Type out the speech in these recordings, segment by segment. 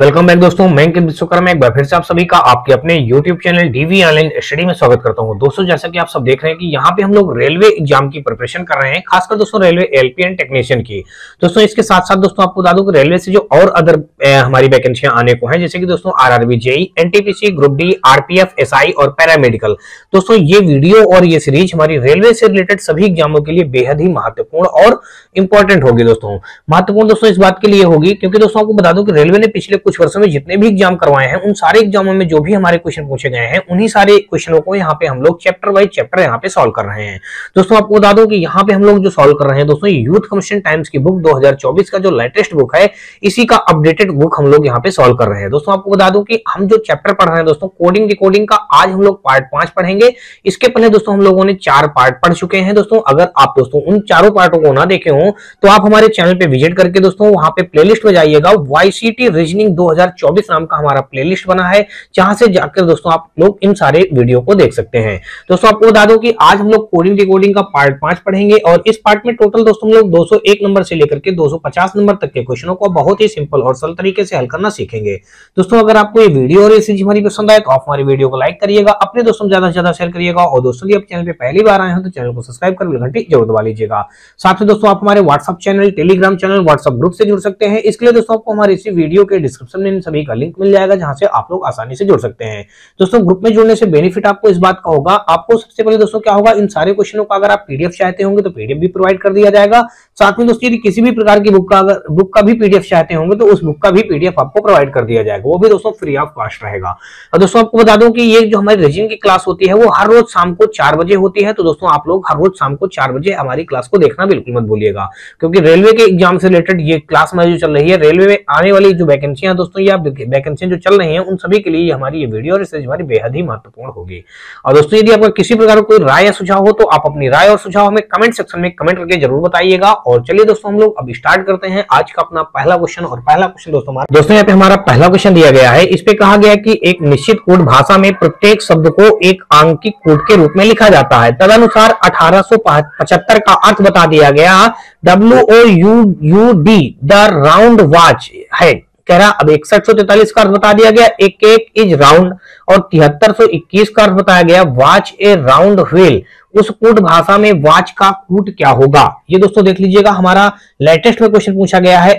Welcome back दोस्तों, मैं अंकित विश्वकर्मा एक बार फिर से आप सभी का आपके अपने YouTube channel DV online study में स्वागत करता हूं। दोस्तों जैसा कि आप सब देख रहे हैं कि यहाँ पे हम लोग रेलवे एग्जाम की प्रिपरेशन कर रहे हैं, खासकर दोस्तों रेलवे एलपीएन टेक्नीशियन की। दोस्तों इसके साथ साथ दोस्तों आपको बता दूं कि रेलवे से जो और अदर हमारी वैकेंसियां आने को है, जैसे कि दोस्तों आरआरबीजेटीपीसी, NTPC, group D, RPF, SI और पैरामेडिकल। दोस्तों ये वीडियो और ये सीरीज हमारी रेलवे से रिलेटेड सभी एग्जामों के लिए बेहद ही महत्वपूर्ण और इंपॉर्टेंट होगी। दोस्तों महत्वपूर्ण दोस्तों इस बात के लिए होगी क्योंकि दोस्तों आपको बता दूं कि रेलवे ने पिछले कुछ वर्षों में जितने भी एग्जाम करवाए हैं, उन सारे एग्जामों में जो भी हमारे क्वेश्चन पूछे गए हैं, उन्हीं सारे क्वेश्चनों को यहाँ पे हम लोग चैप्टर बाय चैप्टर यहाँ पे सॉल्व कर रहे हैं। दोस्तों आपको बता दूं कि यहाँ पे हम लोग जो सॉल्व कर रहे हैं दोस्तों, यूथ कमीशन टाइम्स की बुक 2024 का जो लेटेस्ट बुक है, इसी का अपडेटेड बुक हम लोग यहाँ पे सॉल्व कर रहे हैं। दोस्तों आपको बता दूं कि हम जो चैप्टर पढ़ रहे हैं दोस्तों कोडिंग-डिकोडिंग का, आज हम लोग पार्ट 5 पढ़ेंगे। इसके पहले दोस्तों हम लोगों ने 4 पार्ट पढ़ चुके हैं। दोस्तों अगर आप दोस्तों उन चारों पार्टों को ना देखे हो तो आप हमारे चैनल पे विजिट करके दोस्तों वहां पे प्लेलिस्ट में जाइएगा, YCT 2024 नाम का हमारा प्लेलिस्ट बना है, जहां से जाकर दोस्तों आप लोग इन सारे वीडियो को देख सकते हैं। दोस्तों आपको बता दूं कि आज हम लोग कोडिंग डिकोडिंग का पार्ट 5 पढ़ेंगे और इस पार्ट में टोटल दोस्तों हम लोग 201 नंबर से लेकर के 250 नंबर तक के क्वेश्चनों को बहुत ही सिंपल और सरल तरीके से हल करना सीखेंगे। दोस्तों अगर आपको ये वीडियो और ये सीरीज हमारी पसंद आए तो आप हमारी वीडियो को लाइक करिएगा, अपने दोस्तों ज्यादा से ज्यादा शेयर करिएगा और दोस्तों यदि आप चैनल पे पहली बार आए हो तो चैनल को सब्सक्राइब कर बेल घंटी जरूर दबा लीजिएगा। साथ ही दोस्तों आप हमारे WhatsApp channel, Telegram channel, WhatsApp group से जुड़ सकते हैं। इसके लिए दोस्तों आपको हमारे इसी वीडियो के डिस्क्रिप्शन में इन सभी का लिंक मिल जाएगा, जहां से आप लोग आसानी से जुड़ सकते हैं। दोस्तों ग्रुप में जुड़ने से बेनिफिट आपको इस बात का होगा, आपको सबसे पहले दोस्तों क्या होगा, इन सारे क्वेश्चनों का अगर आप पीडीएफ चाहते होंगे तो पीडीएफ भी प्रोवाइड कर दिया जाएगा। साथ में दोस्तों यदि किसी भी प्रकार की बुक का भी पीडीएफ चाहते होंगे तो उस बुक का भी पीडीएफ आपको प्रोवाइड कर दिया जाएगा, वो भी दोस्तों फ्री ऑफ कॉस्ट रहेगा। और दोस्तों आपको बता दूं कि ये जो हमारी रीजनिंग की क्लास होती है वो हर रोज शाम को 4 बजे होती है, तो दोस्तों आप लोग हर रोज शाम को 4 बजे हमारी क्लास को देखना बिल्कुल मत भूलिएगा, क्योंकि रेलवे के एग्जाम से रिलेटेड ये क्लास हमारी जो चल रही है, रेलवे में आने वाली जो वैकेंसियां दोस्तों या वैकेंसियां जो चल रही हैं, उन सभी के लिए हमारी ये वीडियो और सीरीज हमारी बेहद ही महत्वपूर्ण होगी। और दोस्तों यदि आपका किसी प्रकार कोई राय या सुझाव हो तो आप अपनी राय और सुझाव हमें कमेंट सेक्शन में कमेंट करके जरूर बताइएगा। और चलिए दोस्तों हम लोग अब स्टार्ट करते हैं आज का अपना पहला क्वेश्चन। और पहला क्वेश्चन दोस्तों यहाँ पे हमारा पहला क्वेश्चन दिया गया है। इस पे कहा गया कि एक निश्चित कोड भाषा में प्रत्येक शब्द को एक आंकिक कोड के रूप में लिखा जाता है, तदनुसार 1875 का अर्थ बता दिया गया WOUD द राउंड वॉच है। कह रहा अब 6143 का अर्थ बता दिया गया एक एक इज राउंड और 7321 का अर्थ बताया गया वॉच ए राउंड व्हील। उस कूट भाषा में वाच का कूट क्या होगा, ये दोस्तों देख लीजिएगा। हमारा लेटेस्ट में क्वेश्चन पूछा गया है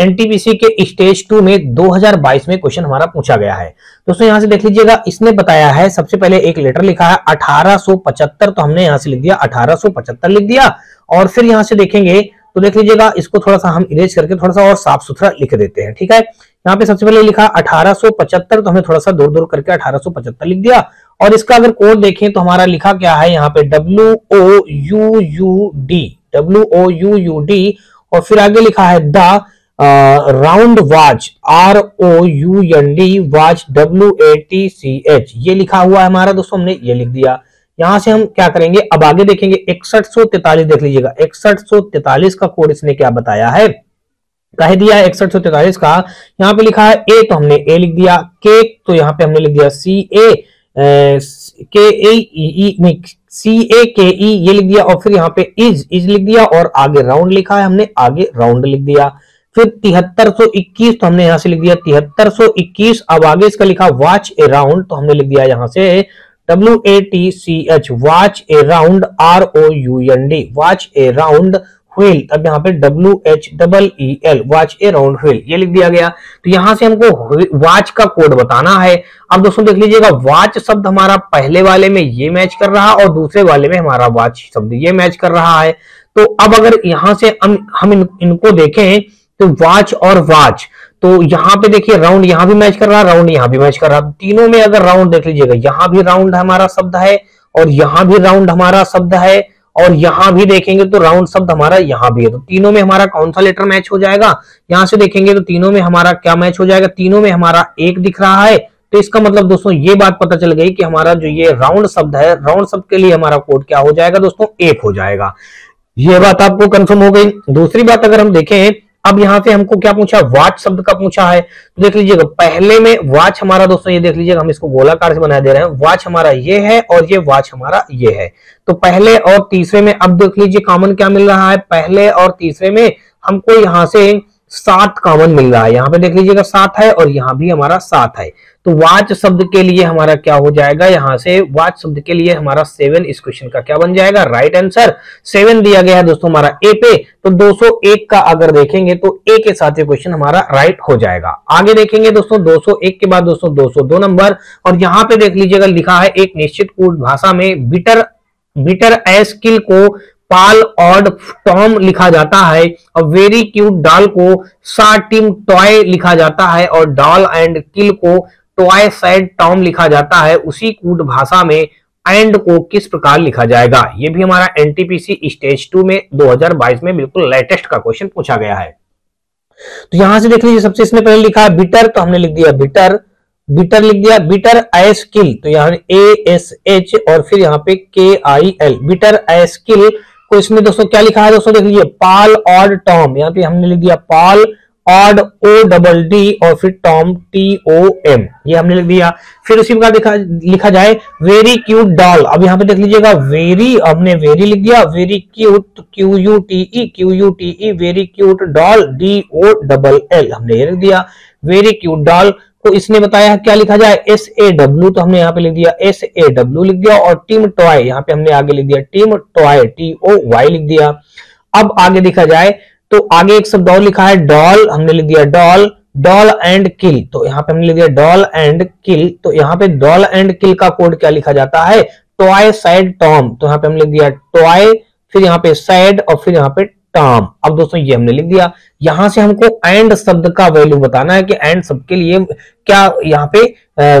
एनटीपीसी के स्टेज 2 में 2022 में क्वेश्चन हमारा पूछा गया है। दोस्तों यहां से देख लीजिएगा, इसने बताया है सबसे पहले एक लेटर लिखा है 1875, तो हमने यहां से लिख दिया 1875 लिख दिया। और फिर यहां से देखेंगे तो देख लीजिएगा, इसको थोड़ा सा हम इरेज करके थोड़ा सा और साफ सुथरा लिख देते हैं। ठीक है, यहाँ पे सबसे पहले लिखा 1875, तो हमने थोड़ा सा दूर दूर करके 1875 लिख दिया। और इसका अगर कोड देखें तो हमारा लिखा क्या है यहाँ पे WOUD और फिर आगे लिखा है the round watch ROUND watch WATCH, ये लिखा हुआ है हमारा। दोस्तों हमने ये लिख दिया। यहां से हम क्या करेंगे, अब आगे देखेंगे 6143 देख लीजिएगा, 6143 का कोड इसने क्या बताया है, कह दिया 6143 का। यहाँ पे लिखा है ए, तो हमने ए लिख दिया। केक, तो यहाँ पे हमने लिख दिया CAKE ये लिख दिया। और फिर यहाँ पे इज लिख दिया और आगे राउंड लिखा है, हमने आगे राउंड लिख दिया। फिर 7321, तो हमने यहाँ से लिख दिया 7321। अब आगे इसका लिखा वॉच ए राउंड, तो हमने लिख दिया यहाँ से WATCH watch a round ROUND watch a round wheel. अब यहाँ पे WHEEL watch a round wheel, ये लिख दिया गया। तो यहाँ से हमको वॉच का कोड बताना है। अब दोस्तों देख लीजिएगा, वॉच शब्द हमारा पहले वाले में ये मैच कर रहा और दूसरे वाले में हमारा वॉच शब्द ये मैच कर रहा है। तो अब अगर यहाँ से हम इनको देखें तो वॉच और वॉच, तो यहाँ पे देखिए राउंड यहाँ भी मैच कर रहा, राउंड यहाँ भी मैच कर रहा। तीनों में अगर राउंड देख लीजिएगा, यहाँ भी राउंड हमारा शब्द है और यहाँ भी राउंड हमारा शब्द है और यहाँ भी देखेंगे तो राउंड शब्द हमारा यहाँ भी है। तो तीनों में हमारा कौन सा लेटर मैच हो जाएगा, यहाँ से देखेंगे तो तीनों में हमारा क्या मैच हो जाएगा, तीनों में हमारा एक दिख रहा है। तो इसका मतलब दोस्तों ये बात पता चल गई कि हमारा जो ये राउंड शब्द है, राउंड शब्द के लिए हमारा कोड क्या हो जाएगा दोस्तों, एक हो जाएगा। ये बात आपको कंफर्म हो गई। दूसरी बात अगर हम देखें, अब यहाँ से हमको क्या पूछा, वाच शब्द का पूछा है। तो देख लीजिएगा पहले में वाच हमारा दोस्तों ये देख लीजिएगा, हम इसको गोलाकार से बना दे रहे हैं, वाच हमारा ये है और ये वाच हमारा ये है। तो पहले और तीसरे में अब देख लीजिए कॉमन क्या मिल रहा है, पहले और तीसरे में हमको यहाँ से सात कॉमन मिल रहा है, यहाँ पे देख लीजिएगा सात है और यहाँ भी हमारा सात है। तो वाच शब्द के लिए हमारा क्या हो जाएगा, यहाँ से वाच शब्द के लिए हमारा सेवन इस क्वेश्चन का क्या बन जाएगा राइट आंसर। सेवन दिया गया है दोस्तों हमारा ए पे, तो 201 का अगर देखेंगे तो ए के साथ ये क्वेश्चन हमारा राइट हो जाएगा। आगे देखेंगे दोस्तों 201 के बाद दोस्तों 202 नंबर, और यहाँ पे देख लीजिएगा लिखा है एक निश्चित कूट भाषा में बिटर एस्किल को पाल और टॉम लिखा जाता है और वेरी क्यूट डॉल को शार्टिम टॉय लिखा जाता है और डॉल एंड किल को टॉय सैड टॉम लिखा जाता है, उसी कूट भाषा में एंड को किस प्रकार लिखा जाएगा। ये भी हमारा एनटीपीसी स्टेज 2 में 2022 में बिल्कुल लेटेस्ट का क्वेश्चन पूछा गया है। तो यहां से देख लीजिए सबसे इसने पहले लिखा है बिटर, तो हमने लिख दिया बिटर लिख दिया बिटर एस किल, तो यहाँ ASH और फिर यहाँ पे KIL बिटर एस किल। तो इसमें दोस्तों क्या लिखा है दोस्तों देख लीजिए पाल और टॉम, यहाँ पे हमने लिख दिया पाल ऑड ODD और फिर टॉम TOM, ये हमने लिख दिया। फिर उसी प्रकार लिखा जाए वेरी क्यूट डॉल, अब यहाँ पे देख लीजिएगा वेरी, हमने वेरी लिख दिया very cute QUTE very cute doll DOLL, हमने ये लिख दिया वेरी क्यूट डॉल। तो इसने बताया क्या लिखा जाए SAW, तो हमने यहाँ पे लिख दिया SAW लिख दिया और टीम टॉय यहाँ पे हमने आगे लिख दिया टीम टॉय TOY लिख दिया। अब आगे देखा जाए तो आगे एक शब्द और लिखा है डॉल, हमने लिख दिया डॉल एंड किल, तो यहाँ पे हमने लिख दिया डॉल एंड किल, तो यहाँ पे डॉल एंड किल का कोड क्या लिखा जाता है टॉय सैड टॉम, तो यहाँ पे हमने लिख दिया टॉय फिर यहाँ पे सैड और फिर यहाँ पे टॉम। अब दोस्तों ये हमने लिख दिया। यहां से हमको एंड शब्द का वैल्यू बताना है कि एंड शब्द के लिए क्या यहाँ पे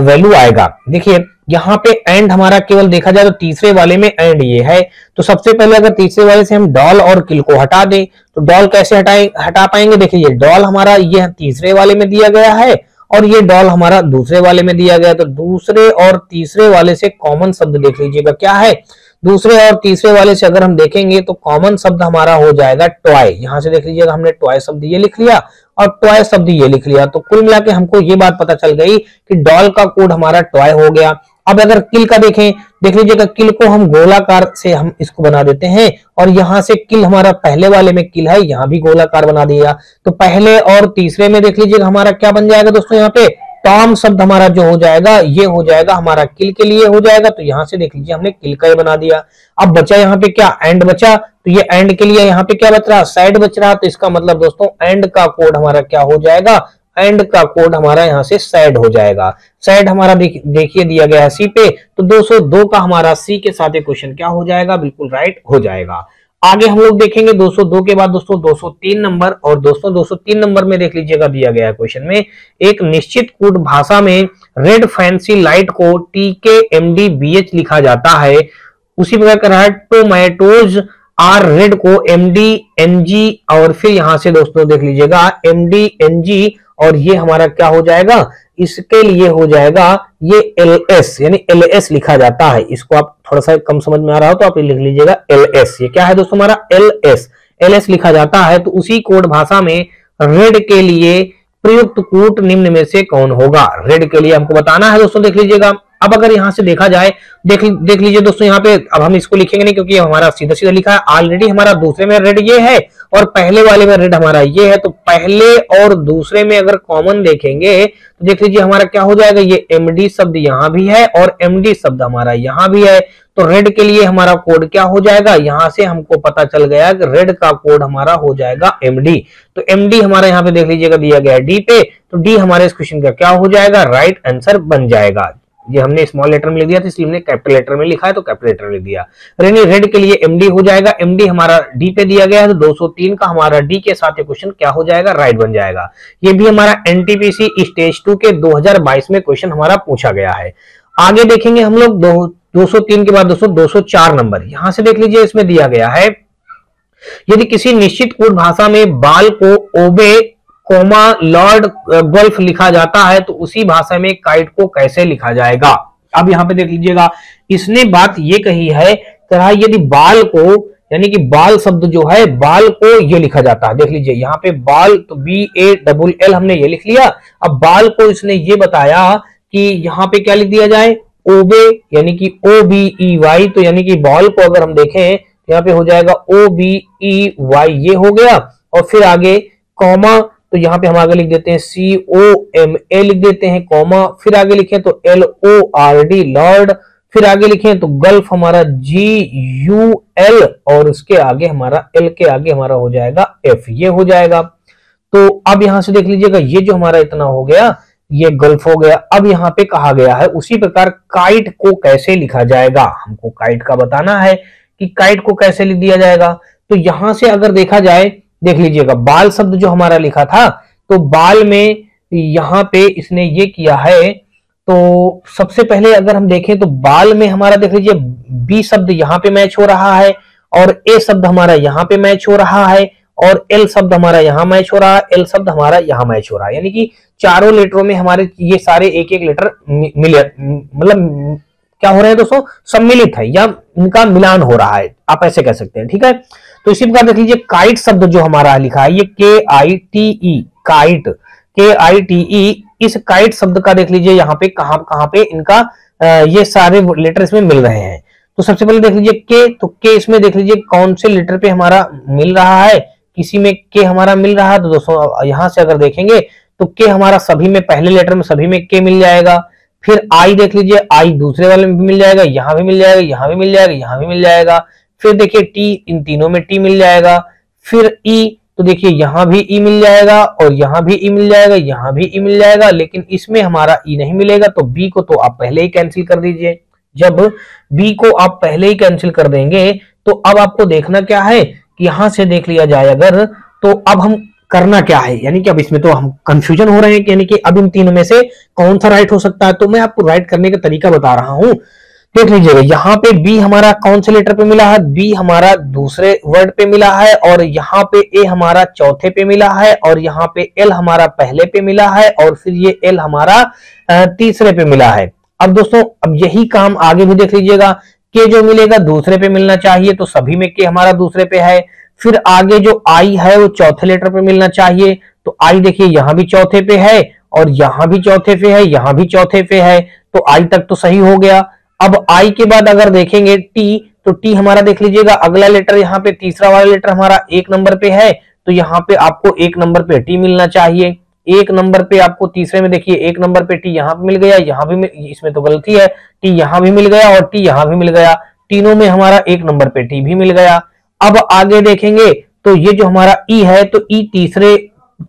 वैल्यू आएगा। देखिए यहाँ पे एंड हमारा केवल देखा जाए तो तीसरे वाले में एंड ये है, तो सबसे पहले अगर तीसरे वाले से हम डॉल और किल को हटा दें तो डॉल कैसे हटा पाएंगे। देखिए डॉल हमारा ये तीसरे वाले में दिया गया है और ये डॉल हमारा दूसरे वाले में दिया गया, तो दूसरे और तीसरे वाले से कॉमन शब्द देख लीजिएगा क्या है। दूसरे और तीसरे वाले से अगर हम देखेंगे तो कॉमन शब्द हमारा हो जाएगा टॉय, यहाँ से देख लीजिएगा हमने टॉय शब्द ये लिख लिया और टॉय शब्द ये लिख लिया। तो कुल मिला के हमको ये बात पता चल गई कि डॉल का कोड हमारा टॉय हो गया। अब अगर किल का देखें, देख लीजिएगा किल को हम गोलाकार से हम इसको बना देते हैं और यहाँ से किल हमारा पहले वाले में किल है, यहाँ भी गोलाकार बना दिया। तो पहले और तीसरे में देख लीजिएगा हमारा क्या बन जाएगा दोस्तों, यहाँ पे टॉम शब्द हमारा जो हो जाएगा ये हो जाएगा हमारा किल के लिए हो जाएगा, तो यहाँ से देख लीजिए हमने किल का ये बना दिया। अब बचा यहाँ पे क्या एंड बचा, तो ये एंड के लिए यहाँ पे क्या बच रहा साइड बच रहा, तो इसका मतलब दोस्तों एंड का कोड हमारा क्या हो जाएगा, एंड का कोड हमारा यहाँ से सैड हो जाएगा। सैड हमारा देखिए दिया गया है सी पे, तो 202 का हमारा सी के साथ ये क्वेश्चन क्या हो जाएगा बिल्कुल राइट हो जाएगा। आगे हम लोग देखेंगे 202 के बाद दोस्तों 203 नंबर, और दोस्तों 203 नंबर में देख लीजिएगा दिया गया क्वेश्चन में एक निश्चित कूट भाषा में रेड फैंसी लाइट को TKMDBH लिखा जाता है, उसी प्रकार कर रहा है टोमेटोज आर रेड को MDNG और फिर यहाँ से दोस्तों देख लीजिएगा MDNG और ये हमारा क्या हो जाएगा, इसके लिए हो जाएगा ये LS यानी LS लिखा जाता है। इसको आप थोड़ा सा कम समझ में आ रहा हो तो आप ये लिख लीजिएगा LS, ये क्या है दोस्तों हमारा LS लिखा जाता है। तो उसी कोड भाषा में रेड के लिए प्रयुक्त कूट निम्न में से कौन होगा, रेड के लिए हमको बताना है दोस्तों देख लीजिएगा। अब अगर यहाँ से देखा जाए देख लीजिए दोस्तों यहाँ पे, अब हम इसको लिखेंगे नहीं क्योंकि हमारा सीधा सीधा लिखा है ऑलरेडी, हमारा दूसरे में रेड ये है और पहले वाले में रेड हमारा ये है। तो पहले और दूसरे में अगर कॉमन देखेंगे तो देख लीजिए हमारा क्या हो जाएगा, ये MD शब्द यहाँ भी है और MD शब्द हमारा यहाँ भी है, तो रेड के लिए हमारा कोड क्या हो जाएगा। यहाँ से हमको पता चल गया कि रेड का कोड हमारा हो जाएगा MD, तो MD हमारा यहाँ पे देख लीजिएगा दिया गया D पे, तो D हमारे इस क्वेश्चन का क्या हो जाएगा राइट आंसर बन जाएगा। ये हमने स्मॉल लेटर में लिख दिया था इसलिए हमने कैपिटल लेटर में लिखा है तो कैपिटल लेटर में लिख दिया। रेड के लिए MD हो जाएगा, MD हमारा D पे दिया गया है, तो 203 का हमारा D के साथ ये क्वेश्चन क्या हो जाएगा राइट बन जाएगा। ये भी हमारा एनटीपीसी स्टेज 2 के 2022 में क्वेश्चन हमारा पूछा गया है। आगे देखेंगे हम लोग 203 के बाद दोस्तों 204 नंबर, यहां से देख लीजिए इसमें दिया गया है यदि किसी निश्चित कोड भाषा में बाल को ओबे कोमा लॉर्ड गोल्फ लिखा जाता है तो उसी भाषा में काइट को कैसे लिखा जाएगा। अब यहाँ पे देख लीजिएगा इसने बात ये कही है यदि बाल को यानी कि बाल शब्द जो है बाल को ये लिखा जाता है, देख लीजिए यहाँ पे बाल तो BALL हमने ये लिख लिया। अब बाल को इसने ये बताया कि यहाँ पे क्या लिख दिया जाए ओबे यानी कि OBEY, तो यानी कि बॉल को अगर हम देखें यहाँ पे हो जाएगा OBEY ये हो गया और फिर आगे कॉमा तो यहाँ पे हम आगे लिख देते हैं COMA लिख देते हैं कॉमा, फिर आगे लिखें तो LORD लॉर्ड, फिर आगे लिखें तो गल्फ हमारा GUL और उसके आगे हमारा L के आगे हमारा हो जाएगा F, ये हो जाएगा। तो अब यहां से देख लीजिएगा ये जो हमारा इतना हो गया ये गल्फ हो गया। अब यहाँ पे कहा गया है उसी प्रकार काइट को कैसे लिखा जाएगा, हमको काइट का बताना है कि काइट को कैसे लिख दिया जाएगा। तो यहां से अगर देखा जाए, देख लीजिएगा बाल शब्द जो हमारा लिखा था तो बाल में यहाँ पे इसने ये किया है। तो सबसे पहले अगर हम देखें तो बाल में हमारा देख लीजिए बी शब्द यहाँ पे मैच हो रहा है और ए शब्द हमारा यहाँ पे मैच हो रहा है और एल शब्द हमारा यहाँ मैच हो रहा है, एल शब्द हमारा यहाँ मैच हो रहा है, यानी कि चारों लेटरों में हमारे ये सारे एक एक लेटर मिले, मतलब क्या हो रहे हैं दोस्तों, सम्मिलित है या इनका मिलान हो रहा है, आप ऐसे कह सकते हैं, ठीक है। तो इसी प्रकार देख लीजिए काइट शब्द जो हमारा लिखा है ये KITE काइट, KITE, इस काइट शब्द का देख लीजिए यहाँ पे कहाँ पे इनका ये सारे लेटर इसमें मिल रहे हैं। तो सबसे पहले देख लीजिए के, तो के इसमें देख लीजिए कौन से लेटर पे हमारा मिल रहा है, किसी में के हमारा मिल रहा है। तो दोस्तों यहां से अगर देखेंगे तो के हमारा सभी में पहले लेटर में सभी में के मिल जाएगा। फिर आई देख लीजिए आई दूसरे वाले में भी मिल जाएगा, यहाँ भी मिल जाएगा, यहाँ भी मिल जाएगा, यहाँ भी मिल जाएगा। फिर देखिए टी, इन तीनों में टी मिल जाएगा। फिर ई, तो देखिए यहाँ भी ई मिल जाएगा और यहाँ भी ई मिल जाएगा, यहाँ भी ई मिल जाएगा, लेकिन इसमें हमारा ई नहीं मिलेगा। तो बी को तो आप पहले ही कैंसिल कर दीजिए। जब बी को आप पहले ही कैंसिल कर देंगे तो अब आपको देखना क्या है कि यहां से देख लिया जाए अगर, तो अब हम करना क्या है, यानी कि अब इसमें तो हम कंफ्यूजन हो रहे हैं कि यानी कि अब इन तीनों में से कौन सा राइट हो सकता है। तो मैं आपको राइट करने का तरीका बता रहा हूं, देख लीजिएगा यहाँ पे बी हमारा कौन से लेटर पे मिला है, बी हमारा दूसरे वर्ड पे मिला है और यहाँ पे ए हमारा चौथे पे मिला है और यहाँ पे एल हमारा पहले पे मिला है और फिर ये एल हमारा तीसरे पे मिला है। अब दोस्तों अब यही काम आगे भी देख लीजिएगा, के जो मिलेगा दूसरे पे मिलना चाहिए, तो सभी में के हमारा दूसरे पे है। फिर आगे जो आई है वो चौथे लेटर पे मिलना चाहिए, तो आई देखिए यहाँ भी चौथे पे है और यहाँ भी चौथे पे है, यहाँ भी चौथे पे है, तो आई तक तो सही हो गया। अब आई के बाद अगर देखेंगे टी, तो टी हमारा देख लीजिएगा अगला लेटर यहाँ पे तीसरा वाला लेटर हमारा 1 नंबर पे है, तो यहाँ पे आपको 1 नंबर पे टी मिलना चाहिए। 1 नंबर पे आपको तीसरे में देखिए 1 नंबर पे टी यहाँ पे मिल गया, यहाँ भी इसमें तो गलती है, टी यहाँ भी मिल गया और टी यहाँ भी मिल गया, तीनों में हमारा 1 नंबर पे टी भी मिल गया। अब आगे देखेंगे तो ये जो हमारा ई है तो ई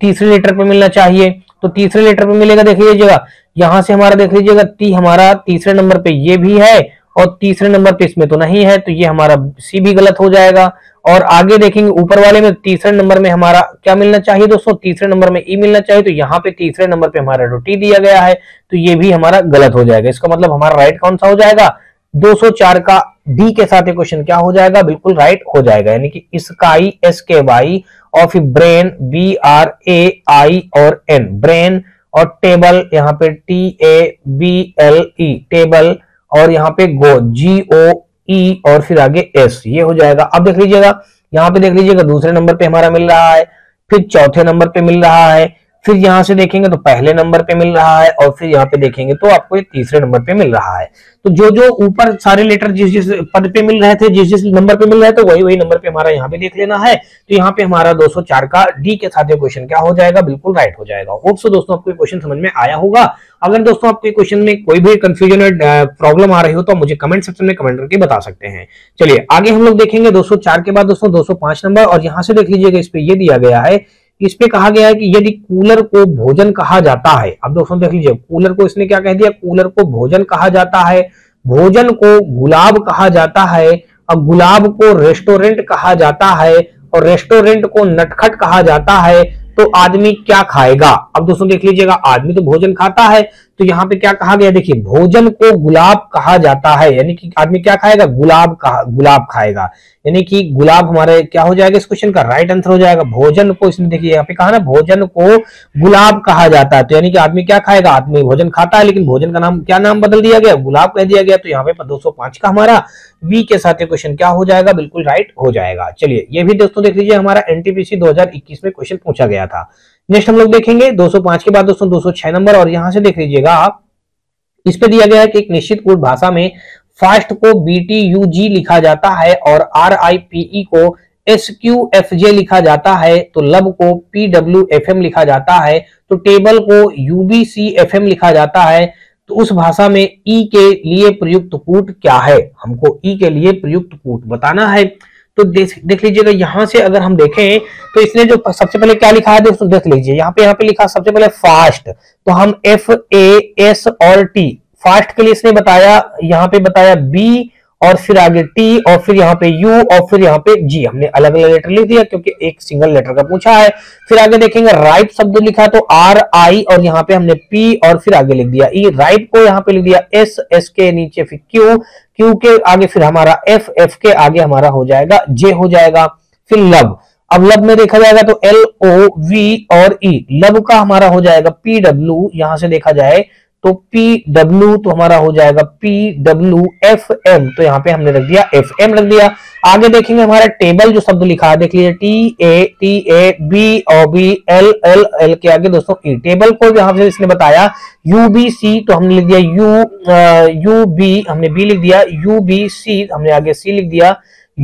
तीसरे लेटर पे मिलना चाहिए, तो तीसरे लेटर पे मिलेगा, देख लीजिएगा यहाँ से हमारा देख लीजिएगा टी हमारा तीसरे नंबर पे ये भी है और तीसरे नंबर पे इसमें तो नहीं है, तो ये हमारा सी भी गलत हो जाएगा। और आगे देखेंगे ऊपर वाले में तीसरे नंबर में हमारा क्या मिलना चाहिए दोस्तों, तीसरे नंबर में ई मिलना चाहिए, तो यहाँ पे तीसरे नंबर पे हमारा जो टी दिया गया है तो ये भी हमारा गलत हो जाएगा। इसका मतलब हमारा राइट कौन सा हो जाएगा, 204 का डी के साथ ये क्वेश्चन क्या हो जाएगा, बिल्कुल राइट हो जाएगा, यानी कि स्काई SKY और फिर ब्रेन BRAI और N ब्रेन, और टेबल यहाँ पे TABLE टेबल, और यहाँ पे गो GOE और फिर आगे S, ये हो जाएगा। अब देख लीजिएगा यहाँ पे देख लीजिएगा दूसरे नंबर पे हमारा मिल रहा है, फिर चौथे नंबर पे मिल रहा है, फिर यहाँ से देखेंगे तो पहले नंबर पे मिल रहा है और फिर यहाँ पे देखेंगे तो आपको ये तीसरे नंबर पे मिल रहा है। तो जो जो ऊपर सारे लेटर जिस जिस पद पे मिल रहे थे, जिस जिस नंबर पे मिल रहे थे, वही वही नंबर पे हमारा यहाँ पे देख लेना है। तो यहाँ पे हमारा 204 का डी के साथ ये क्वेश्चन क्या हो जाएगा, बिल्कुल राइट हो जाएगा। होप सो दोस्तों आपको क्वेश्चन समझ में आया होगा। अगर दोस्तों आपके क्वेश्चन में कोई भी कंफ्यूजन या प्रॉब्लम आ रही हो तो मुझे कमेंट सेक्शन में कमेंट करके बता सकते हैं। चलिए आगे हम लोग देखेंगे 204 के बाद दोस्तों 205 नंबर, और यहाँ से देख लीजिएगा इस पे ये दिया गया है, इस पे कहा गया है कि यदि कूलर को भोजन कहा जाता है। अब दोस्तों देख लीजिए कूलर को इसने क्या कह दिया, कूलर को भोजन कहा जाता है, भोजन को गुलाब कहा जाता है और गुलाब को रेस्टोरेंट कहा जाता है और रेस्टोरेंट को नटखट कहा जाता है, तो आदमी क्या खाएगा। अब दोस्तों देख लीजिएगा आदमी तो भोजन खाता है, तो यहाँ पे क्या कहा गया, देखिए भोजन को गुलाब कहा जाता है, यानी कि आदमी क्या खाएगा, गुलाब खाएगा, यानी कि गुलाब हमारे क्या हो जाएगा, इस क्वेश्चन का राइट आंसर हो जाएगा। भोजन को इसमें देखिए यहाँ पे कहा ना, भोजन को गुलाब कहा जाता है, तो यानी कि आदमी क्या खाएगा, आदमी भोजन खाता है, लेकिन भोजन का नाम क्या नाम बदल दिया गया, गुलाब कह दिया गया। तो यहाँ पे 205 का हमारा बी के साथ क्वेश्चन क्या हो जाएगा, बिल्कुल राइट हो जाएगा। चलिए ये भी दोस्तों देख लीजिए हमारा एनटीपीसी 2021 में क्वेश्चन पूछा गया था। नेक्स्ट हम लोग देखेंगे 205 के बाद दोस्तों 206 नंबर, और यहां से देख लीजिएगा इस पे दिया गया है कि एक निश्चित कोड भाषा में फास्ट को BTUG लिखा जाता है और RIPE को SQFJ लिखा जाता है, तो लब को PWFM लिखा जाता है, तो टेबल को UBCFM लिखा जाता है। तो उस भाषा में E के लिए प्रयुक्त कूट क्या है, हमको E के लिए प्रयुक्त कूट बताना है। तो देख लीजिएगा यहां से अगर हम देखें तो इसने जो सबसे पहले क्या लिखा है दोस्तों देख लीजिए, यहाँ पे लिखा सबसे पहले फास्ट, तो हम FAST फास्ट के लिए इसने बताया, यहाँ पे बताया B और फिर आगे T और फिर यहाँ पे U और फिर यहाँ पे G, हमने अलग अलग लेटर लिख दिया क्योंकि एक सिंगल लेटर का पूछा है। फिर आगे देखेंगे राइट शब्द लिखा तो RI और यहाँ पे हमने P और फिर आगे लिख दिया E, राइट को यहाँ पे लिख दिया S, S के नीचे फिर Q, Q के आगे फिर हमारा F, F के आगे हमारा हो जाएगा J हो जाएगा। फिर लब, अब लब में देखा जाएगा तो LOV और E, लब का हमारा हो जाएगा PW, यहाँ से देखा जाए तो PW तो हमारा हो जाएगा PWFM, तो यहाँ पे हमने रख दिया FM रख दिया। आगे देखेंगे हमारा टेबल जो शब्द लिखा है देख लीजिए TAB OB LLL के आगे दोस्तों E, टेबल को यहाँ से इसने बताया UBC, तो हमने लिख दिया UB, हमने B लिख दिया UBC, हमने आगे C लिख दिया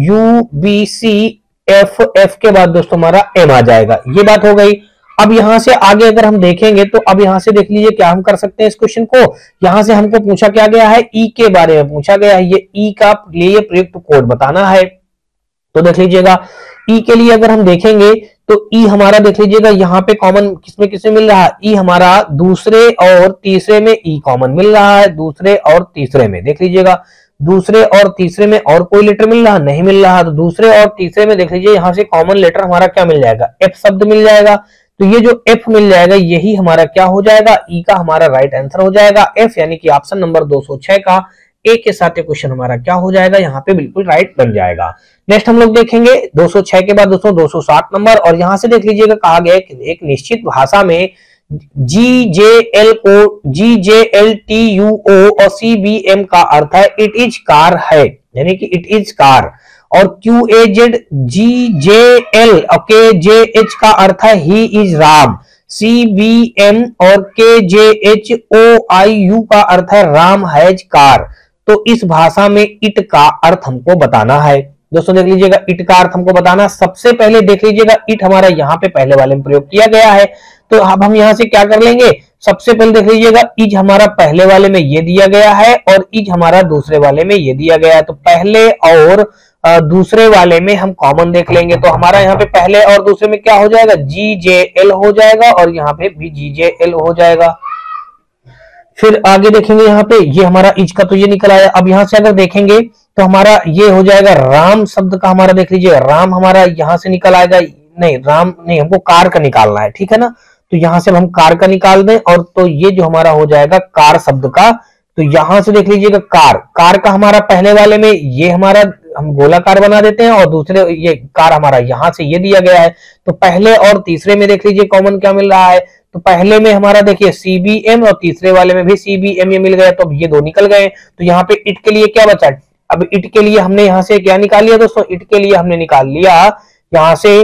UBCFF के बाद दोस्तों हमारा M आ जाएगा। ये बात हो गई। अब यहाँ से आगे अगर हम देखेंगे तो अब यहाँ से देख लीजिए क्या हम कर सकते हैं इस क्वेश्चन को, यहाँ से हमको पूछा क्या गया है ई के बारे में पूछा गया है, ये ई का लिए प्रयुक्त कोड बताना है। तो देख लीजिएगा ई के लिए अगर हम देखेंगे तो ई हमारा देख लीजिएगा यहाँ पे कॉमन किसमें किसमें मिल रहा है, ई हमारा दूसरे और तीसरे में ई कॉमन मिल रहा है, दूसरे और तीसरे में देख लीजिएगा, दूसरे और तीसरे में और कोई लेटर मिल रहा नहीं मिल रहा, तो दूसरे और तीसरे में देख लीजिए यहाँ से कॉमन लेटर हमारा क्या मिल जाएगा एफ शब्द मिल जाएगा। तो ये जो F मिल जाएगा यही हमारा क्या हो जाएगा E का हमारा राइट आंसर हो जाएगा F, यानी कि ऑप्शन नंबर 206 का A के साथ ये क्वेश्चन हमारा क्या हो जाएगा यहाँ पे बिल्कुल राइट बन जाएगा। नेक्स्ट हम लोग देखेंगे 206 के बाद दोस्तों 207 नंबर, और यहाँ से देख लीजिएगा कहा गया कि एक निश्चित भाषा में GJL को GJLTUO और CBM का अर्थ है इट इज कार है, यानी कि इट इज कार, और QAZ GJL और KJH का अर्थ है ही इज राम, CBM और KJHOIU का अर्थ है राम हैज कार। तो इस भाषा में इट का अर्थ हमको बताना है दोस्तों, देख लीजिएगा इट का अर्थ हमको बताना। सबसे पहले देख लीजिएगा इट हमारा यहाँ पे पहले वाले में प्रयोग किया गया है, तो अब हम यहाँ से क्या कर लेंगे, सबसे पहले देख लीजिएगा इज हमारा पहले वाले में ये दिया गया है और इज हमारा दूसरे वाले में ये दिया गया है, तो पहले और दूसरे वाले में हम कॉमन देख लेंगे, तो हमारा यहाँ पे पहले और दूसरे में क्या हो जाएगा GJL हो जाएगा और यहाँ पे भी GJL हो जाएगा। फिर आगे देखेंगे यहाँ पे ये हमारा इज का तो ये निकल आया। अब यहाँ से अगर देखेंगे तो हमारा ये हो जाएगा राम शब्द का हमारा देख लीजिए राम हमारा यहाँ से निकल आएगा, नहीं राम नहीं हमको कार का निकालना है, ठीक है ना, तो यहाँ से हम कार का निकाल दें और तो ये जो हमारा हो जाएगा कार शब्द का, तो यहां से देख लीजिएगा कार का हमारा पहले वाले में ये हमारा हम गोलाकार बना देते हैं और दूसरे ये कार हमारा यहाँ से ये दिया गया है, तो पहले और तीसरे में देख लीजिए कॉमन क्या मिल रहा है, तो पहले में हमारा देखिए CBM और तीसरे वाले में भी CBM ये मिल गया, तो अब ये दो निकल गए। तो यहाँ पे इट के लिए क्या बचा, अब इट के लिए हमने यहाँ से क्या निकाल लिया दोस्तों, इट के लिए हमने निकाल लिया यहाँ से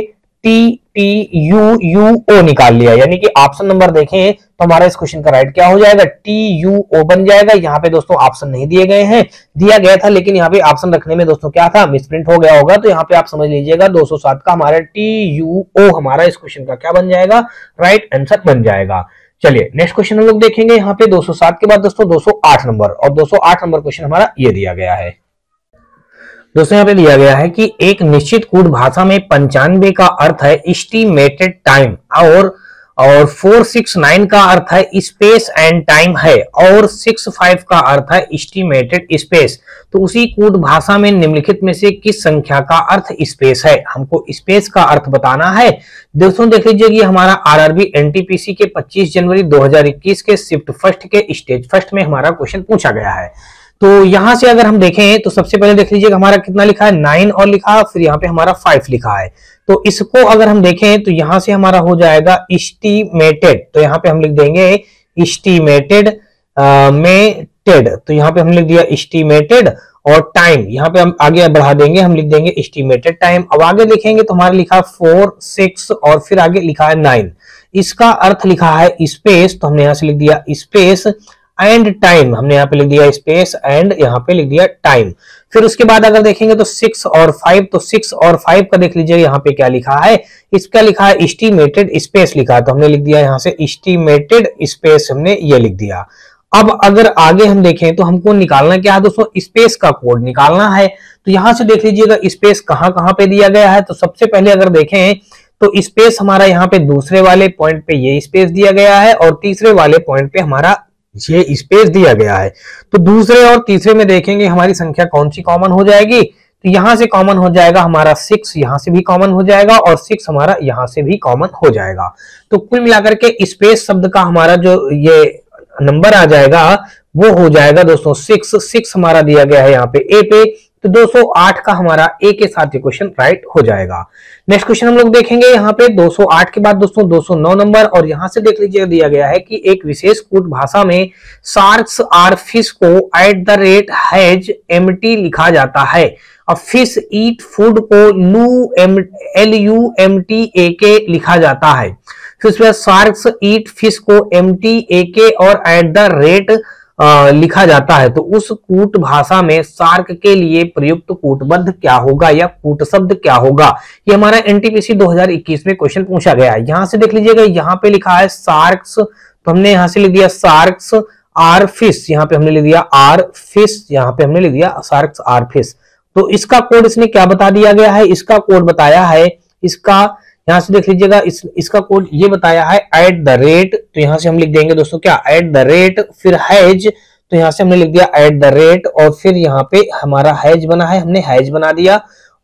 TUO निकाल लिया, यानी कि ऑप्शन नंबर देखें तो हमारा इस क्वेश्चन का राइट क्या हो जाएगा TUO बन जाएगा। यहाँ पे दोस्तों ऑप्शन नहीं दिए गए हैं, दिया गया था लेकिन यहाँ पे ऑप्शन रखने में दोस्तों क्या था मिसप्रिंट हो गया होगा, तो यहाँ पे आप समझ लीजिएगा 207 का हमारा TUO हमारा इस क्वेश्चन का क्या बन जाएगा राइट आंसर बन जाएगा। चलिए नेक्स्ट क्वेश्चन हम लोग देखेंगे यहाँ पे 207 के बाद दोस्तों 208 नंबर, और 208 नंबर क्वेश्चन हमारा ये दिया गया है दोस्तों, यहाँ पे दिया गया है कि एक निश्चित कूट भाषा में 95 का अर्थ है एस्टिमेटेड टाइम और 469 का अर्थ है स्पेस एंड टाइम है और 65 का अर्थ है एस्टिमेटेड स्पेस, तो उसी कूट भाषा में निम्नलिखित में से किस संख्या का अर्थ स्पेस है, हमको स्पेस का अर्थ बताना है। दोस्तों देख लीजिए कि हमारा आरआरबी एनटीपीसी के 25 जनवरी 2021 के शिफ्ट फर्स्ट के स्टेज फर्स्ट में हमारा क्वेश्चन पूछा गया है। तो यहां से अगर हम देखें तो सबसे पहले देख लीजिएगा हमारा कितना लिखा है 9 और लिखा है, फिर यहाँ पे हमारा 5 लिखा है, तो इसको अगर हम देखें तो यहाँ से हमारा हो जाएगा एस्टिमेटेड, तो यहाँ पे हम लिख देंगे एस्टिमेटेड मेटेड, तो यहाँ पे हम लिख दिया एस्टिमेटेड, और टाइम यहाँ पे हम आगे बढ़ा देंगे, हम लिख देंगे एस्टिमेटेड टाइम। अब आगे देखेंगे तो हमारा लिखा 4, 6 और फिर आगे लिखा है 9, इसका अर्थ लिखा है स्पेस, तो हमने यहाँ से लिख दिया स्पेस एंड टाइम, हमने यहाँ पे लिख दिया स्पेस एंड यहाँ पे लिख दिया टाइम। फिर उसके बाद अगर देखेंगे तो 6 और 5, तो 6 और 5 का देख लीजिए यहाँ पे क्या लिखा है, इसका लिखा है एस्टिमेटेड स्पेस लिखा है, तो हमने लिख दिया यहाँ से एस्टिमेटेड स्पेस, हमने ये लिख दिया। अब अगर आगे हम देखें तो हमको निकालना क्या है दोस्तों, स्पेस का कोड निकालना है। तो यहां से देख लीजिएगा स्पेस कहां कहां पे दिया गया है। तो सबसे पहले अगर देखें तो स्पेस हमारा यहाँ पे दूसरे वाले पॉइंट पे ये स्पेस दिया गया है और तीसरे वाले पॉइंट पे हमारा ये स्पेस दिया गया है। तो दूसरे और तीसरे में देखेंगे हमारी संख्या कौन सी कॉमन हो जाएगी, तो यहां से कॉमन हो जाएगा हमारा 6, यहां से भी कॉमन हो जाएगा और 6 हमारा यहां से भी कॉमन हो जाएगा। तो कुल मिलाकर के स्पेस शब्द का हमारा जो ये नंबर आ जाएगा वो हो जाएगा दोस्तों 6 हमारा दिया गया है यहाँ पे ए पे, तो 208 का हमारा ए के साथ ये क्वेश्चन राइट हो जाएगा। नेक्स्ट क्वेश्चन हम लोग देखेंगे यहाँ पे 208 के बाद दोस्तों 209 नंबर, और यहाँ से देख लीजिए दिया गया है कि एक विशेष कूट भाषा में शार्क्स आर फिश को @हैज एम्प्टी लिखा जाता है। अब फिश ईट फूड को LUMTAK लिखा जाता है। फिर उसके बाद शार्क्स ईट फिश को MTAK और @ लिखा जाता है। तो उस कूट भाषा में शार्क के लिए प्रयुक्त कूटबद्ध क्या होगा या कूट शब्द क्या होगा, ये हमारा एनटीपीसी 2021 में क्वेश्चन पूछा गया है। यहां से देख लीजिएगा यहाँ पे लिखा है शार्क्स, तो हमने यहाँ से लिख दिया शार्क्स आर फिश, यहाँ पे हमने लिख दिया आर फिश, यहाँ पे हमने लिख दिया शार्क्स आर फिश। तो इसका कोड इसने क्या बता दिया गया है, इसका कोड बताया है, इसका यहां से देख लीजिएगा इसका कोड ये बताया है @, तो यहां से हम लिख देंगे दोस्तों क्या @, फिर हैज, तो यहां से हमने लिख दिया @, और फिर यहाँ पे हमारा हैज बना है, हमने हैज बना दिया।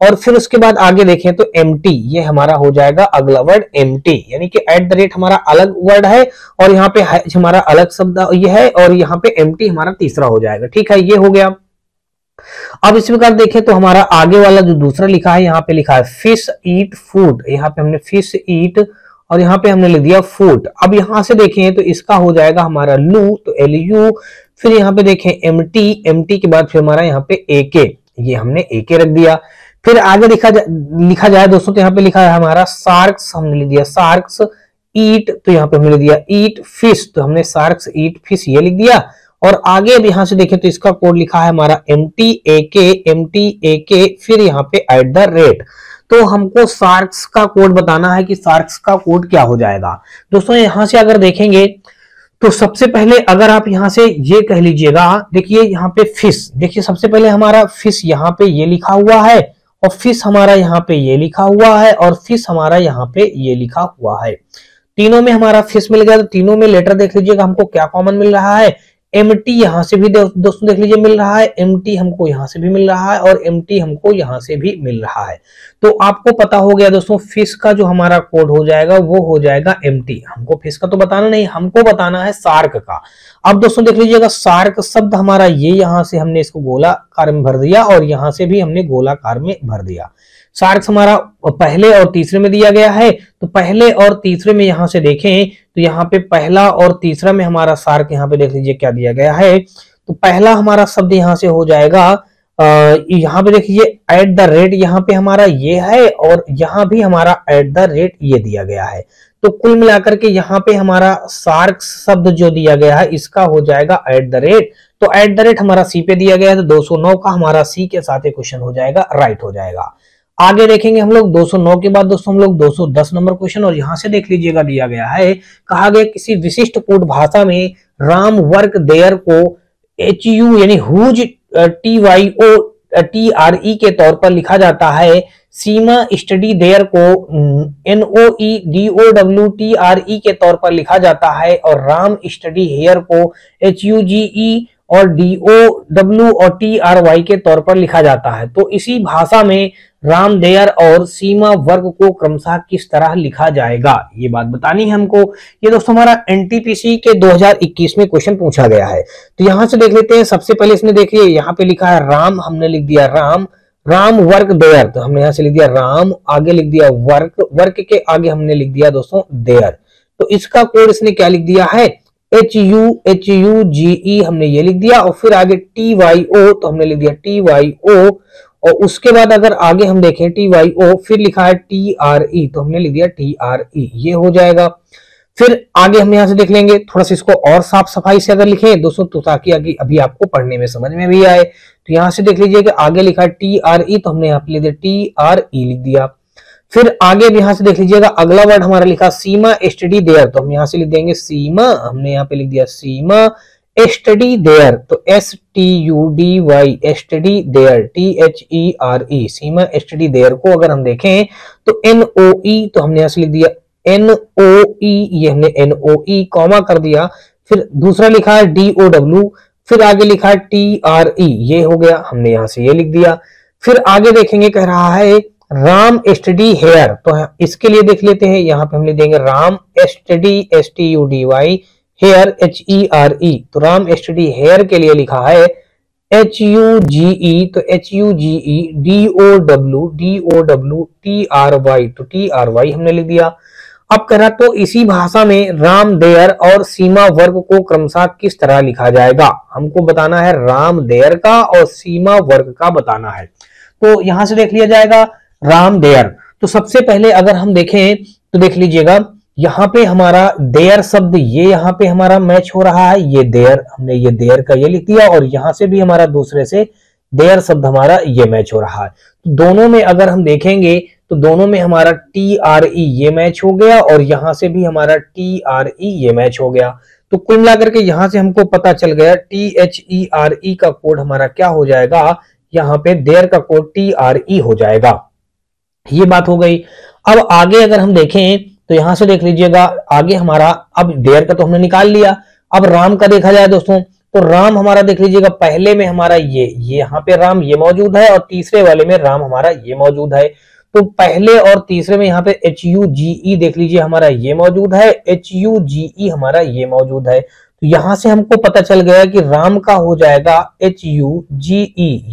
और फिर उसके बाद आगे देखें तो एम्प्टी, ये हमारा हो जाएगा अगला वर्ड एम्प्टी, यानी कि @, हमारा अलग वर्ड है और यहाँ पे हैज हमारा अलग शब्द ये है और यहाँ पे एम्प्टी हमारा तीसरा हो जाएगा। ठीक है, ये हो गया। अब इस प्रकार देखें तो हमारा आगे वाला जो दूसरा लिखा है, यहाँ पे लिखा है फिश ईट फूड, यहाँ पे हमने फिश ईट और यहाँ पे हमने लिख दिया फूड। अब यहाँ से देखें तो इसका हो जाएगा हमारा लू, तो LU, फिर यहाँ पे देखें MT के बाद फिर हमारा यहाँ पे AK, ये हमने AK रख दिया। फिर आगे लिखा जाए दोस्तों तो यहाँ पे लिखा है हमारा शार्क्स, हमने लिख दिया शार्क्स ईट, तो यहाँ पे हमने लिख दिया ईट फिश, तो हमने शार्क्स ईट फिश ये लिख दिया। और आगे अब यहाँ से देखें तो इसका कोड लिखा है हमारा MTAK, फिर यहाँ पे @। तो हमको शार्क्स का कोड बताना है कि शार्क्स का कोड क्या हो जाएगा दोस्तों। यहाँ से अगर देखेंगे तो सबसे पहले अगर आप यहाँ से ये कह लीजिएगा, देखिए यहाँ पे फिश, देखिए सबसे पहले हमारा फिश यहाँ पे ये लिखा हुआ है और फिश हमारा यहाँ पे ये लिखा हुआ है और फिश हमारा यहाँ पे ये लिखा हुआ है। तीनों में हमारा फिश मिल गया। तो तीनों में लेटर देख लीजिएगा हमको क्या कॉमन मिल रहा है, MT यहाँ से भी दोस्तों देख लीजिए मिल रहा है, MT हमको यहाँ से भी मिल रहा है और MT हमको यहाँ से भी मिल रहा है। तो आपको पता हो गया दोस्तों फिश का जो हमारा कोड हो जाएगा वो हो जाएगा MT। हमको फिश का तो बताना नहीं, हमको बताना है शार्क का। अब दोस्तों देख लीजिएगा शार्क शब्द हमारा ये यहाँ से हमने इसको गोलाकार में भर दिया और यहाँ से भी हमने गोलाकार में भर दिया। शार्क्स हमारा पहले और तीसरे में दिया गया है, तो पहले और तीसरे में यहाँ से देखें तो यहाँ पे पहला और तीसरा में हमारा शार्क यहाँ पे देख लीजिए क्या दिया गया है। तो पहला हमारा शब्द यहाँ से हो जाएगा यहाँ पे देखिए @, यहाँ पे हमारा ये है और यहाँ भी हमारा @ ये दिया गया है। तो कुल मिलाकर के यहाँ पे हमारा शार्क्स शब्द जो दिया गया है इसका हो जाएगा @, तो @ हमारा C पे दिया गया है, तो 209 का हमारा C के साथ ये क्वेश्चन हो जाएगा, राइट हो जाएगा। आगे देखेंगे हम लोग 209 के बाद दोस्तों हम लोग 210 नंबर क्वेश्चन, और यहाँ से देख लीजिएगा दिया गया है, कहा गया किसी विशिष्ट कूट भाषा में राम वर्क देयर को HU यानी हुज TYOTRE के तौर पर लिखा जाता है। सीमा स्टडी देयर को NOEDOWTRE के तौर पर लिखा जाता है और राम स्टडी हेयर को HUGE और DOW और TRY के तौर पर लिखा जाता है। तो इसी भाषा में रामदेयर और सीमा वर्ग को क्रमशः किस तरह लिखा जाएगा, ये बात बतानी है हमको। ये दोस्तों हमारा एनटीपीसी के 2021 में क्वेश्चन पूछा गया है। तो यहाँ से देख लेते हैं, सबसे पहले इसने देखिए यहाँ पे लिखा है राम, हमने लिख दिया राम, राम वर्क देयर, तो हमने यहाँ से लिख दिया राम, आगे लिख दिया वर्क, वर्क के आगे हमने लिख दिया दोस्तों देयर। तो इसका कोड इसने क्या लिख दिया है HUGE, हमने ये लिख दिया और फिर आगे TYO, तो हमने लिख दिया TYO और उसके बाद अगर आगे हम देखें TYO, फिर लिखा है TRE, तो हमने लिख दिया TRE, ये हो जाएगा। फिर आगे हम यहाँ से देख लेंगे, थोड़ा सा इसको और साफ सफाई से अगर लिखें दोस्तों तो ताकि आगे अभी आपको पढ़ने में समझ में भी आए। तो यहाँ से देख लीजिए कि आगे लिखा TRE, तो हमने यहाँ पे लिख दिया TRE लिख दिया। फिर आगे भी यहाँ से देख लीजिएगा, अगला वर्ड हमारा लिखा सीमा स्टडी देयर, तो हम यहाँ से लिख देंगे सीमा, हमने यहाँ पे लिख दिया सीमा स्टडी देयर, तो STUDY study there THERE Seema study there को अगर हम देखें तो NOE, तो हमने यहाँ से लिख दिया NOE, ये हमने NOE कॉमा कर दिया। फिर दूसरा लिखा है DOW, फिर आगे लिखा है TRE, ये हो गया, हमने यहां से ये लिख दिया। फिर आगे देखेंगे कह रहा है राम स्टडी हेयर, तो इसके लिए देख लेते हैं, यहाँ पे हम ले देंगे Ram study STUDY here HERE, तो राम स्टडी हेयर के लिए लिखा है HUGE, तो HUGE DOW TRY, तो TRY हमने लिख दिया। अब कह रहा तो इसी भाषा में राम देयर और सीमा वर्ग को क्रमशः किस तरह लिखा जाएगा, हमको बताना है राम देयर का और सीमा वर्ग का बताना है। तो यहां से देख लिया जाएगा राम देयर, तो सबसे पहले अगर हम देखें तो देख लीजिएगा यहाँ पे हमारा देयर शब्द, ये यहाँ पे हमारा मैच हो रहा है, ये देयर, हमने ये देयर का ये लिख दिया और यहाँ से भी हमारा दूसरे से देयर शब्द हमारा ये मैच हो रहा है। तो दोनों में अगर हम देखेंगे तो दोनों में हमारा TRE ये मैच हो गया और यहाँ से भी हमारा TRE ये मैच हो गया। तो कुल मिलाकर के यहाँ से हमको पता चल गया THERE का कोड हमारा क्या हो जाएगा, यहाँ पे देयर का कोड TRE हो जाएगा। ये बात हो गई। अब आगे अगर हम देखें तो यहाँ से देख लीजिएगा, आगे हमारा अब देयर का तो हमने निकाल लिया, अब राम का देखा जाए दोस्तों, तो राम हमारा देख लीजिएगा पहले में हमारा ये यहाँ पे राम ये मौजूद है और तीसरे वाले में राम हमारा ये मौजूद है। तो पहले और तीसरे में यहाँ पे HUGE देख लीजिए हमारा ये मौजूद है, HUGE हमारा ये मौजूद है। तो यहाँ से हमको पता चल गया कि राम का हो जाएगा HUGE,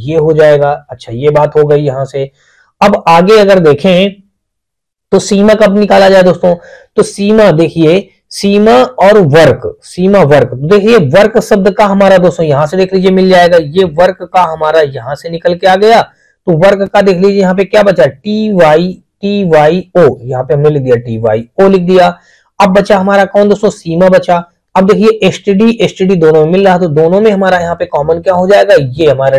ये हो जाएगा। अच्छा, ये बात हो गई यहाँ से। अब आगे अगर देखें तो सीमा कब निकाला जाए दोस्तों, तो सीमा देखिए, सीमा और वर्क, सीमा वर्क, देखिए वर्क शब्द का हमारा दोस्तों यहां से देख लीजिए मिल जाएगा, ये वर्क का हमारा यहां से निकल के आ गया। तो वर्क का देख लीजिए यहाँ पे क्या बचा TYO, यहाँ पे हमने लिख दिया TYO लिख दिया। अब बचा हमारा कौन दोस्तों, सीमा बचा। अब देखिए STD दोनों में मिल रहा, तो दोनों में हमारा यहाँ पे कॉमन क्या हो जाएगा, ये हमारा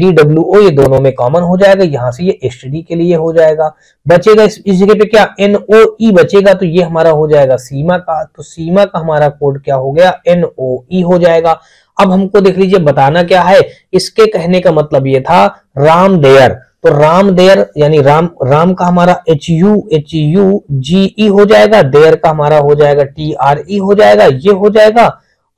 DWO ये दोनों में कॉमन हो जाएगा, यहाँ से ये STD के लिए हो जाएगा। बचेगा इस जगह पे क्या NOE बचेगा, तो ये हमारा हो जाएगा सीमा का, तो सीमा का हमारा कोड क्या हो गया NOE हो जाएगा। अब हमको देख लीजिए बताना क्या है, इसके कहने का मतलब ये था राम देयर, तो राम देयर यानी राम का हमारा HUGE हो जाएगा, देयर का हमारा हो जाएगा TRE हो जाएगा, ये हो जाएगा।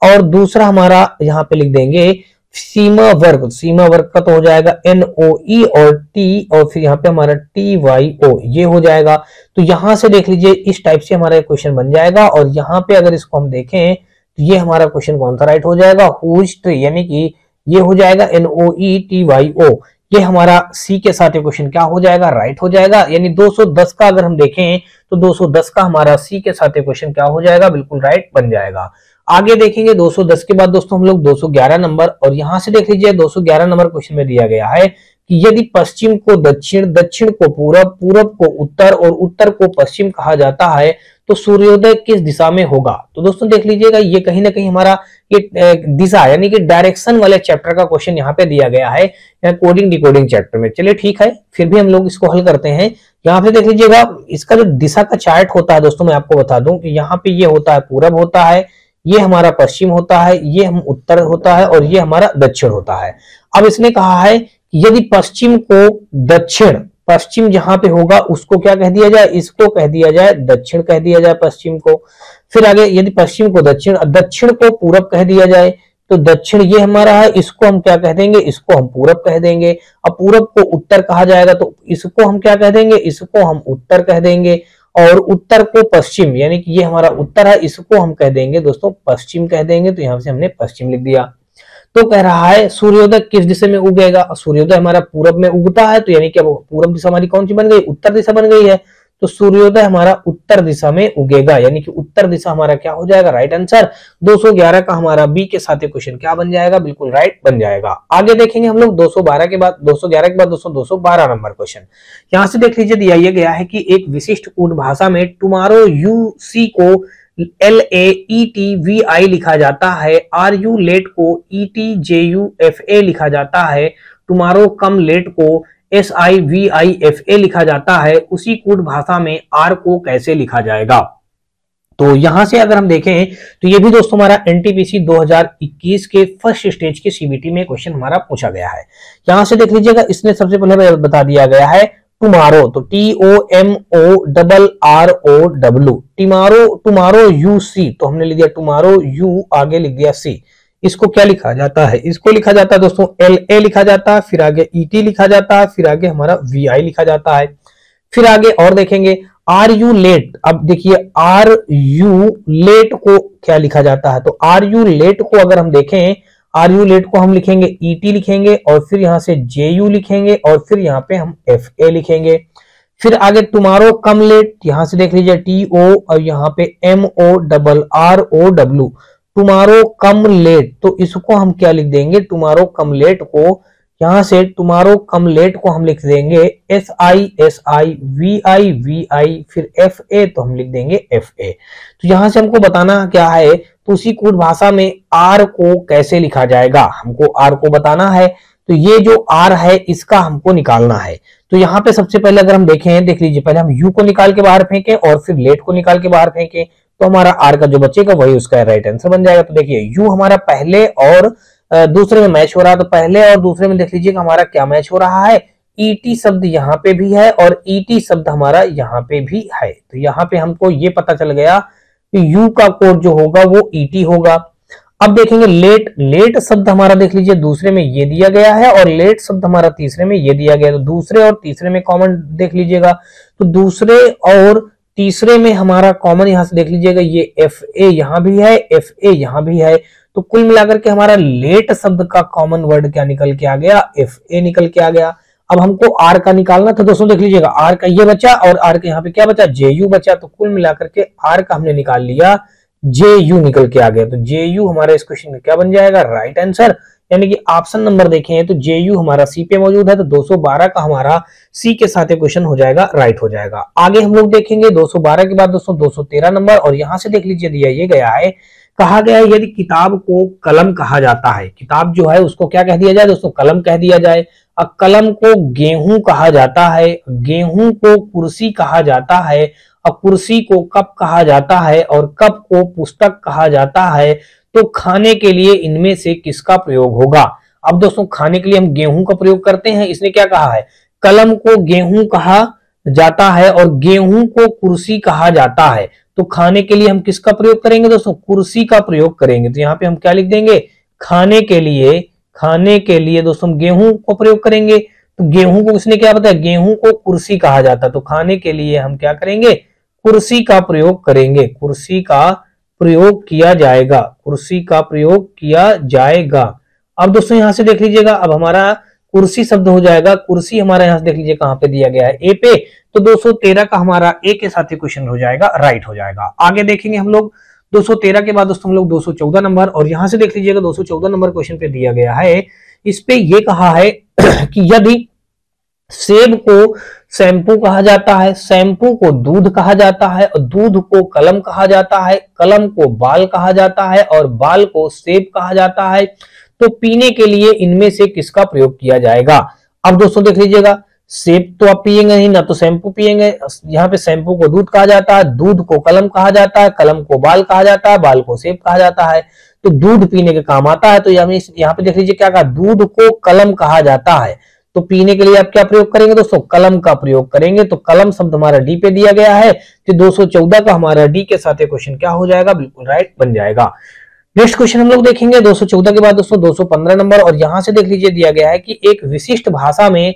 और दूसरा हमारा यहाँ पे लिख देंगे सीमा वर्ग का तो हो जाएगा NOE और T और फिर यहाँ पे हमारा TYO ये हो जाएगा। तो यहां से देख लीजिए इस टाइप से हमारा क्वेश्चन बन जाएगा। और यहाँ पे अगर इसको हम देखें तो ये हमारा क्वेश्चन कौन सा राइट हो जाएगा, हुज ट्री, यानी कि ये हो जाएगा NOE TYO, ये हमारा C के साथ ये क्वेश्चन क्या हो जाएगा, राइट हो जाएगा। यानी 210 का अगर हम देखें तो 210 का हमारा C के साथ ये क्वेश्चन क्या हो जाएगा, बिल्कुल राइट बन जाएगा। आगे देखेंगे 210 के बाद दोस्तों हम लोग 211 नंबर, और यहाँ से देख लीजिए 211 नंबर क्वेश्चन में दिया गया है कि यदि पश्चिम को दक्षिण, दक्षिण को पूरब, पूरब को उत्तर और उत्तर को पश्चिम कहा जाता है तो सूर्योदय किस दिशा में होगा। तो दोस्तों देख लीजिएगा ये कहीं ना कहीं हमारा ये दिशा यानी कि डायरेक्शन वाले चैप्टर का क्वेश्चन यहाँ पे दिया गया है, या कोडिंग डिकोडिंग चैप्टर में। चलिए ठीक है, फिर भी हम लोग इसको हल करते हैं। यहाँ पे देख लीजिएगा इसका जो दिशा का चार्ट होता है दोस्तों, मैं आपको बता दूं कि यहाँ पे ये होता है पूरब होता है, ये हमारा पश्चिम होता है, ये हम उत्तर होता है और ये हमारा दक्षिण होता है। अब इसने कहा है यदि पश्चिम को दक्षिण, पश्चिम जहां पे होगा उसको क्या कह दिया जाए, इसको कह दिया जाए दक्षिण, कह दिया जाए पश्चिम को। फिर आगे यदि पश्चिम को दक्षिण, दक्षिण को पूरब कह दिया जाए, तो दक्षिण ये हमारा है, इसको हम क्या कह देंगे, इसको हम पूरब कह देंगे। अब पूरब को उत्तर कहा जाएगा तो इसको हम क्या कह देंगे, इसको हम उत्तर कह देंगे। और उत्तर को पश्चिम यानी कि ये हमारा उत्तर है, इसको हम कह देंगे दोस्तों पश्चिम कह देंगे। तो यहाँ से हमने पश्चिम लिख दिया। तो कह रहा है सूर्योदय किस दिशा में उगेगा, सूर्योदय हमारा पूरब में उगता है, तो यानी कि अब पूरब दिशा हमारी कौन सी बन गई, उत्तर दिशा बन गई है। तो सूर्योदय हमारा उत्तर दिशा में उगेगा, यानी कि उत्तर दिशा हमारा क्या हो जाएगा राइट आंसर। 211 का हमारा बी के साथ क्वेश्चन क्या बन जाएगा, बिल्कुल राइट बन जाएगा। आगे देखेंगे हम लोग 212 के बाद 211 के बाद 212 नंबर क्वेश्चन। यहां से देख लीजिए, दिया गया है कि एक विशिष्ट कोड भाषा में टुमारो यूसी को LAETVI लिखा जाता है, RU लेट को ETJUFA लिखा जाता है, टुमारो कम लेट को SIVIFA लिखा जाता है, उसी कोड भाषा में R को कैसे लिखा जाएगा। तो यहां से अगर हम देखें तो ये भी दोस्तों हमारा एनटीपीसी 2021 के फर्स्ट स्टेज के सीबीटी में क्वेश्चन हमारा पूछा गया है। यहां से देख लीजिएगा, इसने सबसे पहले बता दिया गया है टुमारो, तो TOMORROW टुमारो टुमारो UC, तो हमने लिख दिया टुमारो U, आगे लिख दिया C। इसको क्या लिखा जाता है, इसको लिखा जाता है दोस्तों LA लिखा जाता है, फिर आगे ET लिखा जाता है, फिर आगे हमारा VI लिखा जाता है। फिर आगे और देखेंगे RU लेट, अब देखिए RU लेट को क्या लिखा जाता है, तो RU लेट को अगर हम देखें, RU लेट को हम लिखेंगे ET लिखेंगे, और फिर यहाँ से JU लिखेंगे, और फिर यहाँ पे हम FA लिखेंगे। फिर आगे टुमारो कम लेट, यहाँ से देख लीजिए TO और यहाँ पे MORROW टुमारो कम लेट, तो इसको हम क्या लिख देंगे, टुमारो कम लेट को यहाँ से टुमारो कम लेट को हम लिख देंगे SI SI VI VI, फिर FA तो हम लिख देंगे FA। तो यहाँ से हमको बताना क्या है, तो उसी कोड भाषा में R को कैसे लिखा जाएगा, हमको R को बताना है। तो ये जो R है इसका हमको निकालना है। तो यहाँ पे सबसे पहले अगर हम देखें, देख लीजिए पहले हम U को निकाल के बाहर फेंके और फिर लेट को निकाल के बाहर फेंके, तो हमारा R का जो बचेगा वही उसका राइट आंसर बन जाएगा। तो देखिए U हमारा पहले और दूसरे में मैच हो रहा है, तो पहले और दूसरे में देख लीजिएगा हमारा क्या मैच हो रहा है, ET शब्द यहाँ पे भी है और ET शब्द हमारा यहाँ पे भी है। तो यहाँ पे हमको ये पता चल गया U का कोड जो होगा वो ET होगा। अब देखेंगे लेट, लेट शब्द हमारा देख लीजिए दूसरे में ये दिया गया है और लेट शब्द हमारा तीसरे में ये दिया गया है, तो दूसरे और तीसरे में कॉमन देख लीजिएगा, तो दूसरे और तीसरे में हमारा कॉमन यहां से देख लीजिएगा, ये FA यहाँ भी है, FA यहाँ भी है, तो कुल मिलाकर के हमारा लेट शब्द का कॉमन वर्ड क्या निकल के आ गया, FA निकल के आ गया। अब हमको R का निकालना था दोस्तों, देख लीजिएगा R का ये बचा और R का यहाँ पे क्या बचा, JU बचा, तो कुल मिलाकर के R का हमने निकाल लिया, JU निकल के आ गया। तो JU हमारा इस क्वेश्चन में क्या बन जाएगा राइट आंसर, यानी कि ऑप्शन नंबर देखें तो JU हमारा C पे मौजूद है, तो 212 का हमारा C के साथ क्वेश्चन हो जाएगा राइट हो जाएगा। आगे हम लोग देखेंगे 212 के बाद दोस्तों 213 नंबर, और यहाँ से देख लीजिए दिया ये गया है, कहा गया है यदि किताब को कलम कहा जाता है, किताब जो है उसको क्या कह दिया जाए दोस्तों, कलम कह दिया जाए, और कलम को गेहूं कहा जाता है, गेहूं को कुर्सी कहा जाता है, और कुर्सी को कप कहा जाता है, और कप को पुस्तक कहा जाता है, तो खाने के लिए इनमें से किसका प्रयोग होगा। अब दोस्तों खाने के लिए हम गेहूं का प्रयोग करते हैं, इसने क्या कहा है, कलम को गेहूं कहा जाता है और गेहूं को कुर्सी कहा जाता है, तो खाने के लिए हम किसका प्रयोग करेंगे दोस्तों, कुर्सी का प्रयोग करेंगे। तो यहाँ पे हम क्या लिख देंगे, खाने के लिए, खाने के लिए दोस्तों गेहूं को प्रयोग करेंगे, तो गेहूं को किसने क्या बताया, गेहूं को कुर्सी कहा जाता, तो खाने के लिए हम क्या करेंगे, कुर्सी का प्रयोग करेंगे, कुर्सी का प्रयोग किया जाएगा, कुर्सी का प्रयोग किया जाएगा। अब दोस्तों यहां से देख लीजिएगा, अब हमारा कुर्सी शब्द हो जाएगा, कुर्सी हमारा यहाँ से देख लीजिए कहाँ पे दिया गया है, ए पे, तो 213 का हमारा ए के साथ क्वेश्चन हो जाएगा राइट हो जाएगा। आगे देखेंगे हम लोग 213 के बाद दोस्तों हम लोग 214 नंबर, और यहाँ से देख लीजिएगा 214 नंबर क्वेश्चन पे दिया गया है, इस पे ये कहा है कि यदि सेब को शैम्पू कहा जाता है, शैम्पू को दूध कहा जाता है, और दूध को कलम कहा जाता है, कलम को बाल कहा जाता है, और बाल को सेब कहा जाता है, तो पीने के लिए इनमें से किसका प्रयोग किया जाएगा। अब दोस्तों देख लीजिएगा, सेब तो आप पिएंगे नहीं ना, तो शैम्पू पिएंगे, यहाँ पे शैम्पू को दूध कहा जाता है, दूध को कलम कहा जाता है, कलम को बाल कहा जाता है, बाल को सेब कहा जाता है, तो दूध पीने के काम आता है, तो यहाँ पे देख लीजिए क्या कहा, दूध को कलम कहा जाता है, तो पीने के लिए आप क्या प्रयोग करेंगे दोस्तों, कलम का प्रयोग करेंगे, तो कलम शब्द हमारा डी पे दिया गया है, तो 214 का हमारा डी के साथ क्वेश्चन क्या हो जाएगा, बिल्कुल राइट बन जाएगा। नेक्स्ट क्वेश्चन हम लोग देखेंगे 214 के बाद दोस्तों 215 नंबर, और यहां से देख लीजिए दिया गया है कि एक विशिष्ट भाषा में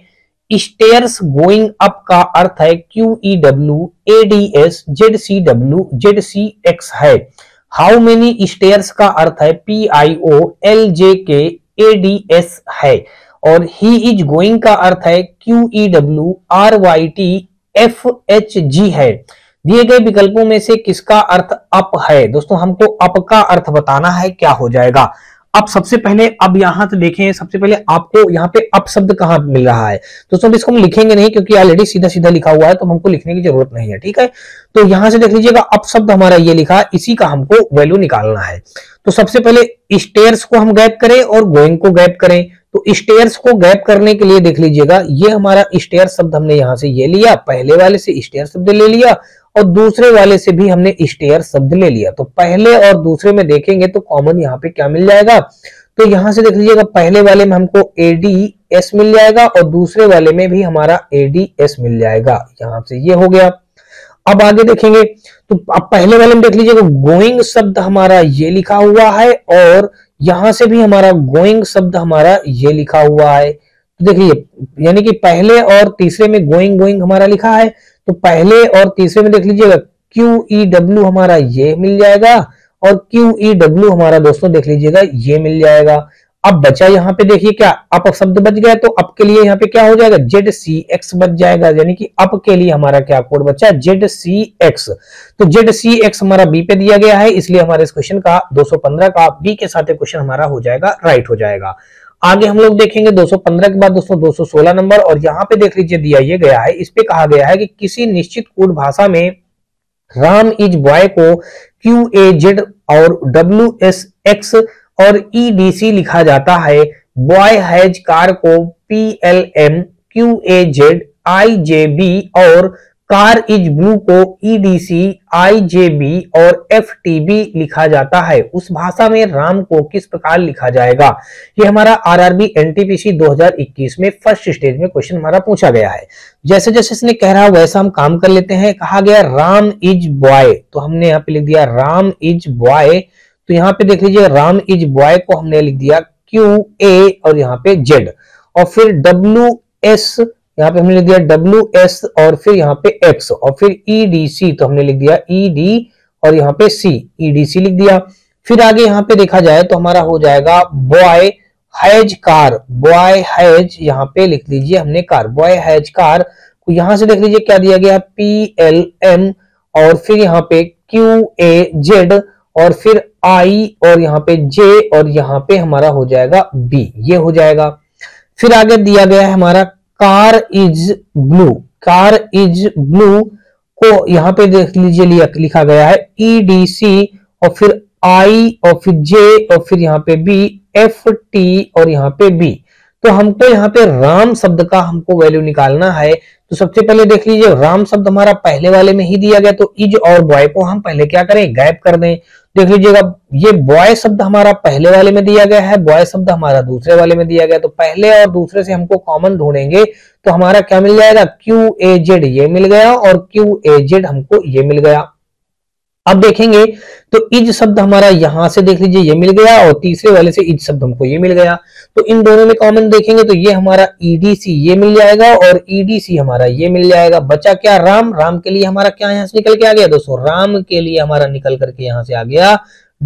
स्टेयर्स गोइंग अप का अर्थ है QEW ADS ZCW ZCX है, हाउ मेनी स्टेयर्स का अर्थ है PIO LJK ADS है, और ही इज गोइंग का अर्थ है QEW RYT FHG है। दिए गए विकल्पों में से किसका अर्थ अप है? दोस्तों हमको अप का अर्थ बताना है, क्या हो जाएगा अप। सबसे पहले अब यहां तो देखें, सबसे पहले आपको यहाँ पे अप शब्द कहाँ मिल रहा है दोस्तों? इसको हम लिखेंगे नहीं क्योंकि ऑलरेडी सीधा सीधा लिखा हुआ है, तो हमको लिखने की जरूरत नहीं है, ठीक है। तो यहां से देख लीजिएगा अप शब्द हमारा ये लिखा, इसी का हमको वैल्यू निकालना है। तो सबसे पहले स्टेयर्स को हम गैप करें और गोइंग को गैप करें। तो स्टेयर्स को गैप करने के लिए देख लीजिएगा ये हमारा स्टेयर शब्द हमने यहाँ से ये लिया, पहले वाले से स्टेयर शब्द ले लिया और दूसरे वाले से भी हमने स्टेयर शब्द ले लिया। तो पहले और दूसरे में देखेंगे तो कॉमन यहाँ पे क्या मिल जाएगा? तो यहां से देख लीजिएगा पहले वाले में हमको ADS मिल जाएगा और दूसरे वाले में भी हमारा ADS मिल जाएगा। यहां से ये हो गया। अब आगे देखेंगे तो अब पहले वाले में देख लीजिएगा गोइंग शब्द हमारा ये लिखा हुआ है और यहां से भी हमारा गोइंग शब्द हमारा ये लिखा हुआ है। तो देखिए यानी कि पहले और तीसरे में गोइंग गोइंग हमारा लिखा है, तो पहले और तीसरे में देख लीजिएगा QEW हमारा ये मिल जाएगा और QEW हमारा दोस्तों देख लीजिएगा ये मिल जाएगा। अब बचा यहाँ पे देखिए क्या, अप शब्द बच गया, तो अप के लिए यहाँ पे क्या हो जाएगा? ZCX बच जाएगा, यानी कि अप के लिए हमारा क्या कोड बचा? ZCX। तो ZCX हमारा बी पे दिया गया है, इसलिए हमारे इस क्वेश्चन का 215 का बी के साथ क्वेश्चन हमारा हो जाएगा, राइट हो जाएगा। आगे हम लोग देखेंगे 215 के बाद दोस्तों 216 नंबर, और यहाँ पे देख लीजिए दिया ये गया है, इस पे कहा गया है कि किसी निश्चित कोड भाषा में राम इज बॉय को QAZ और WSX और EDC लिखा जाता है, बॉय हैज कार को PLM QAZ IJB और कार इज ब्लू को EDC IJB और FTB लिखा जाता है, उस भाषा में राम को किस प्रकार लिखा जाएगा? ये हमारा RRB NTPC 2021 में फर्स्ट स्टेज में क्वेश्चन हमारा पूछा गया है। जैसे जैसे इसने कह रहा वैसा हम काम कर लेते हैं। कहा गया राम इज बॉय, तो हमने यहाँ पे लिख दिया राम इज बॉय। तो यहाँ पे देख लीजिए राम इज बॉय को हमने लिख दिया QA और यहाँ पे Z और फिर WS, यहाँ पे हमने लिख दिया WS और फिर यहाँ पे X और फिर EDC, तो हमने लिख दिया ED और यहाँ पे C EDC लिख दिया। फिर आगे यहाँ पे देखा जाए तो हमारा हो जाएगा boy has car, boy has यहाँ पे लिख लीजिए हमने कार, बॉय हैज कार को यहाँ से देख लीजिए क्या दिया गया? PLM और फिर यहाँ पे QAZ और फिर I और यहाँ पे J और यहाँ पे हमारा हो जाएगा B, ये हो जाएगा। फिर आगे दिया गया है हमारा car is blue, car is blue को यहाँ पे देख लीजिए लिखा गया है EDC और फिर I और फिर J और फिर यहाँ पे B FT और यहाँ पे B। तो हमको यहाँ पे राम शब्द का हमको वैल्यू निकालना है। तो सबसे पहले देख लीजिए राम शब्द हमारा पहले वाले में ही दिया गया, तो इज और बॉय को हम पहले क्या करें? गैप कर दें। देख लीजिएगा ये बॉय शब्द हमारा पहले वाले में दिया गया है, बॉय शब्द हमारा दूसरे वाले में दिया गया, तो पहले और दूसरे से हमको कॉमन ढूंढेंगे तो हमारा क्या मिल जाएगा? QAZ ये मिल गया और QAZ हमको ये मिल गया। अब देखेंगे तो इज शब्द हमारा यहां से देख लीजिए ये मिल गया और तीसरे वाले से इज शब्द हमको ये मिल गया, तो इन दोनों में कॉमन देखेंगे तो ये हमारा EDC ये मिल जाएगा और EDC हमारा ये मिल जाएगा। बचा क्या? राम। राम के लिए हमारा क्या यहाँ से निकल के आ गया दोस्तों? राम के लिए हमारा निकल करके यहाँ से आ गया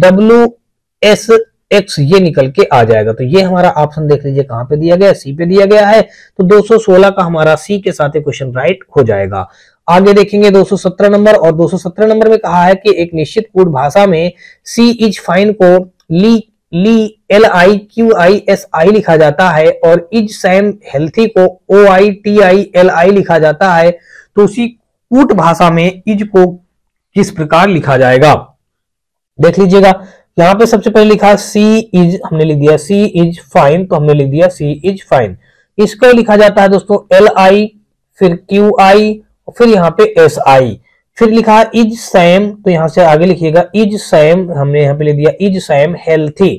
WSX ये निकल के आ जाएगा। तो ये हमारा ऑप्शन देख लीजिए कहाँ पे दिया गया? C पे दिया गया है। तो 216 का हमारा C के साथ क्वेश्चन राइट हो जाएगा। आगे देखेंगे 217 नंबर, और 217 नंबर में कहा है कि एक निश्चित कोड भाषा में C इज फाइन को LIQISI लिखा जाता है और इज सैम हेल्थी को OITILI लिखा जाता है, तो उसी कूट भाषा में इज को किस प्रकार लिखा जाएगा? देख लीजिएगा यहाँ पे सबसे पहले लिखा C इज, हमने लिख दिया C इज फाइन, तो हमने लिख दिया C इज फाइन। इसको लिखा जाता है दोस्तों LI फिर QI फिर यहाँ पे SI, फिर लिखा इज सैम, तो यहाँ से आगे लिखिएगा इज सैम, हमने यहाँ पे लिख दिया इज सैम हेल्थी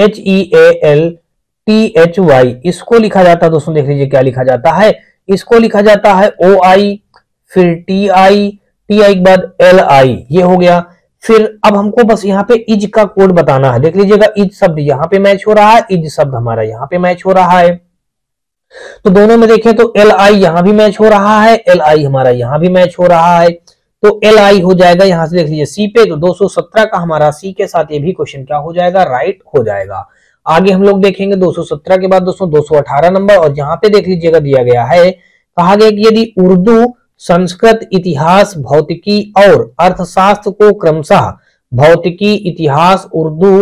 HEALTHY। इसको लिखा जाता है दोस्तों देख लीजिए क्या लिखा जाता है? इसको लिखा जाता है OI फिर TI के बाद LI, ये हो गया। फिर अब हमको बस यहाँ पे इज का कोड बताना है। देख लीजिएगा इज शब्द यहाँ पे मैच हो रहा है, इज शब्द हमारा यहाँ पे मैच हो रहा है, तो दोनों में देखें तो LI यहाँ भी मैच हो रहा है, LI हमारा यहाँ भी मैच हो रहा है, तो LI हो जाएगा यहाँ से देख लीजिए C पे। तो 217 का हमारा C के साथ ये भी क्वेश्चन क्या हो जाएगा? राइट हो जाएगा। आगे हम लोग देखेंगे 217 के बाद दोस्तों 218 नंबर, और यहाँ पे देख लीजिएगा दिया गया है, कहा गया कि यदि उर्दू संस्कृत, इतिहास, भौतिकी और अर्थशास्त्र को क्रमशः भौतिकी, इतिहास, उर्दू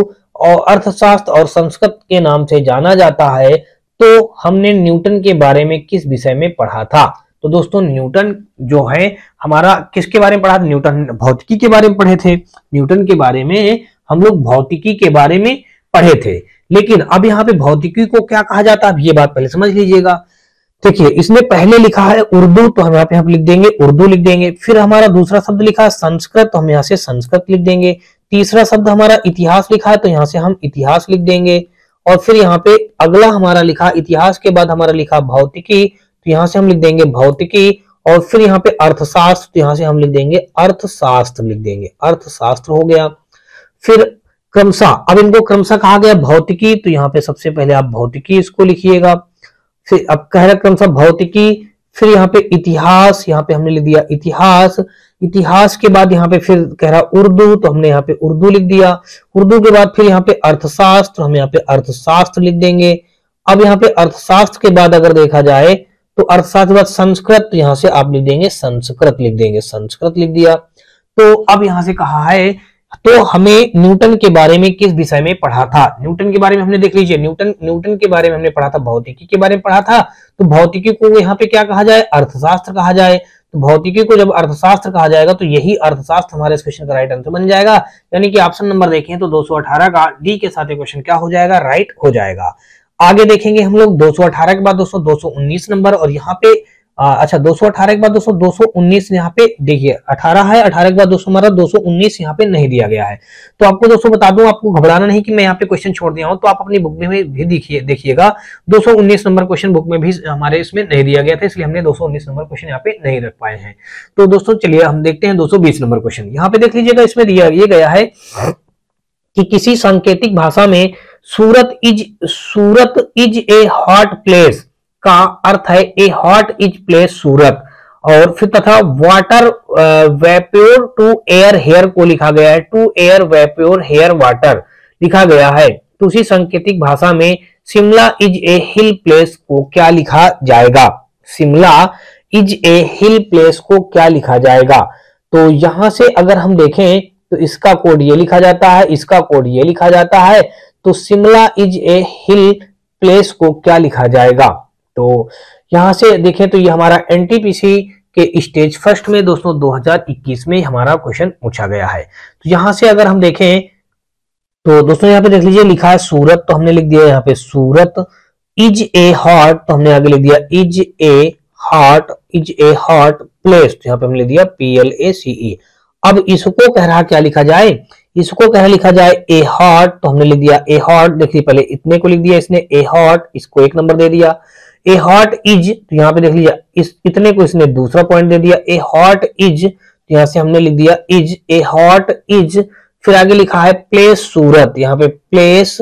और अर्थशास्त्र और संस्कृत के नाम से जाना जाता है। तो हमने न्यूटन के बारे में किस विषय में पढ़ा था? तो दोस्तों न्यूटन जो है हमारा किसके बारे में पढ़ा था? न्यूटन भौतिकी के बारे में पढ़े थे। न्यूटन के बारे में हम लोग भौतिकी के बारे में पढ़े थे। लेकिन अब यहाँ पे भौतिकी को क्या कहा जाता है, ये बात पहले समझ लीजिएगा। देखिए इसने पहले लिखा है उर्दू, तो हम यहाँ पे हम लिख देंगे उर्दू लिख देंगे। फिर हमारा दूसरा शब्द लिखा है संस्कृत, तो हम यहाँ से संस्कृत लिख देंगे। तीसरा शब्द हमारा इतिहास लिखा है, तो यहाँ से हम इतिहास लिख देंगे। और फिर यहाँ पे अगला हमारा लिखा इतिहास के बाद हमारा लिखा भौतिकी, तो यहाँ से हम लिख देंगे भौतिकी। और फिर यहाँ पे अर्थशास्त्र, तो यहाँ से हम लिख देंगे अर्थशास्त्र लिख देंगे, अर्थशास्त्र हो गया। फिर क्रमशः, अब इनको क्रमशः कहा गया भौतिकी, तो यहाँ पे सबसे पहले आप भौतिकी इसको लिखिएगा। फिर अब कह रहा क्रमशः भौतिकी, फिर यहाँ पे इतिहास, यहाँ पे हमने लिख दिया इतिहास। इतिहास के बाद यहाँ पे फिर कह रहा उर्दू, तो हमने यहाँ पे उर्दू लिख दिया। उर्दू के बाद फिर यहाँ पे अर्थशास्त्र, हम यहाँ पे अर्थशास्त्र लिख देंगे। अब यहाँ पे अर्थशास्त्र के बाद अगर देखा जाए तो अर्थशास्त्र के बाद संस्कृत, यहाँ से आप लिख देंगे संस्कृत लिख देंगे, संस्कृत लिख दिया। तो अब यहाँ से कहा है तो हमें न्यूटन के बारे में किस विषय में पढ़ा था? न्यूटन के बारे में हमने देख लीजिए, न्यूटन के बारे में हमने पढ़ा था, भौतिकी के बारे में पढ़ा था। तो भौतिकी को यहाँ पे क्या कहा जाए? अर्थशास्त्र कहा जाए। तो भौतिकी को जब अर्थशास्त्र कहा जाएगा तो यही अर्थशास्त्र हमारे इस क्वेश्चन का राइट आंसर बन जाएगा। यानी कि ऑप्शन नंबर देखें तो 218 का डी के साथ क्वेश्चन क्या हो जाएगा? राइट हो जाएगा। आगे देखेंगे हम लोग 218 के बाद दोस्तों 219 नंबर, और यहाँ पे अच्छा 218 के बाद दोस्तों 219 यहाँ पे देखिए 18 है, 18 के बाद दोस्तों हमारा 219 यहाँ पे नहीं दिया गया है। तो आपको दोस्तों बता दूं, आपको घबराना नहीं कि मैं यहाँ पे क्वेश्चन छोड़ दिया हूं, तो आप अपनी बुक में भी देखिएगा 219 नंबर क्वेश्चन बुक में भी हमारे इसमें नहीं दिया गया था, इसलिए हमने 219 नंबर क्वेश्चन यहाँ पे नहीं रख पाए हैं। तो दोस्तों चलिए हम देखते हैं 220 नंबर क्वेश्चन। यहाँ पे देख लीजिएगा, इसमें दिया ये गया है कि किसी सांकेतिक भाषा में Surat is a hot place का अर्थ है a hot is place Surat. और फिर तथा water vapour to air hair को लिखा गया है, to air vapour hair water लिखा गया है। तो उसी सांकेतिक भाषा में Shimla is a hill place को क्या लिखा जाएगा? Shimla is a hill place को क्या लिखा जाएगा? तो यहां से अगर हम देखें तो इसका कोड ये लिखा जाता है, इसका कोड ये लिखा जाता है। तो Shimla is a hill place को क्या लिखा जाएगा? तो यहां से देखें तो ये हमारा एनटीपीसी के स्टेज फर्स्ट में दोस्तों 2021 में हमारा क्वेश्चन पूछा गया है। तो यहां से अगर हम देखें तो दोस्तों यहाँ पे देख लीजिए लिखा है सूरत, तो हमने लिख दिया यहाँ पे सूरत इज ए हॉट, तो हमने आगे लिख दिया इज ए हॉट प्लेस, तो यहाँ पे हमने लिख दिया PLACE। अब इसको कह रहा क्या लिखा जाए? इसको कह लिखा जाए ए हॉट, तो हमने लिख दिया ए हॉट। देखिए पहले इतने को लिख दिया इसने ए हॉट, इसको एक नंबर दे दिया। ए हॉट इज, तो यहाँ पे देख लीजिए इस इतने को इसने दूसरा पॉइंट दे दिया ए हॉट इज, तो यहाँ से हमने लिख दिया इज ए हॉट इज। फिर आगे लिखा है प्लेस सूरत, यहाँ पे प्लेस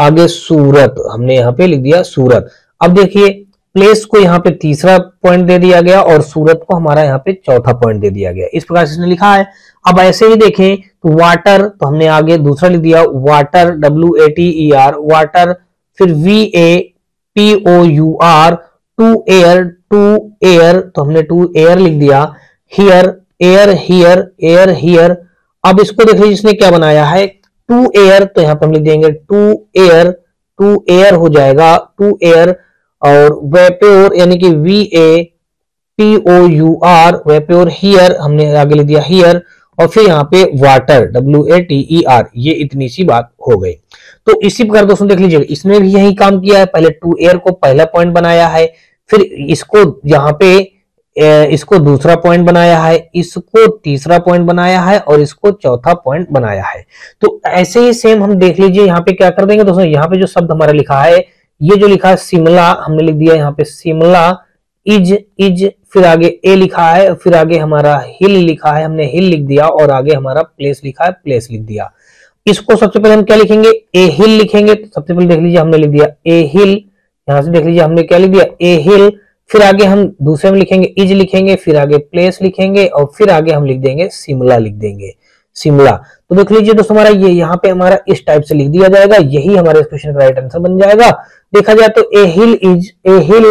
आगे सूरत, हमने यहाँ पे लिख दिया सूरत। अब देखिए प्लेस को यहाँ पे तीसरा पॉइंट दे दिया गया और सूरत को हमारा यहाँ पे चौथा पॉइंट दे दिया गया, इस प्रकार से इसने लिखा है। अब ऐसे ही देखें तो वाटर, तो हमने आगे दूसरा लिख दिया वाटर WATER वाटर। फिर VAPOUR टू एयर, तो हमने टू एयर लिख दिया। Here air here air here. अब इसको देख लीजिए इसने क्या बनाया है टू एयर, तो यहाँ पे हम लिख देंगे टू एयर हो जाएगा टू एयर। और वेप्योर यानी कि VAPOUR वेप्योर। हियर हमने आगे लिख दिया हियर। और फिर यहाँ पे वाटर WATER, ये इतनी सी बात हो गई। तो इसी प्रकार दोस्तों देख लीजिएगा इसमें भी यही काम किया है, पहले टू एयर को पहला पॉइंट बनाया है, फिर इसको यहाँ पे इसको दूसरा पॉइंट बनाया है, इसको तीसरा पॉइंट बनाया है और इसको चौथा पॉइंट बनाया है। तो ऐसे ही सेम हम देख लीजिए यहाँ पे क्या कर देंगे दोस्तों, यहाँ पे जो शब्द हमारा लिखा है ये जो लिखा है शिमला, हमने लिख दिया यहाँ पे शिमला इज, फिर आगे ए लिखा है, फिर आगे हमारा हिल लिखा है, हमने हिल लिख दिया और आगे हमारा प्लेस लिखा है प्लेस लिख दिया। इसको सबसे पहले हम क्या लिखेंगे ए हिल लिखेंगे। तो सबसे पहले देख लीजिए हमने लिख दिया ए हिल, यहाँ से देख लीजिए हमने क्या लिख दिया ए हिल। फिर आगे हम दूसरे में लिखेंगे इज लिखेंगे, फिर आगे प्लेस लिखेंगे और फिर आगे हम लिख देंगे शिमला लिख देंगे शिमला। तो देख लीजिए दोस्तों हमारा ये यहाँ पे हमारा इस टाइप से लिख दिया जाएगा, यही हमारे क्वेश्चन का राइट आंसर बन जाएगा। देखा जाए तो a hill is a hill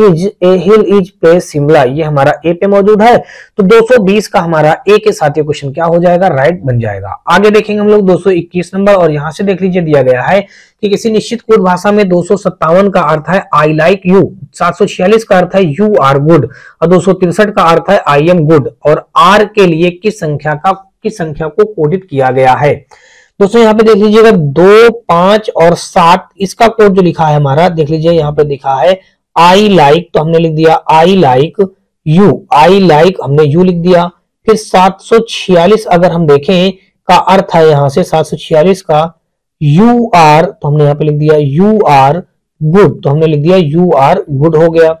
hill is place Shimla, ये हमारा ए पे मौजूद है। तो 220 का हमारा ए के साथ ये क्वेश्चन क्या हो जाएगा, राइट बन जाएगा। आगे देखेंगे हम लोग 221 नंबर, और यहाँ से देख लीजिए दिया गया है कि किसी निश्चित कोड भाषा में 257 का अर्थ है आई लाइक यू, 746 का अर्थ है यू आर गुड, और 263 का अर्थ है आई एम गुड, और आर के लिए किस संख्या को कोडित किया गया है। दोस्तों यहाँ पे देख लीजिएगा 2, 5 और 7 इसका कोड जो लिखा है हमारा, देख लीजिए यहाँ पे लिखा है आई लाइक, तो हमने लिख दिया I like you, I like हमने यू लिख दिया। फिर 746 अगर हम देखें का अर्थ है यहाँ से 746 का यू आर, तो हमने यहाँ पे लिख दिया यू आर गुड, तो हमने लिख दिया यू आर गुड हो गया।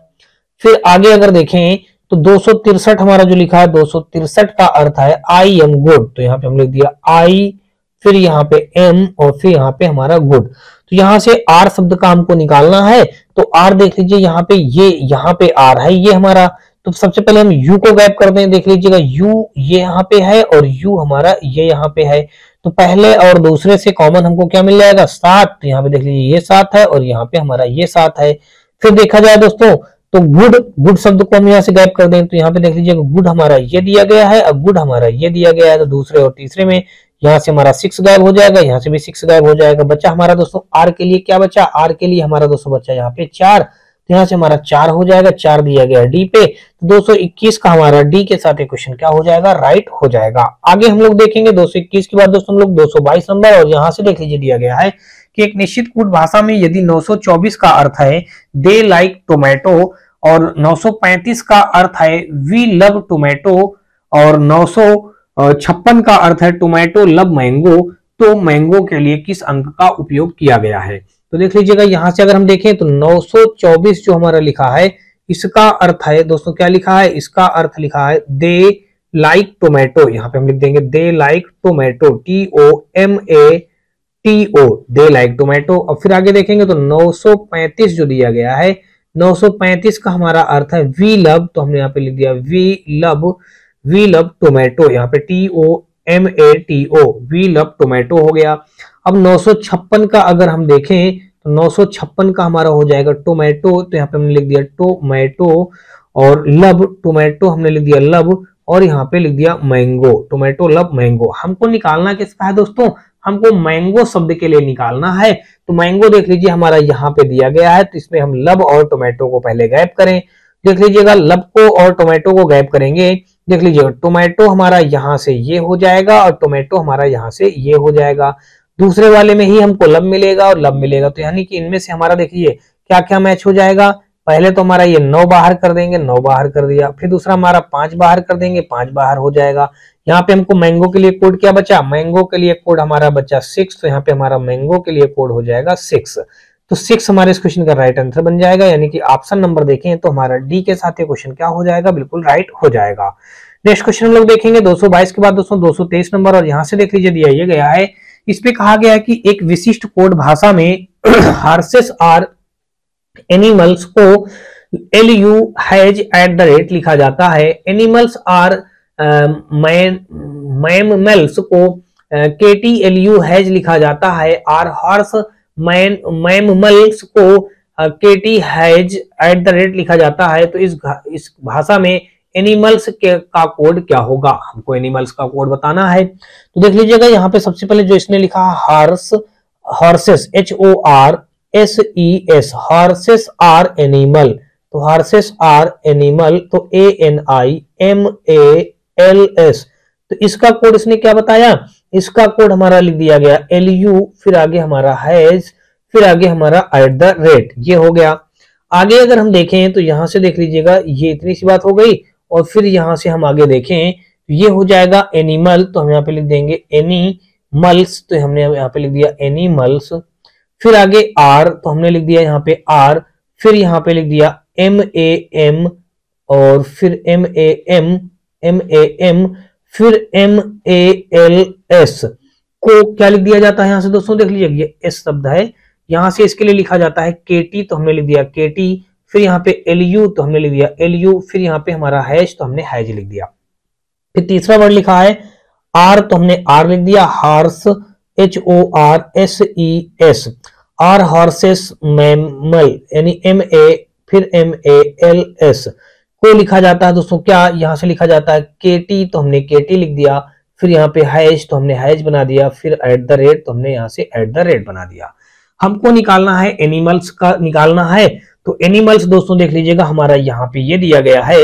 फिर आगे अगर देखें तो 263 हमारा जो लिखा है, 263 का अर्थ है आई एम गुड, तो यहाँ पे हम लिख दिया आई, फिर यहाँ पे एम, और फिर यहाँ पे हमारा गुड। तो यहाँ से आर शब्द का हमको निकालना है, तो आर देख लीजिए यहाँ पे, ये यहाँ पे आर है ये हमारा। तो सबसे पहले हम यू को गैप करते हैं, देख लीजिएगा यू ये यहाँ पे है और यू हमारा ये यहाँ पे है। तो पहले और दूसरे से कॉमन हमको क्या मिल जाएगा, 7, तो यहाँ पे देख लीजिए ये 7 है और यहाँ पे हमारा ये 7 है। फिर देखा जाए दोस्तों तो गुड, गुड शब्द को हम यहाँ से गैप कर दें, तो यहाँ पे देख लीजिएगा गुड हमारा ये दिया गया है, अब गुड हमारा ये दिया गया है, तो दूसरे और तीसरे में यहाँ से हमारा 6 गायब हो जाएगा, यहाँ से भी 6 गायब हो जाएगा। बच्चा हमारा दोस्तों आर के लिए क्या बचा, आर के लिए हमारा दोस्तों बच्चा यहाँ पे 4, तो यहाँ से हमारा 4 हो जाएगा, 4 दिया गया डी पे। तो 221 का हमारा डी के साथ एक क्वेश्चन क्या हो जाएगा, राइट हो जाएगा। आगे हम लोग देखेंगे 221 के बाद दोस्तों हम लोग 222 नंबर, और यहाँ से देख लीजिए दिया गया है कि एक निश्चित कोड भाषा में यदि 924 का अर्थ है दे लाइक टोमेटो, और 935 का अर्थ है वी लव टोमेटो, और 956 का अर्थ है टोमेटो लव मैंगो, तो मैंगो के लिए किस अंक का उपयोग किया गया है। तो देख लीजिएगा यहाँ से अगर हम देखें तो 924 जो हमारा लिखा है इसका अर्थ है दोस्तों क्या लिखा है, इसका अर्थ लिखा है दे लाइक टोमेटो, यहाँ पे हम लिख देंगे they like tomato, TOMATO, they like tomato. और फिर आगे देखेंगे तो 935 जो दिया गया है, 935 का हमारा अर्थ है वी लव, तो हमने यहाँ पे लिख दिया वी लव टोमेटो, यहाँ पे TOMATO वी लव टोमेटो हो गया। अब 956 का अगर हम देखें तो 956 का हमारा हो जाएगा टोमेटो, तो यहाँ पे हमने लिख दिया टोमेटो, और लव टोमेटो हमने लिख दिया लव, और यहाँ पे लिख दिया मैंगो, टोमेटो लव मैंगो। हमको निकालना किसका है दोस्तों, हमको मैंगो शब्द के लिए निकालना है। तो मैंगो देख लीजिए हमारा यहाँ पे दिया गया है, तो इसमें हम लव और टोमेटो को पहले गैप करें, देख लीजिएगा लव को और टोमेटो को गैप करेंगे, देख लीजिएगा टोमेटो हमारा यहाँ से ये हो जाएगा और टोमेटो हमारा यहाँ से ये हो जाएगा। दूसरे वाले में ही हमको लव मिलेगा और लव मिलेगा, तो यानी कि इनमें से हमारा देखिए क्या क्या मैच हो जाएगा। पहले तो हमारा ये 9 बाहर कर देंगे, 9 बाहर कर दिया, फिर दूसरा हमारा 5 बाहर कर देंगे, 5 बाहर हो जाएगा। यहाँ पे हमको मैंगो के लिए कोड क्या बचा, मैंगो के लिए कोड हमारा बचा 6, तो यहाँ पे हमारा मैंगो के लिए कोड हो जाएगा 6, तो 6 हमारे इस क्वेश्चन का राइट आंसर बन जाएगा। यानी कि ऑप्शन नंबर देखें तो हमारा डी के साथ ये क्वेश्चन क्या हो जाएगा, बिल्कुल राइट हो जाएगा। नेक्स्ट क्वेश्चन हम लोग देखेंगे 222 के बाद दोस्तों 223 नंबर, और यहाँ से देख लीजिए दिया ये गया है, इसमें कहा गया है कि एक विशिष्ट कोड भाषा में हार्सेस आर एनिमल्स को LU#@ लिखा जाता है, एनिमल्स आर मैमल्स को KT LU# लिखा जाता है, आर हॉर्स मैमल्स को KT#@ लिखा जाता है। तो इस भाषा में एनिमल्स का कोड क्या होगा, हमको एनिमल्स का कोड बताना है। तो देख लीजिएगा यहाँ पे सबसे पहले जो इसने लिखा horses HORSES horses are animal, तो हॉर्सेस आर एनिमल, तो ANIMALS, तो इसका कोड इसने क्या बताया, इसका कोड हमारा लिख दिया गया LU, फिर आगे हमारा हैज, फिर आगे हमारा @ ये हो गया। आगे अगर हम देखें तो यहाँ से देख लीजिएगा ये इतनी सी बात हो गई, और फिर यहाँ से हम आगे देखें तो ये हो जाएगा एनिमल, तो हम यहाँ पे लिख देंगे एनिमल्स, तो हमने यहाँ पे लिख दिया एनिमल्स, फिर आगे आर, तो हमने लिख दिया यहाँ पे आर, फिर यहाँ पे लिख दिया MAM, और फिर MAM, फिर MALS को क्या लिख दिया जाता है यहाँ से दोस्तों, देख लीजिए ये S शब्द है, यहाँ से इसके लिए लिखा जाता है KT, तो हमने लिख दिया KT, फिर यहाँ पे LU, तो हमने लिख दिया LU, फिर यहाँ पे हमारा हैज, तो हमने हैज लिख दिया। फिर तीसरा वर्ड लिखा है आर, तो हमने आर लिख दिया, horse HORSES, are horses mammal यानी फिर MALS को लिखा जाता है दोस्तों क्या, यहाँ से लिखा जाता है KT, तो हमने KT लिख दिया, फिर यहाँ पे हैश तो हमने हैश बना दिया, फिर @ तो हमने यहाँ से @ बना दिया। हमको निकालना है एनिमल्स का, निकालना है तो एनिमल्स दोस्तों देख लीजिएगा हमारा यहाँ पे ये दिया गया है,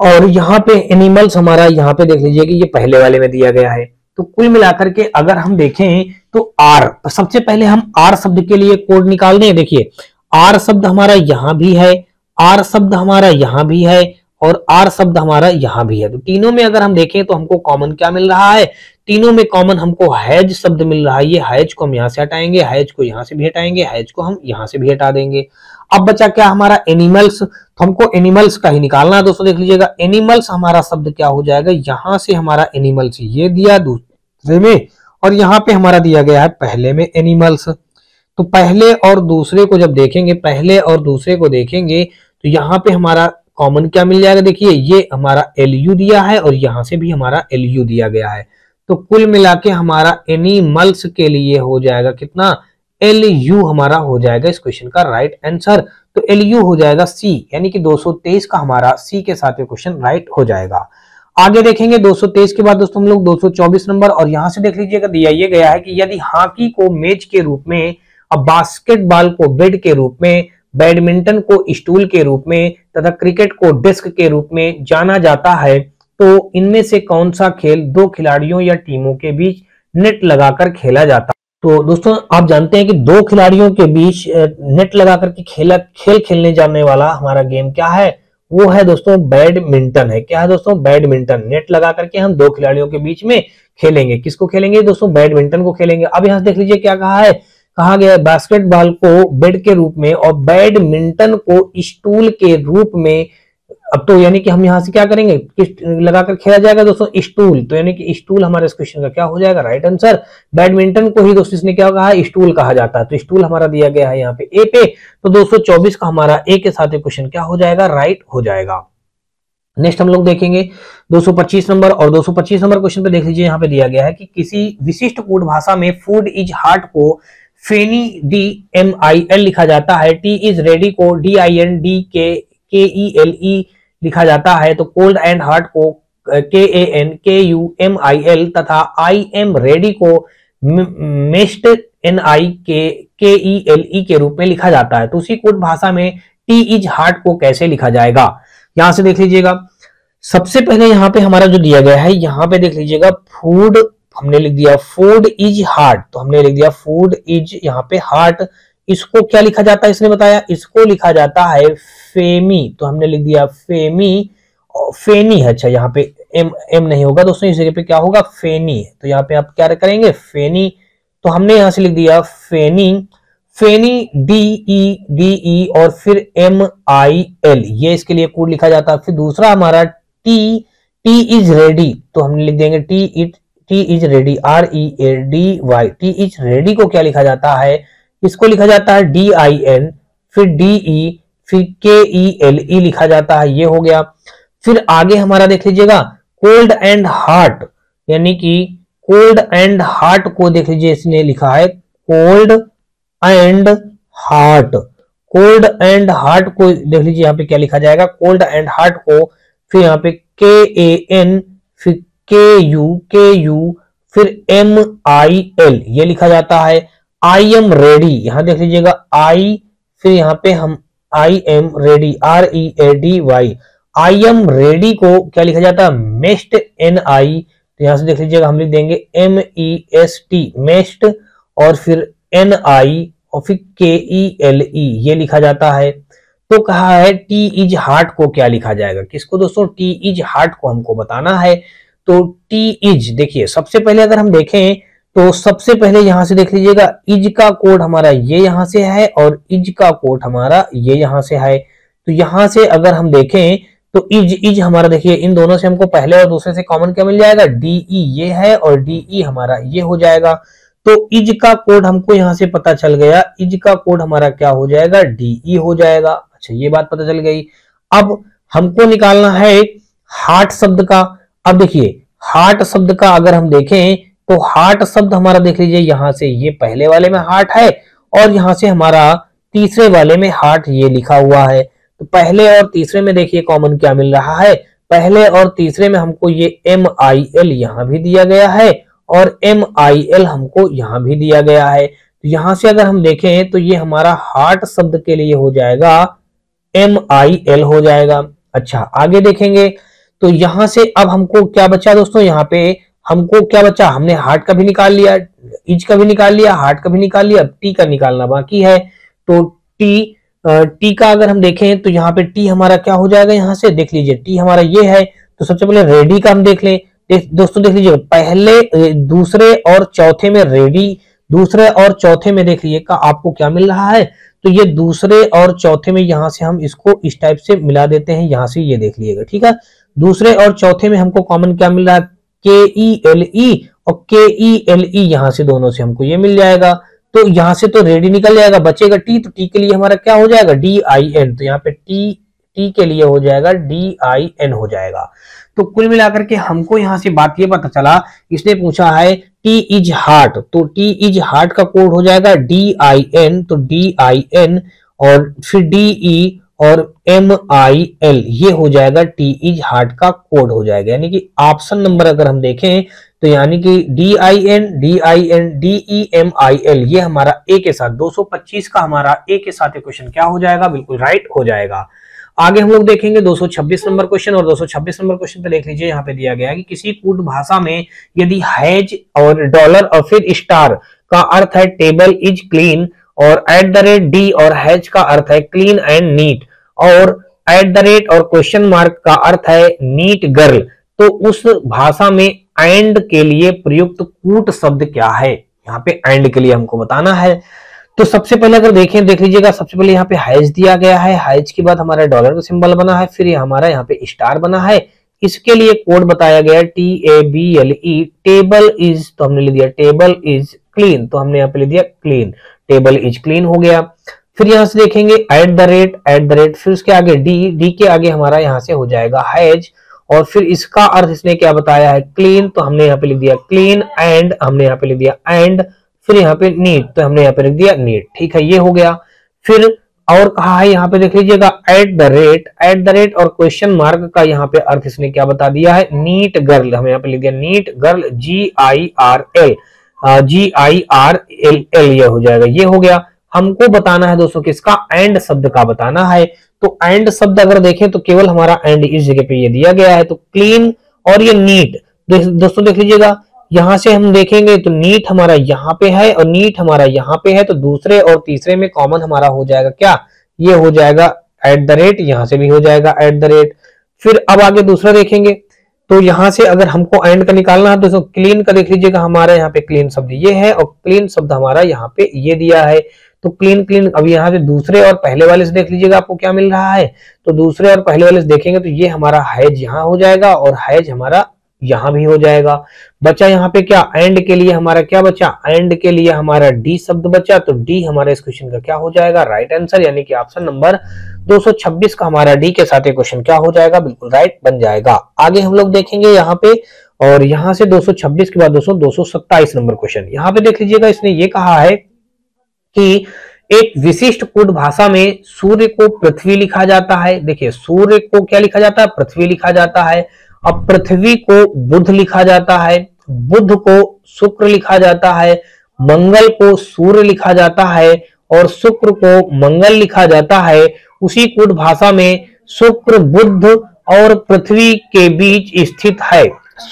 और यहाँ पे एनिमल्स हमारा यहाँ पे देख लीजिए कि ये पहले वाले में दिया गया है। तो कुल मिलाकर के अगर हम देखें तो आर, सबसे पहले हम आर शब्द के लिए कोड निकाल दें। देखिए आर शब्द हमारा यहाँ भी है, आर शब्द हमारा यहाँ भी है, और आर शब्द हमारा यहाँ भी है। तो तीनों में अगर हम देखें तो हमको कॉमन क्या मिल रहा है, तीनों में कॉमन हमको हैज शब्द मिल रहा है। ये हैज को हम यहाँ से हटाएंगे, हैज को यहाँ से भी हटाएंगे, हैज को हम यहाँ से भी हटा देंगे। अब बचा क्या हमारा एनिमल्स, तो हमको एनिमल्स का ही निकालना है दोस्तों। देख लीजिएगा एनिमल्स हमारा शब्द क्या हो जाएगा, यहाँ से हमारा एनिमल्स ये दिया दूसरे में, और यहाँ पे हमारा दिया गया है पहले में एनिमल्स। तो पहले और दूसरे को जब देखेंगे, पहले और दूसरे को देखेंगे तो यहाँ पे हमारा कॉमन क्या मिल जाएगा, देखिए ये हमारा LU दिया है और यहाँ से भी हमारा LU दिया गया है। तो कुल मिला के हमारा एनिमल्स के लिए हो जाएगा कितना, LU हमारा हो जाएगा इस क्वेश्चन का राइट आंसर। तो LU हो जाएगा C, यानी कि 223 का हमारा C के साथ ये क्वेश्चन राइट हो जाएगा। आगे देखेंगे 223 के बाद दोस्तों हम लोग 224 नंबर, और यहाँ से देख लीजिएगा दिया ये गया है कि यदि हॉकी को मेज के रूप में, अब बास्केटबॉल को बेड के रूप में, बैडमिंटन को स्टूल के रूप में तथा क्रिकेट को डिस्क के रूप में जाना जाता है, तो इनमें से कौन सा खेल दो खिलाड़ियों या टीमों के बीच नेट लगाकर खेला जाता है। तो दोस्तों आप जानते हैं कि दो खिलाड़ियों के बीच नेट लगाकर के खेलने जाने वाला हमारा गेम क्या है, वो है दोस्तों बैडमिंटन है। क्या है दोस्तों, बैडमिंटन। नेट लगा करके हम दो खिलाड़ियों के बीच में खेलेंगे, किसको खेलेंगे दोस्तों, बैडमिंटन को खेलेंगे। अब यहाँ से देख लीजिए क्या कहा है, कहा गया बास्केटबॉल को बेड के रूप में और बैडमिंटन को स्टूल के रूप में। अब तो यानी कि हम यहाँ से क्या करेंगे, लगाकर खेला जाएगा दोस्तों स्टूल, तो यानी कि स्टूल हमारे इस क्वेश्चन का क्या हो जाएगा राइट आंसर। बैडमिंटन को ही दोस्तों इसने क्या कहा, स्टूल कहा जाता है, तो स्टूल हमारा दिया गया है यहाँ पे ए पे। तो 224 का हमारा ए के साथ क्वेश्चन क्या हो जाएगा, राइट हो जाएगा। नेक्स्ट हम लोग देखेंगे 225 नंबर, और 225 नंबर क्वेश्चन पे देख लीजिए यहाँ पे दिया गया है कि किसी विशिष्ट कोड भाषा में फूड इज हार्ट को FENIDMIL लिखा जाता है, टी इज रेडी को DINDKELE लिखा जाता है, तो कोल्ड एंड हार्ट को KANKUMIL तथा आई एम रेडी को मेस्ट NIKELE के रूप में लिखा जाता है। तो उसी कोड भाषा में टी इज हार्ट को कैसे लिखा जाएगा, यहां से देख लीजिएगा। सबसे पहले यहाँ पे हमारा जो दिया गया है, यहाँ पे देख लीजिएगा फूड हमने लिख दिया फूड इज हार्ट, तो हमने लिख दिया फूड इज यहाँ पे हार्ट। इसको क्या लिखा जाता है, इसने बताया इसको लिखा जाता है फेमी, तो हमने लिख दिया फेमी, फेनी है। अच्छा यहाँ पे एम नहीं होगा दोस्तों, इस जगह पे क्या होगा फेनी, तो यहाँ पे आप क्या करेंगे फेनी, तो हमने यहाँ से लिख दिया फेनी, फेनी DEDE और फिर MIL, ये इसके लिए कोड लिखा जाता है। फिर दूसरा हमारा टी इज रेडी, तो हमने लिख देंगे tea is ready READY, tea is ready को क्या लिखा जाता है, इसको लिखा जाता है DIN फिर DE फिर KELE लिखा जाता है, ये हो गया। फिर आगे हमारा देख लीजिएगा कोल्ड एंड हार्ट, यानी कि कोल्ड एंड हार्ट को देख लीजिए इसने लिखा है cold and heart, cold and heart को देख लीजिए यहाँ पे क्या लिखा जाएगा, कोल्ड एंड हार्ट को फिर यहाँ पे KAN फिर KU फिर MIL ये लिखा जाता है। आई एम रेडी, यहाँ देख लीजिएगा आई, फिर यहाँ पे हम I am ready READY, I am ready को क्या लिखा जाता है मेस्ट NI, तो यहाँ से देख लीजिएगा हम लिख देंगे MEST मेस्ट और फिर NI और फिर KELE ये लिखा जाता है। तो कहा है टी इज हार्ट को क्या लिखा जाएगा, किसको दोस्तों, टी इज हार्ट को हमको बताना है। तो टी इज देखिए सबसे पहले अगर हम देखें तो सबसे पहले यहां से देख लीजिएगा इज का कोड हमारा ये यहां से है और इज का कोड हमारा ये यहां से है। तो यहां से अगर हम देखें तो इज हमारा देखिए इन दोनों से हमको पहले और दूसरे से कॉमन क्या मिल जाएगा, DE ये है और DE हमारा ये हो जाएगा। तो इज का कोड हमको यहाँ से पता चल गया, इज का कोड हमारा क्या हो जाएगा DE हो जाएगा। अच्छा ये बात पता चल गई। अब हमको निकालना है हार्ट शब्द का। अब देखिए हार्ट शब्द का अगर हम देखें तो हार्ट शब्द हमारा देख लीजिए यहाँ से ये पहले वाले में हार्ट है और यहाँ से हमारा तीसरे वाले में हार्ट ये लिखा हुआ है। तो पहले और तीसरे में देखिए कॉमन क्या मिल रहा है, पहले और तीसरे में हमको ये MIL यहाँ भी दिया गया है और MIL हमको यहाँ भी दिया गया है। तो यहाँ से अगर हम देखें तो ये हमारा हार्ट शब्द के लिए हो जाएगा MIL हो जाएगा। अच्छा आगे देखेंगे तो यहाँ से अब हमको क्या बचा दोस्तों, यहाँ पे हमको क्या बचा, हमने हार्ट का भी निकाल लिया, इज का भी निकाल लिया, हार्ट का भी निकाल लिया, अब टी का निकालना बाकी है। तो टी का अगर हम देखें तो यहाँ पे टी हमारा क्या हो जाएगा, यहाँ से देख लीजिए टी हमारा ये है। तो सबसे पहले रेडी का हम देख लें दोस्तों, देख लीजिए पहले दूसरे और चौथे में रेडी, दूसरे और चौथे में देख लीजिए का आपको क्या मिल रहा है, तो ये दूसरे और चौथे में यहाँ से हम इसको इस टाइप से मिला देते हैं, यहाँ से ये देख लीजिएगा ठीक है। दूसरे और चौथे में हमको कॉमन क्या मिल रहा है, KELE और KELE यहाँ से दोनों से हमको ये मिल जाएगा। तो यहाँ से तो रेडी निकल जाएगा, बचेगा टी, तो टी के लिए हमारा क्या हो जाएगा DIN, तो यहाँ पे टी के लिए हो जाएगा DIN हो जाएगा। तो कुल मिलाकर के हमको यहाँ से बात ये पता चला, इसने पूछा है टी इज हार्ट, तो टी इज हार्ट का कोड हो जाएगा DIN, तो DIN और फिर DE और MIL ये हो जाएगा टी इज हार्ट का कोड हो जाएगा। यानी कि ऑप्शन नंबर अगर हम देखें तो यानी कि DIN DEMIL ये हमारा A के साथ 225 का हमारा A के साथ क्वेश्चन क्या हो जाएगा, बिल्कुल राइट हो जाएगा। आगे हम लोग देखेंगे 226 नंबर क्वेश्चन, और 226 नंबर क्वेश्चन पे देख लीजिए यहाँ पे दिया गया है कि किसी कूट भाषा में यदि हैज और डॉलर और फिर स्टार का अर्थ है टेबल इज क्लीन और @D और हैज का अर्थ है क्लीन एंड नीट और @ और क्वेश्चन मार्क का अर्थ है नीट गर्ल, तो उस भाषा में एंड के लिए प्रयुक्त कूट शब्द क्या है, यहाँ पे एंड के लिए हमको बताना है। तो सबसे पहले अगर देखें देख लीजिएगा, सबसे पहले यहाँ पे हैज दिया गया है, हैज के बाद हमारा डॉलर का सिंबल बना है, फिर हमारा यहाँ पे स्टार बना है, इसके लिए कोड बताया गया TABLE टेबल इज, तो हमने ले दिया टेबल इज क्लीन, तो हमने यहाँ पे ले दिया क्लीन, टेबल इज क्लीन हो गया। फिर यहाँ से देखेंगे @, फिर उसके आगे D के आगे हमारा यहाँ से हो जाएगा हैज और फिर इसका अर्थ इसने क्या बताया है क्लीन, तो हमने यहाँ पे लिख दिया क्लीन एंड, हमने यहाँ पे लिख दिया एंड, फिर यहाँ पे नीट, तो हमने यहाँ पे लिख दिया नीट, ठीक है ये हो गया। फिर और कहा है यहाँ पे देख लीजिएगा @, और क्वेश्चन मार्क का यहाँ पे अर्थ इसने क्या बता दिया है नीट गर्ल, हमें यहाँ पे लिख दिया नीट गर्ल GIRL ये हो जाएगा, ये हो गया। हमको बताना है दोस्तों किसका, एंड शब्द का बताना है। तो एंड शब्द अगर देखें तो केवल हमारा एंड इस जगह पे ये दिया गया है, तो क्लीन और ये नीट दोस्तों देख लीजिएगा, यहां से हम देखेंगे तो नीट हमारा यहाँ पे है और नीट हमारा यहाँ पे है, तो दूसरे और तीसरे में कॉमन हमारा हो जाएगा क्या, ये हो जाएगा @, यहाँ से भी हो जाएगा @। फिर अब आगे दूसरा देखेंगे तो यहाँ से अगर हमको एंड का निकालना है दोस्तों, क्लीन का देख लीजिएगा, हमारे यहाँ पे क्लीन शब्द ये है और क्लीन शब्द हमारा यहाँ पे ये दिया है, तो क्लीन। अब यहाँ पे दूसरे और पहले वाले से देख लीजिएगा आपको क्या मिल रहा है, तो दूसरे और पहले वाले से देखेंगे तो ये हमारा हैज यहाँ हो जाएगा और हैज हमारा यहाँ भी हो जाएगा। बचा यहाँ पे क्या, एंड के लिए हमारा क्या बचा, एंड के लिए हमारा D शब्द बचा, तो D हमारे इस क्वेश्चन का क्या हो जाएगा राइट आंसर, यानी कि ऑप्शन नंबर 226 का हमारा D के साथ ये क्वेश्चन क्या हो जाएगा, बिल्कुल राइट बन जाएगा। आगे हम लोग देखेंगे यहाँ पे, और यहाँ से 226 के बाद दोस्तों 227 नंबर क्वेश्चन, यहाँ पे देख लीजिएगा इसने ये कहा है कि एक विशिष्ट कोड भाषा में सूर्य को पृथ्वी लिखा जाता है। देखिए सूर्य को क्या लिखा जाता है, पृथ्वी लिखा जाता है। अब पृथ्वी को बुध लिखा जाता है, बुध को शुक्र लिखा जाता है, मंगल को सूर्य लिखा जाता है और शुक्र को मंगल लिखा जाता है। उसी कोड भाषा में शुक्र बुध और पृथ्वी के बीच स्थित है,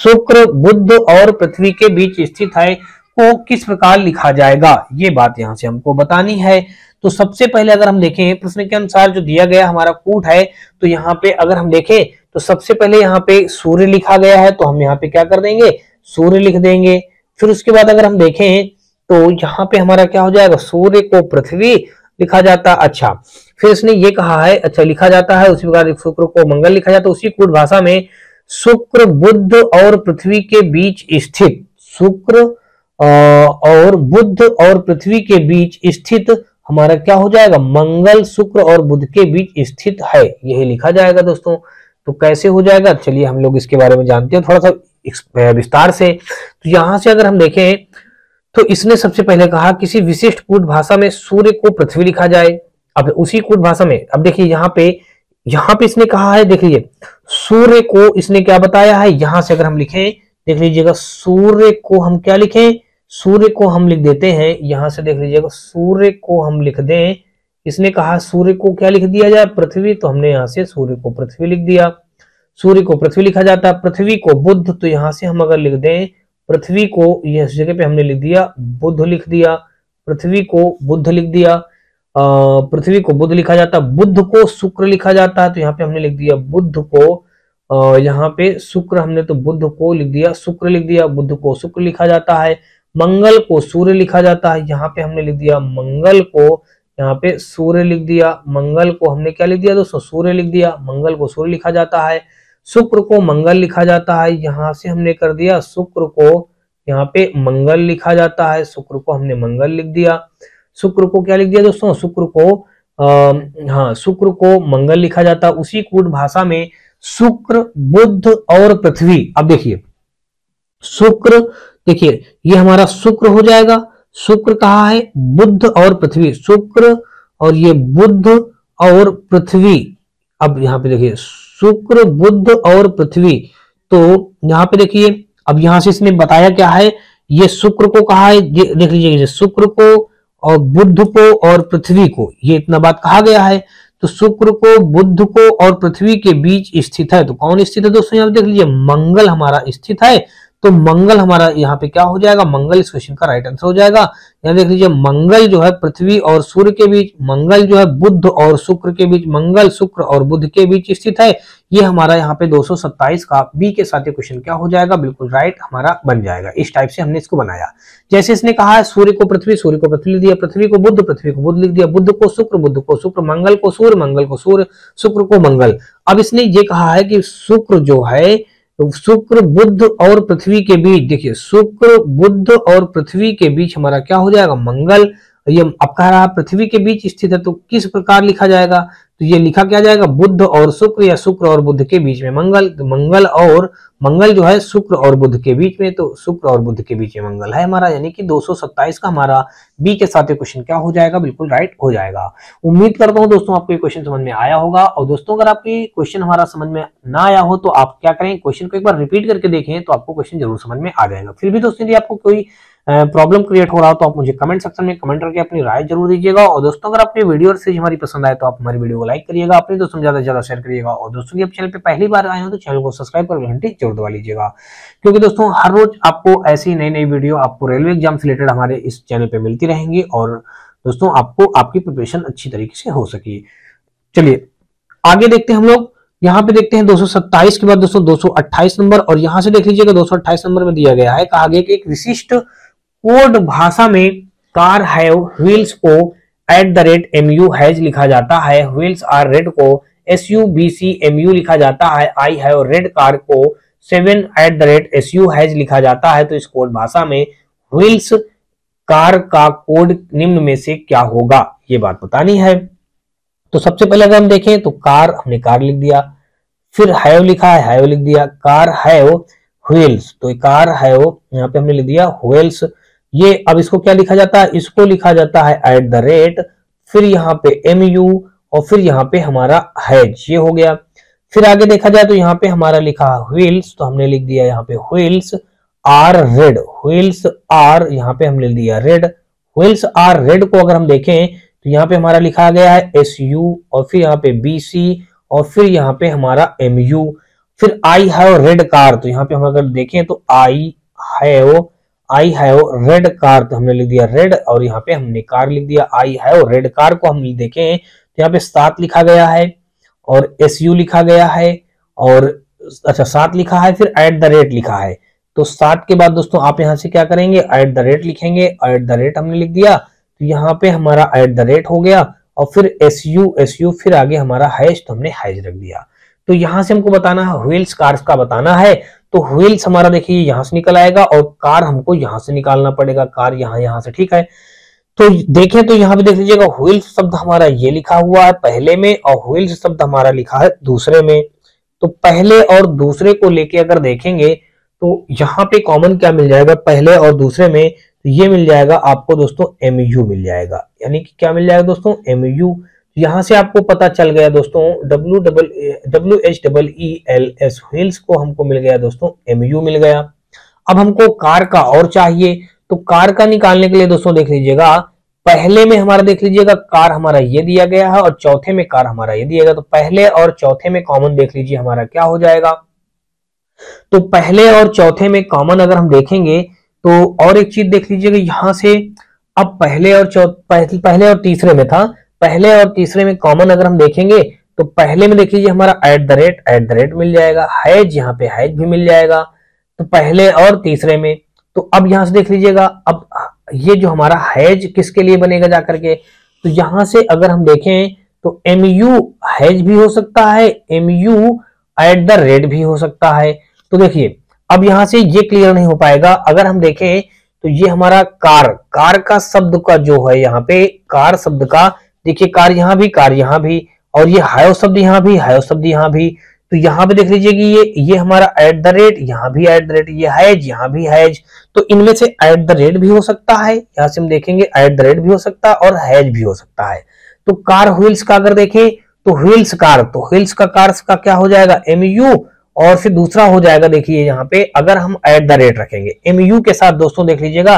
शुक्र बुध और पृथ्वी के बीच स्थित है को किस प्रकार लिखा जाएगा, ये बात यहाँ से हमको बतानी है। तो सबसे पहले अगर हम देखें प्रश्न के अनुसार जो दिया गया हमारा कूट है, तो यहाँ पे अगर हम देखें तो सबसे पहले यहाँ पे सूर्य लिखा गया है, तो हम यहाँ पे क्या कर देंगे, सूर्य लिख देंगे। फिर उसके बाद अगर हम देखें तो यहाँ पे हमारा क्या हो जाएगा, सूर्य को पृथ्वी लिखा जाता। अच्छा फिर इसने ये कहा है, अच्छा लिखा जाता है, उसी प्रकार शुक्र को मंगल लिखा जाता है। उसी कूट भाषा में शुक्र बुध और पृथ्वी के बीच स्थित, शुक्र और बुध और पृथ्वी के बीच स्थित हमारा क्या हो जाएगा, मंगल शुक्र और बुध के बीच स्थित है, यही लिखा जाएगा दोस्तों। तो कैसे हो जाएगा, चलिए हम लोग इसके बारे में जानते हैं थोड़ा सा विस्तार से। तो यहाँ से अगर हम देखें तो इसने सबसे पहले कहा किसी विशिष्ट कूट भाषा में सूर्य को पृथ्वी लिखा जाए, अब उसी कोड भाषा में, अब देखिए यहाँ पे इसने कहा है, देख लीजिए सूर्य को इसने क्या बताया है। यहां से अगर हम लिखें, देख लीजिएगा सूर्य को हम क्या लिखें, सूर्य को हम लिख देते हैं, यहां से देख लीजिएगा सूर्य को हम लिख दें। इसने कहा सूर्य को क्या लिख दिया जाए, पृथ्वी, तो हमने यहां से सूर्य को पृथ्वी लिख दिया। सूर्य को पृथ्वी लिखा जाता है, पृथ्वी को बुध, तो यहां से हम अगर लिख दें पृथ्वी को, यह जगह पे हमने लिख दिया बुध लिख दिया, पृथ्वी को बुध लिख दिया, पृथ्वी को बुध लिखा जाता, बुध को शुक्र लिखा जाता है, तो यहाँ पे हमने लिख दिया बुध को, यहाँ पे शुक्र, हमने तो बुध को लिख दिया शुक्र लिख दिया, बुध को शुक्र लिखा जाता है। मंगल को सूर्य लिखा जाता है, यहाँ पे हमने लिख दिया मंगल को, यहाँ पे सूर्य लिख दिया, मंगल को हमने क्या लिख दिया दोस्तों, सूर्य लिख दिया, मंगल को सूर्य लिखा जाता है। शुक्र को मंगल लिखा जाता है, यहाँ से हमने कर दिया शुक्र को, यहाँ पे मंगल लिखा जाता है, शुक्र को हमने मंगल लिख दिया। शुक्र को क्या लिख दिया दोस्तों, शुक्र को शुक्र को मंगल लिखा जाता। उसी कोड भाषा में शुक्र, बुध और पृथ्वी। अब देखिए शुक्र, देखिए ये हमारा शुक्र हो जाएगा, शुक्र कहा है, बुध और पृथ्वी, शुक्र और ये बुध और पृथ्वी। अब यहाँ पे देखिए शुक्र, बुध और पृथ्वी, तो यहाँ पे देखिए अब यहाँ से इसने बताया क्या है, ये शुक्र को कहा है, ये देख लीजिए शुक्र को और बुध को और पृथ्वी को, ये इतना बात कहा गया है। तो शुक्र को, बुध को और पृथ्वी के बीच स्थित है, तो कौन स्थित है दोस्तों, यहाँ पे देख लीजिए मंगल हमारा स्थित है, तो मंगल हमारा यहाँ पे क्या हो जाएगा, मंगल इस क्वेश्चन का राइट आंसर हो जाएगा। यहाँ देख लीजिए मंगल जो है पृथ्वी और सूर्य के बीच, मंगल जो है बुध और शुक्र के बीच, मंगल शुक्र और बुध के बीच स्थित है। ये हमारा यहाँ पे 227 का बी के साथ क्वेश्चन क्या हो जाएगा, बिल्कुल राइट हमारा बन जाएगा। इस टाइप से हमने इसको बनाया। जैसे इसने कहा है सूर्य को पृथ्वी, सूर्य को पृथ्वी लिख दिया, पृथ्वी को बुध, पृथ्वी को बुध लिख दिया, बुध को शुक्र, बुध को शुक्र, मंगल को सूर्य, मंगल को सूर्य, शुक्र को मंगल। अब इसने ये कहा है कि शुक्र जो है, शुक्र, बुध और पृथ्वी के बीच, देखिए शुक्र, बुध और पृथ्वी के बीच हमारा क्या हो जाएगा, मंगल। ये अब कह रहा है पृथ्वी के बीच स्थित है, तो किस प्रकार लिखा जाएगा, तो ये लिखा क्या जाएगा बुध और शुक्र, या शुक्र और बुध के बीच में मंगल। तो मंगल और मंगल जो है शुक्र और बुध के बीच में, तो शुक्र और बुध के बीच में मंगल है हमारा। यानी कि 227 का हमारा बी के साथ क्वेश्चन क्या हो जाएगा, बिल्कुल राइट हो जाएगा। उम्मीद करता हूँ दोस्तों आपको ये क्वेश्चन समझ में आया होगा। और दोस्तों अगर आपको ये क्वेश्चन हमारा समझ में ना आया हो तो आप क्या करें, क्वेश्चन को एक बार रिपीट करके देखें तो आपको क्वेश्चन जरूर समझ में आ जाएगा। फिर भी दोस्तों यदि आपको कोई प्रॉब्लम क्रिएट हो रहा हो तो आप मुझे कमेंट सेक्शन में कमेंट करके अपनी राय जरूर दीजिएगा। और दोस्तों अगर आपको वीडियो और सीरीज हमारी पसंद आए तो आप हमारी वीडियो को लाइक करिएगा, अपने दोस्तों में ज्यादा से ज्यादा शेयर करिएगा। और दोस्तों यदि आप चैनल पे पहली बार आए हो तो चैनल को सब्सक्राइब कर घंटी जरूर दबा लीजिएगा, क्योंकि दोस्तों हर रोज आपको ऐसी नई नई वीडियो आपको रेलवे एग्जाम से रिलेटेड हमारे इस चैनल पर मिलती रहेंगी। और दोस्तों आपको आपकी प्रिपरेशन अच्छी तरीके से हो सके। चलिए आगे देखते हैं हम लोग, यहाँ पे देखते हैं 227 के बाद दोस्तों 228 नंबर। और यहाँ से देख लीजिएगा 228 नंबर में दिया गया है, कहा गया कि एक विशिष्ट कोड भाषा में कार हैव व्हील्स को @mu हैज लिखा जाता है, व्हील्स आर रेड को SUBCMU लिखा जाता है, आई हैव रेड कार को 7 @su हैज लिखा जाता है। तो इस कोड भाषा में व्हील्स कार का कोड निम्न में से क्या होगा, ये बात बतानी है। तो सबसे पहले अगर हम देखें तो कार, हमने कार लिख दिया, फिर हैव लिखा है, हैव लिख दिया, कार हैव व्हील्स, तो कार हैव यहाँ पे हमने लिख दिया व्हील्स। ये अब इसको क्या लिखा जाता है, इसको लिखा जाता है @, फिर यहाँ पे mu और फिर यहाँ पे हमारा हैज, ये हो गया। फिर आगे देखा जाए तो यहाँ पे हमारा लिखा व्हील्स, तो हमने लिख दिया यहाँ पे wheels are red, wheels are यहाँ पे हमने लिख दिया रेड, व्हील्स आर रेड को अगर हम देखें तो यहाँ पे हमारा लिखा गया है SU और फिर यहाँ पे BC और फिर यहाँ पे हमारा MU। फिर I have रेड कार, तो यहाँ पे हम अगर देखें तो I have रेड कार, तो हमने लिख दिया रेड और यहाँ पे हमने कार लिख दिया। I have रेड कार को हम देखें तो यहाँ पे 7 लिखा गया है और SU लिखा गया है और अच्छा 7 लिखा है, फिर @ लिखा है। तो 7 के बाद दोस्तों आप यहाँ से क्या करेंगे, @ लिखेंगे, @ हमने लिख दिया, तो यहाँ पे हमारा @ हो गया और फिर SU, फिर आगे हमारा हैश, तो हमने हैश रख दिया। तो यहाँ से हमको बताना है व्हील्स कार्स का बताना है, तो व्हील्स हमारा देखिए यहाँ से निकल आएगा और कार हमको यहाँ से निकालना पड़ेगा, कार यहाँ से, ठीक है। तो देखें तो यहाँ पे देख लीजिएगा व्हील्स शब्द हमारा ये लिखा हुआ है पहले में और व्हील्स शब्द हमारा लिखा है दूसरे में। तो पहले और दूसरे को लेके अगर देखेंगे तो यहाँ पे कॉमन क्या मिल जाएगा पहले और दूसरे में, तो ये मिल जाएगा आपको दोस्तों MU मिल जाएगा। यानी कि क्या मिल जाएगा दोस्तों MU। यहां से आपको पता चल गया दोस्तों WHEELS व्हील्स को हमको मिल गया दोस्तों, MU मिल गया। अब हमको कार का और चाहिए, तो कार का निकालने के लिए दोस्तों देख लीजिएगा, पहले में हमारा देख लीजिएगा कार हमारा ये दिया गया है और चौथे में कार हमारा ये दिया गया, तो पहले और चौथे में कॉमन देख लीजिए हमारा क्या हो जाएगा। तो पहले और चौथे में कॉमन अगर हम देखेंगे तो और एक चीज देख लीजिएगा यहां से, अब पहले और तीसरे में था, पहले और तीसरे में कॉमन अगर हम देखेंगे तो पहले में देख लीजिए हमारा एट द रेट मिल जाएगा, हैज यहाँ पे हैज भी मिल जाएगा, तो पहले और तीसरे में। तो अब यहां से देख लीजिएगा, अब ये जो हमारा हैज किसके लिए बनेगा जाकर के, तो यहां से अगर हम देखें तो एम यू हैज भी हो सकता है, M U at the rate भी हो सकता है। तो देखिए अब यहां से ये क्लियर नहीं हो पाएगा, अगर हम देखें तो ये हमारा कार का शब्द का जो है यहाँ पे कार शब्द का, देखिए कार यहाँ भी और ये हायो शब्द यहाँ भी, हायो शब्द यहाँ भी, तो यहाँ पे देख लीजिए कि ये हमारा एट द रेट यहाँ भी एट द रेट, ये हैज यहाँ भी हैज, तो इनमें से एट द रेट भी हो सकता है, यहाँ से हम देखेंगे एट द रेट भी हो सकता है और हैज भी हो सकता है। तो कार व्हील्स का अगर देखें तो व्हील्स कार, तो व्हील्स का कार्स का क्या हो जाएगा MU, और फिर दूसरा हो जाएगा देखिए यहाँ पे अगर हम एट द रेट रखेंगे MU के साथ दोस्तों देख लीजिएगा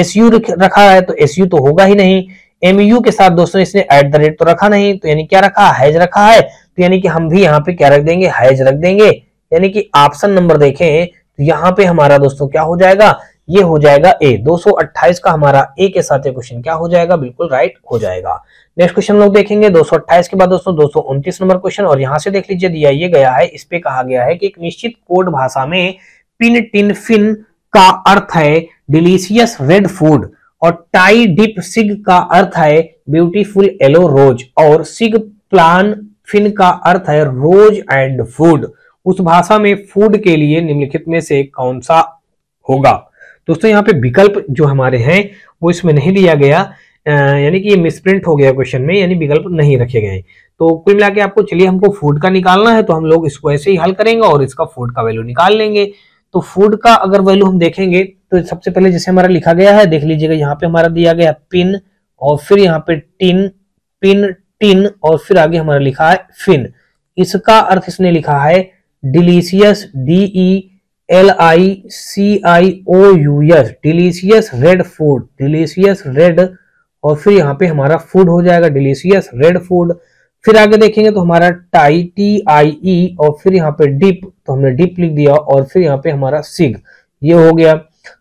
SU रखा है तो SU तो होगा ही नहीं, MU के साथ दोस्तों इसने एट द रेट तो रखा नहीं, तो यानी क्या रखा, हैज रखा है, तो यानी कि हम भी यहाँ पे क्या रख देंगे, हैज रख देंगे। यानी कि ऑप्शन नंबर देखें तो यहाँ पे हमारा दोस्तों क्या हो जाएगा, ये हो जाएगा ए, 228 का हमारा ए के साथ क्वेश्चन क्या हो जाएगा, बिल्कुल राइट हो जाएगा। नेक्स्ट क्वेश्चन लोग देखेंगे 228 के बाद दोस्तों 229 नंबर क्वेश्चन, और यहाँ से देख लीजिए दिया ये गया है, इस पे कहा गया है कि एक निश्चित कोड भाषा में पिन टिन फिन का अर्थ है डिलीशियस रेड फूड, और टाई डिप सिग का अर्थ है ब्यूटीफुल येलो रोज, और सिग प्लान फिन का अर्थ है रोज एंड फूड, उस भाषा में फूड के लिए निम्नलिखित में से कौन सा होगा। दोस्तों यहाँ पे विकल्प जो हमारे हैं वो इसमें नहीं दिया गया, यानी कि ये मिसप्रिंट हो गया क्वेश्चन में, यानी विकल्प नहीं रखे गए। तो कुल मिला के आपको, चलिए हमको फूड का निकालना है तो हम लोग इसको ऐसे ही हल करेंगे और इसका फूड का वैल्यू निकाल लेंगे। तो फूड का अगर वैल्यू हम देखेंगे तो सबसे पहले जैसे हमारा लिखा गया है देख लीजिएगा, यहाँ पे हमारा दिया गया पिन और फिर यहाँ पे टिन, पिन टिन और फिर आगे हमारा लिखा है फिन, इसका अर्थ इसने लिखा है delicious DELICIOUS delicious red food, delicious red और फिर यहाँ पे हमारा फूड हो जाएगा डिलीशियस रेड फूड। फिर आगे देखेंगे तो हमारा टाई TIE और फिर यहाँ पे डिप, तो हमने डिप लिख दिया और फिर यहाँ पे हमारा सिग ये हो गया।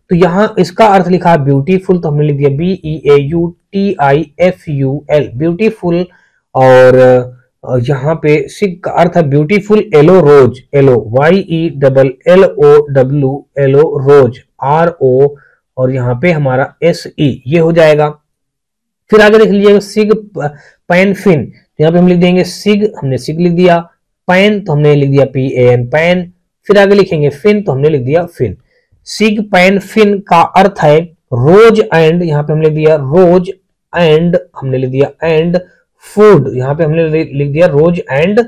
तो यहाँ इसका अर्थ लिखा है ब्यूटीफुल, तो हमने लिख दिया BEAUTIFUL ब्यूटीफुल, और यहाँ पे सिग का अर्थ है beautiful yellow rose, yellow YELLOW rose RO और यहाँ पे हमारा SE ये हो जाएगा। फिर आगे देख लीजिएगा सिग पैन फिन, यहाँ पे हम लिख देंगे सिग, हमने सिग लिख दिया, पैन तो हमने लिख दिया PAN पैन, फिर आगे लिखेंगे फिन तो हमने लिख दिया फिन। सिग पैन फिन का अर्थ है रोज एंड, यहाँ पे हमने लिख दिया रोज एंड, हमने लिख दिया एंड फूड, यहाँ पे हमने लिख दिया रोज एंड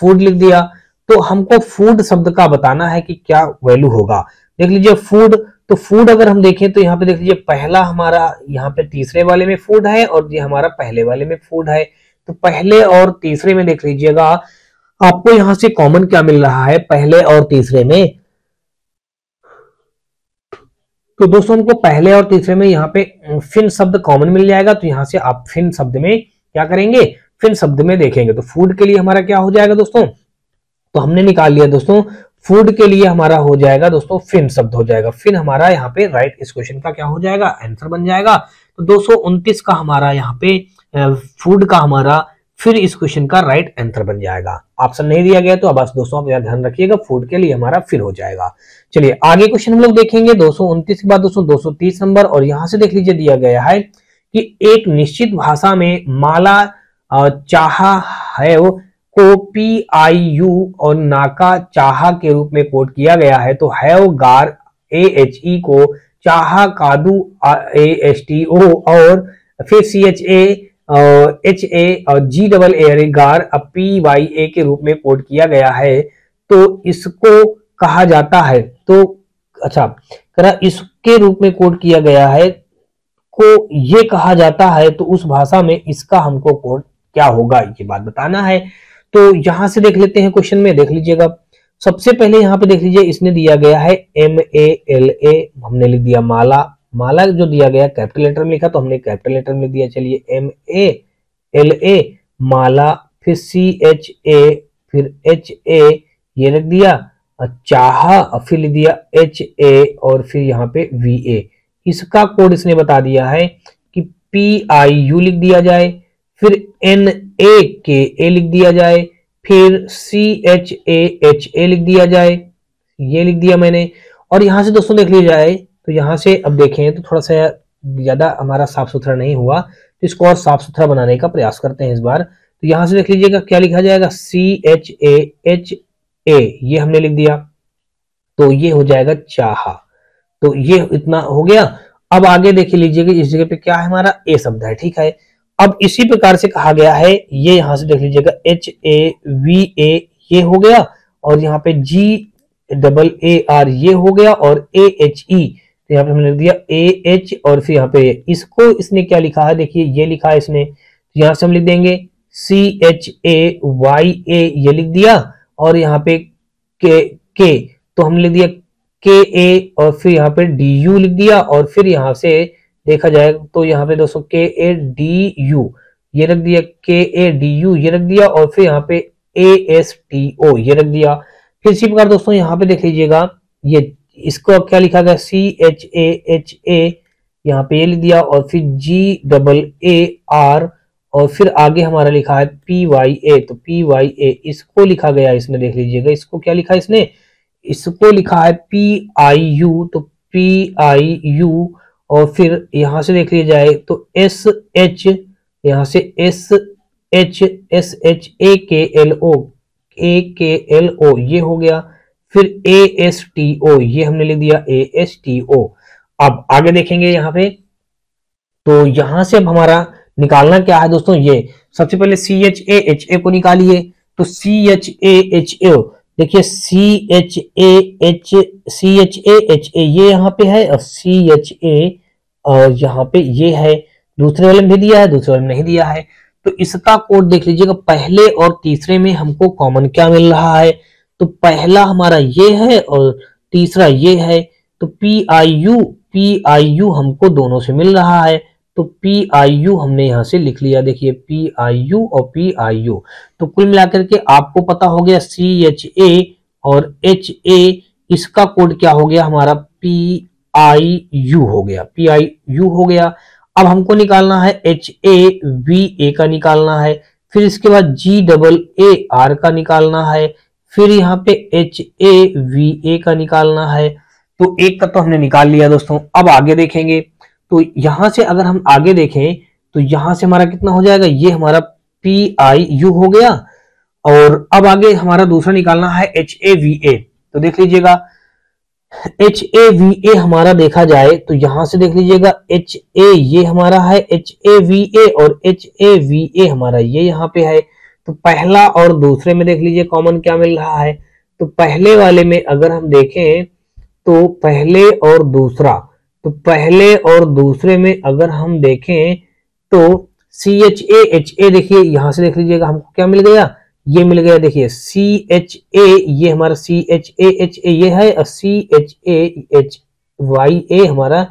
फूड लिख दिया। तो हमको फूड शब्द का बताना है कि क्या वैल्यू होगा, देख लीजिए फूड, तो फूड अगर हम देखें तो यहाँ पे देख लीजिए पहला हमारा यहाँ पे तीसरे वाले में फूड है और ये हमारा पहले वाले में फूड है। तो पहले और तीसरे में देख लीजिएगा आपको यहां से कॉमन क्या मिल रहा है पहले और तीसरे में, तो दोस्तों हमको पहले और तीसरे में यहाँ पे फिन शब्द कॉमन मिल जाएगा, तो यहां से आप फिन शब्द में क्या करेंगे, फिन शब्द में देखेंगे। तो फूड के लिए हमारा क्या हो जाएगा दोस्तों, तो हमने निकाल लिया दोस्तों फूड के लिए हमारा हो जाएगा दोस्तों फिन शब्द हो जाएगा, फिन हमारा यहाँ पे राइट इस क्वेश्चन का क्या हो जाएगा आंसर बन जाएगा। तो 229 का हमारा यहाँ पे फूड का हमारा फिर इस क्वेश्चन का राइट आंसर बन जाएगा, ऑप्शन नहीं दिया गया तो अब बस दोस्तों आप यहाँ ध्यान रखिएगा फूड के लिए हमारा फिर हो जाएगा। चलिए आगे क्वेश्चन हम लोग देखेंगे 229 के बाद दोस्तों 230 नंबर, और यहाँ से देख लीजिए दिया गया है कि एक निश्चित भाषा में माला चाहा है को PIU और नाका चाहा के रूप में कोड किया गया है, तो हैव गार AHE को चाहा कादू ASTO और फिर CHAHA GAAR PYA के रूप में कोड किया गया है, तो इसको कहा जाता है, तो अच्छा करा इसके रूप में कोड किया गया है को ये कहा जाता है, तो उस भाषा में इसका हमको कोड क्या होगा ये बात बताना है। तो यहां से देख लेते हैं क्वेश्चन में, देख लीजिएगा। सबसे पहले यहाँ पे देख लीजिए इसने दिया गया है MALA, हमने लिख दिया माला। माला जो दिया गया कैपिटल लेटर में लिखा तो हमने कैपिटल लेटर में दिया, चलिए MALA माला, फिर CHA, फिर HA ये रख दिया, चाहा, फिर लिख दिया HA और फिर यहाँ पे VA। इसका कोड इसने बता दिया है कि PIU लिख दिया जाए, फिर NAKA लिख दिया जाए, फिर CHAHA लिख दिया जाए, ये लिख दिया मैंने। और यहाँ से दोस्तों देख लिया जाए तो यहाँ से अब देखें तो थोड़ा सा ज्यादा हमारा साफ सुथरा नहीं हुआ, तो इसको और साफ सुथरा बनाने का प्रयास करते हैं इस बार। तो यहाँ से देख लीजिएगा क्या लिखा जाएगा, CHAHA ये हमने लिख दिया तो ये हो जाएगा चाहा, तो ये इतना हो गया। अब आगे देख लीजिएगा इस जगह पे क्या है, हमारा ए शब्द है, ठीक है। अब इसी प्रकार से कहा गया है, ये यहां से देख लीजिएगा HAVA ये हो गया और यहाँ पे GAAR ये हो गया और AHE, तो यहाँ पे हमने लिख दिया AH और फिर यहाँ पे इसको इसने क्या लिखा है, देखिए ये लिखा है इसने, तो यहाँ से हम लिख देंगे CHAYA ये लिख दिया और यहाँ पे K तो हमने लिख दिया KA और फिर यहाँ पे DU लिख दिया और फिर यहाँ से देखा जाए तो यहाँ पे दोस्तों KADU ये रख दिया, KADU ये रख दिया और फिर यहाँ पे ASTO ये रख दिया। फिर इसी प्रकार दोस्तों यहाँ पे देख लीजिएगा ये इसको क्या लिखा गया CHAHA यहाँ पे ये लिख दिया और फिर GAAR और फिर आगे हमारा लिखा है PYA, तो PYA इसको लिखा गया इसने, देख लीजिएगा इसको क्या लिखा इसने, इसको लिखा है PIU तो PIU और फिर यहाँ से देख लिया जाए तो SH यहाँ से SH AKLO ये हो गया, फिर ASTO ये हमने लिख दिया ASTO। अब आगे देखेंगे यहाँ पे तो यहाँ से अब हमारा निकालना क्या है दोस्तों, ये सबसे पहले CHAHA को निकालिए, तो CHAHA देखिए CHAHA ये यहाँ पे है और CHA और यहाँ पे ये है, दूसरे वाले में दिया है दूसरे वाले में नहीं दिया है। तो इसका कोड देख लीजिएगा, पहले और तीसरे में हमको कॉमन क्या मिल रहा है, तो पहला हमारा ये है और तीसरा ये है, तो PIU हमको दोनों से मिल रहा है, तो PIU हमने यहाँ से लिख लिया, देखिए PIU और PIU। तो कुल मिलाकर के आपको पता हो गया CHA और HA, इसका कोड क्या हो गया हमारा PIU हो गया, PIU हो गया। अब हमको निकालना है HAVA का निकालना है, फिर इसके बाद GAAR का निकालना है, फिर यहाँ पे HAVA का निकालना है। तो एक का तो हमने निकाल लिया दोस्तों। अब आगे देखेंगे तो यहां से अगर हम आगे देखें तो यहां से हमारा कितना हो जाएगा, ये हमारा PIU हो गया और अब आगे हमारा दूसरा निकालना है HAVA। तो देख लीजिएगा HAVA हमारा देखा जाए तो यहां से देख लीजिएगा HA ये हमारा है HAVA और HAVA हमारा ये यहाँ पे है, तो पहला और दूसरे में देख लीजिए कॉमन क्या मिल रहा है, तो पहले वाले में अगर हम देखें तो पहले और दूसरा, तो पहले और दूसरे में अगर हम देखें तो CHAHA देखिए यहां से देख लीजिएगा हमको क्या मिल गया, ये मिल गया, देखिए CHA ये हमारा CHAHA ये है और CHAHYA हमारा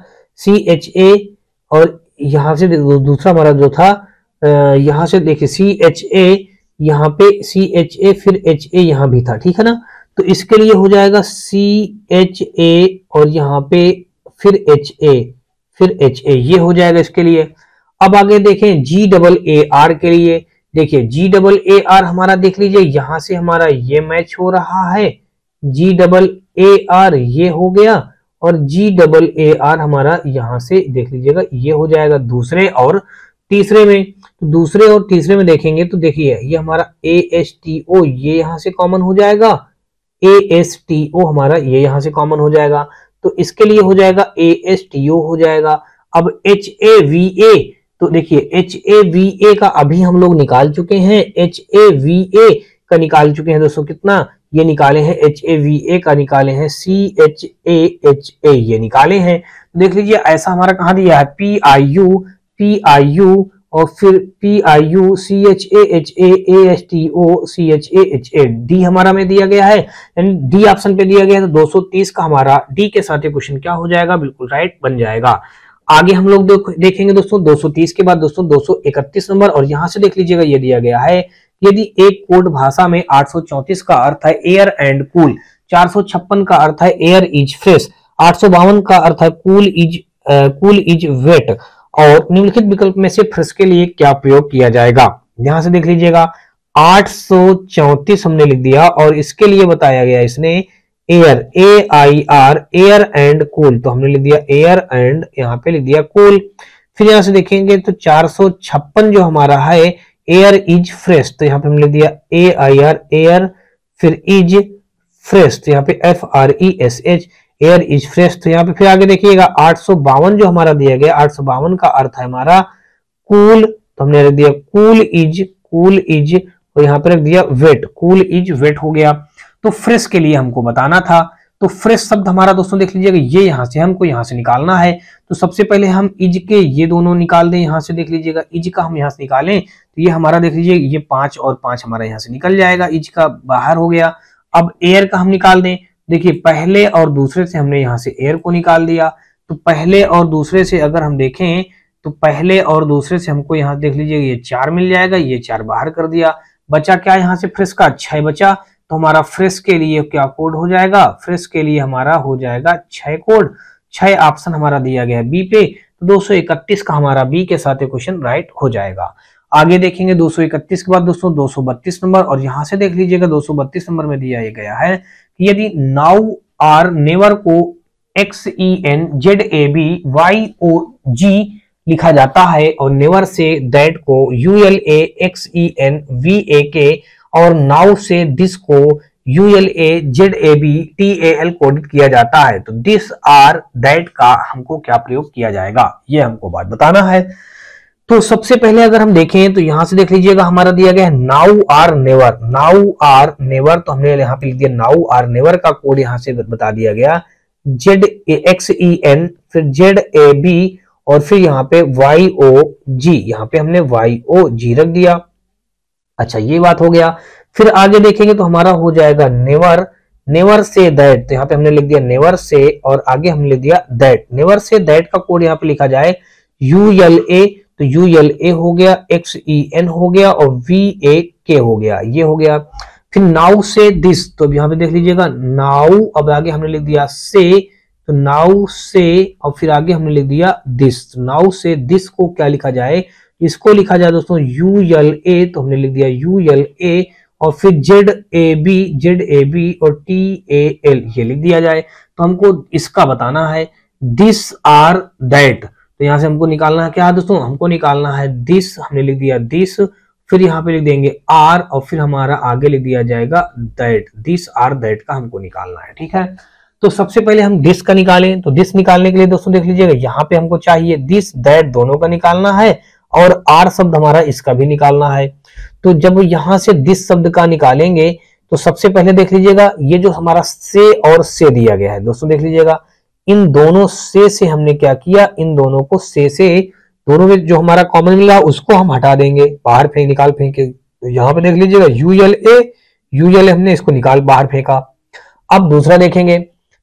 CHA और यहां से दूसरा हमारा जो था यहां से देखिए CHA यहाँ पे CHA फिर HA यहाँ भी था, ठीक है ना। तो इसके लिए हो जाएगा CHA और यहाँ पे फिर HA ये हो जाएगा इसके लिए। अब आगे देखें GAAR के लिए, देखिए GAAR हमारा देख लीजिए यहां से हमारा ये मैच हो रहा है, GAAR ये हो गया और GAAR हमारा यहाँ से देख लीजिएगा ये हो जाएगा दूसरे और तीसरे में। तो दूसरे और तीसरे में देखेंगे तो देखिए ये हमारा ASTO ये यहाँ से कॉमन हो जाएगा, ASTO हमारा ये यहाँ से कॉमन हो जाएगा, तो इसके लिए हो जाएगा ASTO हो जाएगा। अब HAVA तो देखिए HAVA का अभी हम लोग निकाल चुके हैं, HAVA का निकाल चुके हैं दोस्तों कितना, ये निकाले हैं HAVA का निकाले हैं CHAHA ये निकाले हैं। देख लीजिए ऐसा हमारा कहाँ दिया है PIU और फिर PIU CHAHA ASTO CHAHA D हमारा में दिया गया है, यानी डी ऑप्शन पे दिया गया है। तो 230 का हमारा डी के साथ ये क्वेश्चन क्या हो जाएगा, बिल्कुल राइट बन जाएगा। आगे हम लोग देखेंगे दोस्तों 230 के बाद दोस्तों 231 नंबर, और यहाँ से देख लीजिएगा ये दिया गया है यदि एक कोड भाषा में 834 का अर्थ है एयर एंड कूल, 456 का अर्थ है एयर इज फ्रेश, 852 का अर्थ है कूल इज वेट, और निम्नलिखित विकल्प में से फ्रेश के लिए क्या प्रयोग किया जाएगा। यहां से देख लीजिएगा 834 हमने लिख दिया और इसके लिए बताया गया इसने air AIR air and cool, तो हमने लिख दिया एयर एंड यहाँ पे लिख दिया कूल। फिर यहां से देखेंगे तो 456 जो हमारा है एयर इज फ्रेश, तो यहाँ पे हमने लिख दिया AIR एयर, फिर इज फ्रेश तो यहाँ पे FRESH एयर इज फ्रेश। तो यहाँ पे फिर आगे देखिएगा 852 जो हमारा दिया गया, 852 का अर्थ है हमारा कूल, तो हमने रख दिया कूल इज और यहाँ पे रख दिया वेट, कूल इज वेट हो गया। तो फ्रेश के लिए हमको बताना था, तो फ्रेश शब्द हमारा दोस्तों देख लीजिएगा ये यहाँ से हमको यहाँ से निकालना है। तो सबसे पहले हम इज के ये दोनों निकाल दें, यहाँ से देख लीजिएगा इज का हम यहाँ से निकालें तो ये हमारा देख लीजिए ये 5 और 5 हमारा यहाँ से निकल जाएगा, इज का बाहर हो गया। अब एयर का हम निकाल दें, देखिए पहले और दूसरे से हमने यहाँ से एयर को निकाल दिया, तो पहले और दूसरे से अगर हम देखें तो पहले और दूसरे से हमको यहाँ देख लीजिए ये 4 मिल जाएगा, ये 4 बाहर कर दिया, बचा क्या यहाँ से फ्रेश का 6 बचा। तो हमारा फ्रेश के लिए क्या कोड हो जाएगा, फ्रेश के लिए हमारा हो जाएगा 6 कोड, 6 ऑप्शन हमारा दिया गया बी पे, तो 231 का हमारा बी के साथ क्वेश्चन राइट हो जाएगा। आगे देखेंगे 231 के बाद दोस्तों 232 नंबर, और यहाँ से देख लीजिएगा 232 नंबर में दिया गया है कि यदि नाउ आर नेवर को XENZABYOG लिखा जाता है और नेवर से दैट को ULAXENVAK और नाउ से दिस को ULAZABTAL कोडित किया जाता है, तो दिस आर दैट का हमको क्या प्रयोग किया जाएगा, ये हमको बात बताना है। तो सबसे पहले अगर हम देखें तो यहां से देख लीजिएगा हमारा दिया गया है now are never, now are never, तो हमने यहाँ पे लिख दिया नाउ आर नेवर का कोड यहाँ से बता दिया गया ZAXEN फिर ZAB और फिर यहाँ पे YOG, यहाँ पे हमने YOG रख दिया। अच्छा ये बात हो गया। फिर आगे देखेंगे तो हमारा हो जाएगा नेवर, नेवर से दैट, तो यहाँ पे हमने लिख दिया नेवर से और आगे हमने लिख दिया दैट, नेवर से दैट का कोड यहाँ पे लिखा जाए ULA, तो ULA हो गया, XEN हो गया और VAK हो गया, ये हो गया। फिर नाउ से दिस, तो यहाँ पे देख लीजिएगा नाउ, अब आगे हमने लिख दिया से, तो नाउ से और फिर आगे हमने लिख दिया दिस, नाउ से दिस को क्या लिखा जाए, इसको लिखा जाए दोस्तों ULA, तो हमने लिख दिया ULA और फिर ZAB और TAL ये लिख दिया जाए। तो हमको इसका बताना है दिस आर दैट, तो यहाँ से हमको निकालना है क्या है दोस्तों, हमको निकालना है दिस, हमने लिख दिया दिस, फिर यहाँ पे लिख देंगे आर और फिर हमारा आगे लिख दिया जाएगा दैट, दिस आर दैट का हमको निकालना है, ठीक है। तो सबसे पहले हम दिस का निकालें, तो दिस निकालने के लिए दोस्तों देख लीजिएगा यहाँ पे हमको चाहिए दिस दैट दोनों का निकालना है और आर शब्द हमारा इसका भी निकालना है। तो जब यहाँ से दिस शब्द का निकालेंगे तो सबसे पहले देख लीजिएगा ये जो हमारा से और से दिया गया है दोस्तों देख लीजिएगा, इन दोनों से हमने क्या किया, इन दोनों को से दोनों में जो हमारा कॉमन मिला उसको हम हटा देंगे, बाहर फेंक निकाल फेंके। तो यहाँ पे देख लीजिएगा ULA हमने इसको निकाल बाहर फेंका। अब दूसरा देखेंगे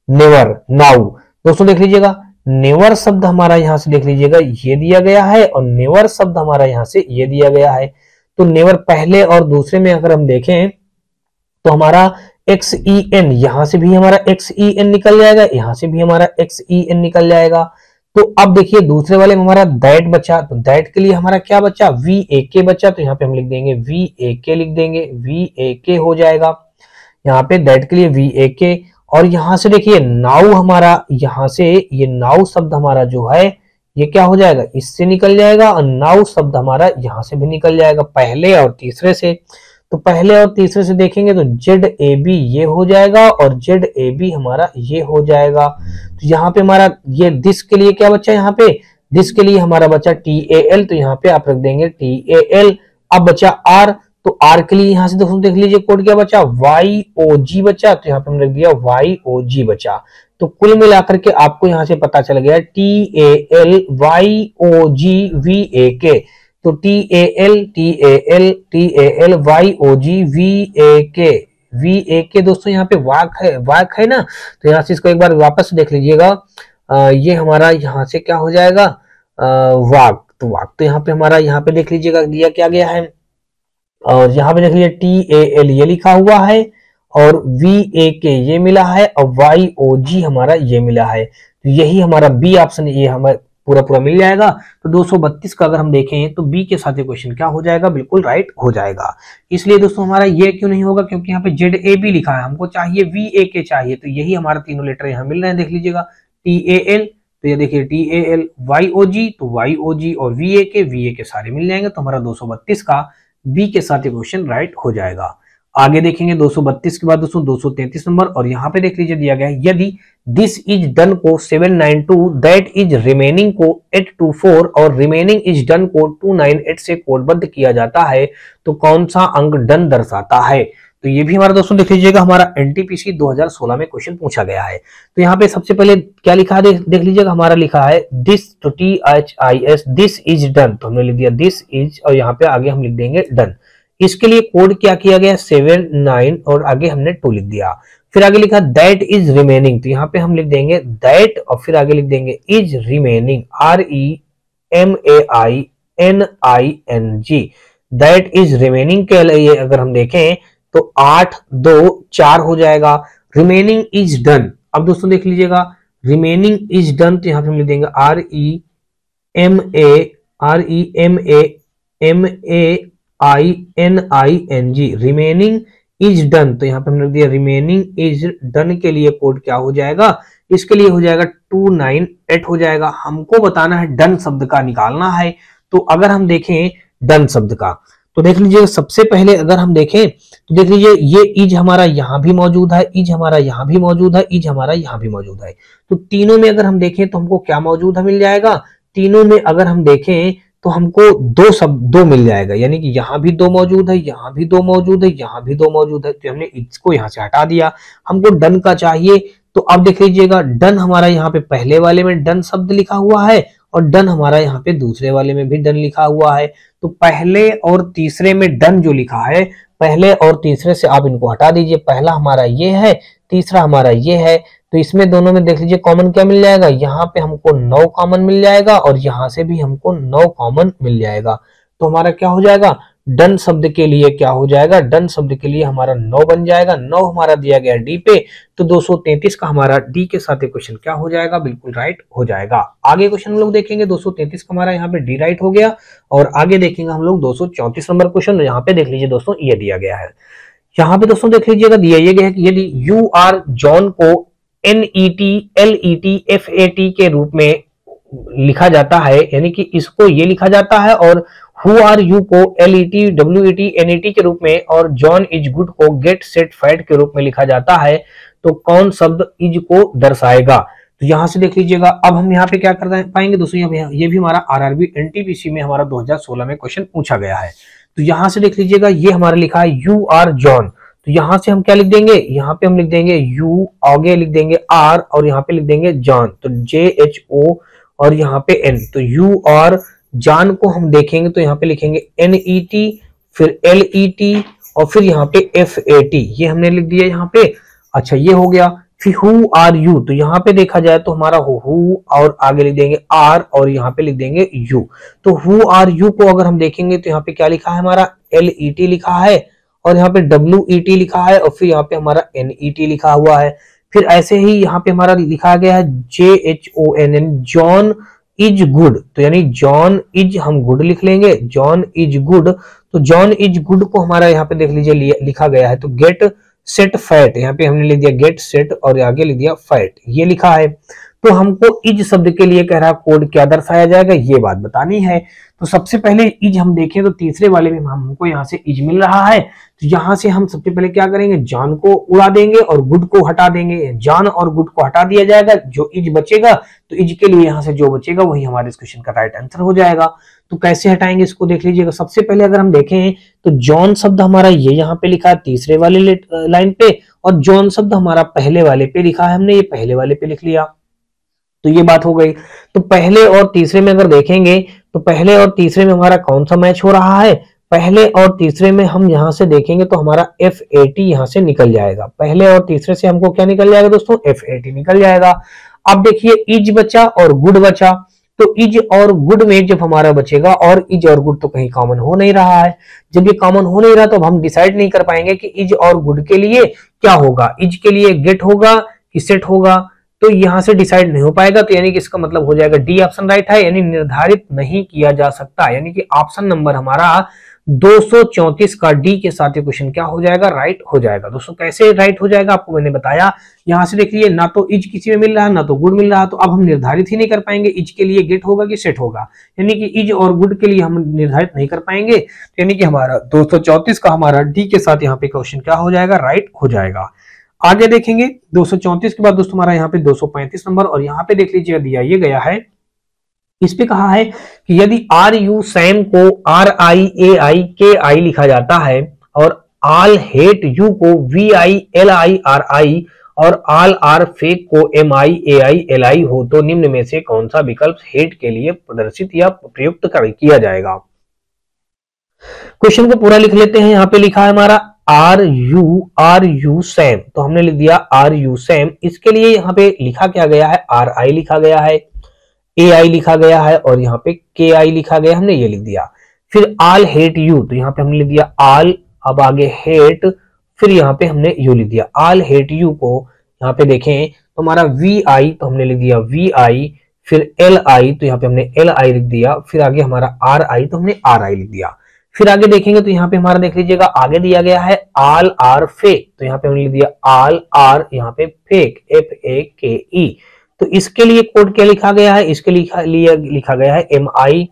नेवर, नाउ दोस्तों देख लीजिएगा नेवर शब्द हमारा यहाँ से देख लीजिएगा ये दिया गया है और नेवर शब्द हमारा यहाँ से ये दिया गया है। तो नेवर पहले और दूसरे में अगर हम देखें तो हमारा XEN, यहां से भी हमारा XEN निकल जाएगा, यहां से भी हमारा XEN निकल जाएगा। तो अब देखिए दूसरे वाले में हमारा दैट बचा, तो दैट के लिए हमारा क्या बचा VAK बचा, तो यहाँ पे हम लिख देंगे VAK लिख देंगे, VAK हो जाएगा यहाँ पे दैट के लिए VAK। और यहाँ से देखिए नाउ हमारा यहाँ से ये नाउ शब्द हमारा जो है ये क्या हो जाएगा, इससे निकल जाएगा और नाउ शब्द हमारा यहाँ से भी निकल जाएगा पहले और तीसरे से। तो पहले और तीसरे से देखेंगे तो ZAB ये हो जाएगा और ZAB हमारा ये हो जाएगा। तो यहाँ पे हमारा ये दिस के लिए क्या बचा, यहाँ पे दिस के लिए हमारा बचा TAL, तो यहाँ पे आप रख देंगे TAL। अब बचा R, तो R के लिए यहाँ से दोस्तों देख लीजिए कोड क्या बचा YOG बचा, तो यहाँ पे हमने रख दिया YOG बचा। तो कुल मिलाकर के आपको यहाँ से पता चल गया TAL YOG VAK। तो TAL YOG VAK दोस्तों यहाँ पे वाक है ना, तो यहाँ से इसको एक बार वापस देख लीजिएगा। ये हमारा यहाँ से क्या हो जाएगा वाक, तो वाक तो यहाँ पे हमारा यहाँ पे देख लीजिएगा दिया क्या गया है, और यहाँ पे देख लीजिए TAL ये लिखा हुआ है और VAK ये मिला है और YOG हमारा ये मिला है, तो यही हमारा B ऑप्शन ये हमारा पूरा पूरा मिल जाएगा। तो 232 का अगर हम देखें तो बी के साथ ये क्वेश्चन क्या हो जाएगा, बिल्कुल राइट हो जाएगा। इसलिए दोस्तों हमारा ये क्यों नहीं होगा, क्योंकि यहाँ पे ZAB लिखा है, हमको चाहिए VAK चाहिए, तो यही हमारा तीनों लेटर यहाँ मिल रहे हैं, देख लीजिएगा TAL तो ये देखिए TAL YOG तो YOG और VAK सारे मिल जाएंगे, तो हमारा 232 का B के साथ ये क्वेश्चन राइट हो जाएगा। आगे देखेंगे 232 के बाद दोस्तों 233 नंबर, और यहाँ पे देख लीजिए दिया गया है यदि दिस इज डन को 792, दैट इज रिमेनिंग को 824 और रिमेनिंग इज डन को 298 से कोडबद्ध किया जाता है तो कौन सा अंक डन दर्शाता है। तो ये भी हमारा दोस्तों देख लीजिएगा हमारा एनटीपीसी 2016 में क्वेश्चन पूछा गया है। तो यहाँ पे सबसे पहले क्या लिखा है देख लीजिएगा, हमारा लिखा है दिस तो THIS दिस इज डन, तो हमने लिख दिया दिस इज और यहाँ पे आगे हम लिख देंगे डन। इसके लिए कोड क्या किया गया 79 और आगे हमने 2 लिख दिया। फिर आगे लिखा दैट इज रिमेनिंग, तो यहाँ पे हम लिख देंगे दैट और फिर आगे लिख देंगे is remaining REMAINING that is remaining के लिए अगर हम देखें तो 8 2 4 हो जाएगा। रिमेनिंग इज डन, अब दोस्तों देख लीजिएगा रिमेनिंग इज डन तो यहाँ पे हम लिख देंगे REMAINING रिमेनिंग इज डन, तो यहाँ पे हमने दिया रिमेनिंग इज डन के लिए कोड क्या हो जाएगा, इसके लिए हो जाएगा 298 हो जाएगा। हमको बताना है डन शब्द का निकालना है, तो अगर हम देखें डन शब्द का तो देख लीजिए सबसे पहले अगर हम देखें तो देख लीजिए ये इज हमारा यहाँ भी मौजूद है, इज हमारा यहाँ भी मौजूद है, इज हमारा यहाँ भी मौजूद है, तो तीनों में अगर हम देखें तो हमको क्या मौजूद है मिल जाएगा, तीनों में अगर हम देखें तो हमको दो मिल जाएगा, यानी कि यहाँ भी 2 मौजूद है, यहाँ भी 2 मौजूद है, यहाँ भी 2 मौजूद है, तो हमने इसको यहाँ से हटा दिया, हमको डन का चाहिए। तो अब देख लीजिएगा डन हमारा यहाँ पे पहले वाले में डन शब्द लिखा हुआ है और डन हमारा यहाँ पे दूसरे वाले में भी डन लिखा हुआ है, तो पहले और तीसरे में डन जो लिखा है पहले और तीसरे से आप इनको हटा दीजिए, पहला हमारा ये है, तीसरा हमारा ये है, तो इसमें दोनों में देख लीजिए कॉमन क्या मिल जाएगा, यहाँ पे हमको 9 कॉमन मिल जाएगा और यहाँ से भी हमको 9 कॉमन मिल जाएगा, तो हमारा क्या हो जाएगा डन शब्द के लिए क्या हो जाएगा, डन शब्द के लिए हमारा 9 बन जाएगा। 9 हमारा दिया गया डी पे, तो 233 का हमारा डी के साथ क्वेश्चन क्या हो जाएगा, बिल्कुल राइट हो जाएगा। आगे क्वेश्चन हम लोग देखेंगे 233 का हमारा यहाँ पे डी राइट हो गया, और आगे देखेंगे हम लोग 234 नंबर क्वेश्चन। यहाँ पे देख लीजिए दोस्तों ये दिया गया है, यहाँ पे दोस्तों देख लीजिएगा दिया ये गया कि यदि यू आर जॉन को NET LET FAT के रूप में लिखा जाता है, यानी कि इसको ये लिखा जाता है, और हु आर यू को LET WET NET के रूप में और जॉन इज गुड को गेट सेट फैट के रूप में लिखा जाता है, तो कौन शब्द इज को दर्शाएगा। तो यहाँ से देख लीजिएगा अब हम यहाँ पे क्या कर पाएंगे दोस्तों, ये भी हमारा RRB NTPC में हमारा 2016 में क्वेश्चन पूछा गया है। तो यहाँ से देख लीजिएगा ये हमारा लिखा है यू आर जॉन, तो यहाँ से हम क्या लिख देंगे, यहाँ पे हम लिख देंगे यू, आगे लिख देंगे आर और यहाँ पे लिख देंगे जॉन, तो JHO और यहाँ पे N, तो यू और जॉन को हम देखेंगे तो यहाँ पे लिखेंगे NET फिर LET और फिर यहाँ पे FAT ये हमने लिख दिया यहाँ पे। अच्छा ये हो गया, फिर हु आर यू तो यहाँ पे देखा जाए तो हमारा हु और आगे लिख देंगे आर और यहाँ पे लिख देंगे यू, तो हु आर यू को अगर हम देखेंगे तो यहाँ पे क्या लिखा है हमारा LET लिखा है और यहाँ पे WET लिखा है और फिर यहाँ पे हमारा NET लिखा हुआ है। फिर ऐसे ही यहाँ पे हमारा लिखा गया है JHON जॉन इज गुड, तो यानी जॉन इज हम गुड लिख लेंगे, जॉन इज गुड, तो जॉन इज गुड को हमारा यहाँ पे देख लीजिए लिखा गया है, तो गेट सेट फैट यहाँ पे हमने लिख दिया गेट सेट और आगे लिख दिया फैट ये लिखा है। तो हमको इज शब्द के लिए कह रहा कोड क्या दर्शाया जाएगा ये बात बतानी है, तो सबसे पहले इज हम देखें तो तीसरे वाले में हमको यहाँ से इज मिल रहा है, तो यहाँ से हम सबसे पहले क्या करेंगे जॉन को उड़ा देंगे और गुड को हटा देंगे, जॉन और गुड को हटा दिया जाएगा, जो इज बचेगा तो इज के लिए यहाँ से जो बचेगा वही हमारे इस क्वेश्चन का राइट आंसर हो जाएगा। तो कैसे हटाएंगे इसको देख लीजिएगा, सबसे पहले अगर हम देखें तो जॉन शब्द हमारा ये यहाँ पे लिखा है तीसरे वाले लाइन पे और जॉन शब्द हमारा पहले वाले पे लिखा है, हमने ये पहले वाले पे लिख लिया, तो ये बात हो गई। तो पहले और तीसरे में अगर देखेंगे तो पहले और तीसरे में हमारा कौन सा मैच हो रहा है, पहले और तीसरे में हम यहां से देखेंगे तो हमारा F80 यहां से निकल जाएगा। पहले और तीसरे से हमको क्या निकल जाएगा दोस्तों, F80 निकल जाएगा। अब देखिए इज बचा और गुड बचा, तो इज और गुड में जब हमारा बचेगा, और इज और गुड तो कहीं कॉमन हो नहीं रहा है, जब ये कॉमन हो नहीं रहा तो हम डिसाइड नहीं कर पाएंगे कि इज और गुड के लिए क्या होगा, इज के लिए गेट होगा कि सेट होगा, तो यहां से डिसाइड नहीं हो पाएगा। तो यानी कि इसका मतलब हो जाएगा डी ऑप्शन राइट है, यानी निर्धारित नहीं किया जा सकता, यानी कि ऑप्शन नंबर हमारा 234 का डी के साथ ये क्वेश्चन क्या हो जाएगा, राइट हो जाएगा। दोस्तों कैसे राइट हो जाएगा आपको मैंने बताया, यहां से देख लीजिए ना तो इज किसी में मिल रहा ना तो गुड मिल रहा, तो अब हम निर्धारित ही नहीं कर पाएंगे इज के लिए गेट होगा कि सेट होगा, यानी कि इज और गुड के लिए हम निर्धारित नहीं कर पाएंगे, तो यानी कि हमारा 234 का हमारा डी के साथ यहाँ पे क्वेश्चन क्या हो जाएगा, राइट हो जाएगा। आगे देखेंगे 234 के बाद दोस्तों हमारा यहाँ पे 235 नंबर, और यहाँ पे देख लीजिए दिया ये गया है, इस पे कहा है कि यदि आर यू सैम को R I A I K I लिखा जाता है और आल हेट यू को V I L I R I और आल आर फेक को M I A I L I हो, तो निम्न में से कौन सा विकल्प हेट के लिए प्रदर्शित या प्रयुक्त किया जाएगा। क्वेश्चन को पूरा लिख लेते हैं, यहाँ पे लिखा है हमारा आर यू सैम, तो हमने लिख दिया आर यू सैम, इसके लिए यहाँ पे लिखा क्या गया है, आर आई लिखा गया है, ए आई लिखा गया है और यहाँ पे के आई लिखा गया, हमने ये लिख दिया। फिर आल हेट यू, तो यहाँ पे हमने लिख दिया आल, अब आगे हेट, फिर यहाँ पे हमने यू लिख दिया। आल हेट यू को यहाँ पे देखें तो हमारा वी आई, तो हमने लिख दिया वी आई, फिर एल आई, तो यहाँ पे हमने एल आई लिख दिया, फिर आगे हमारा आर आई, तो हमने आर आई लिख दिया। फिर आगे देखेंगे तो यहाँ पे हमारा देख लीजिएगा आगे दिया गया है आल आर फेक, तो यहाँ पे हमने लिख दिया आल आर यहाँ पे फेक एफ ए के ई, तो इसके लिए कोड क्या लिखा गया है, इसके लिए लिखा गया है एम आई,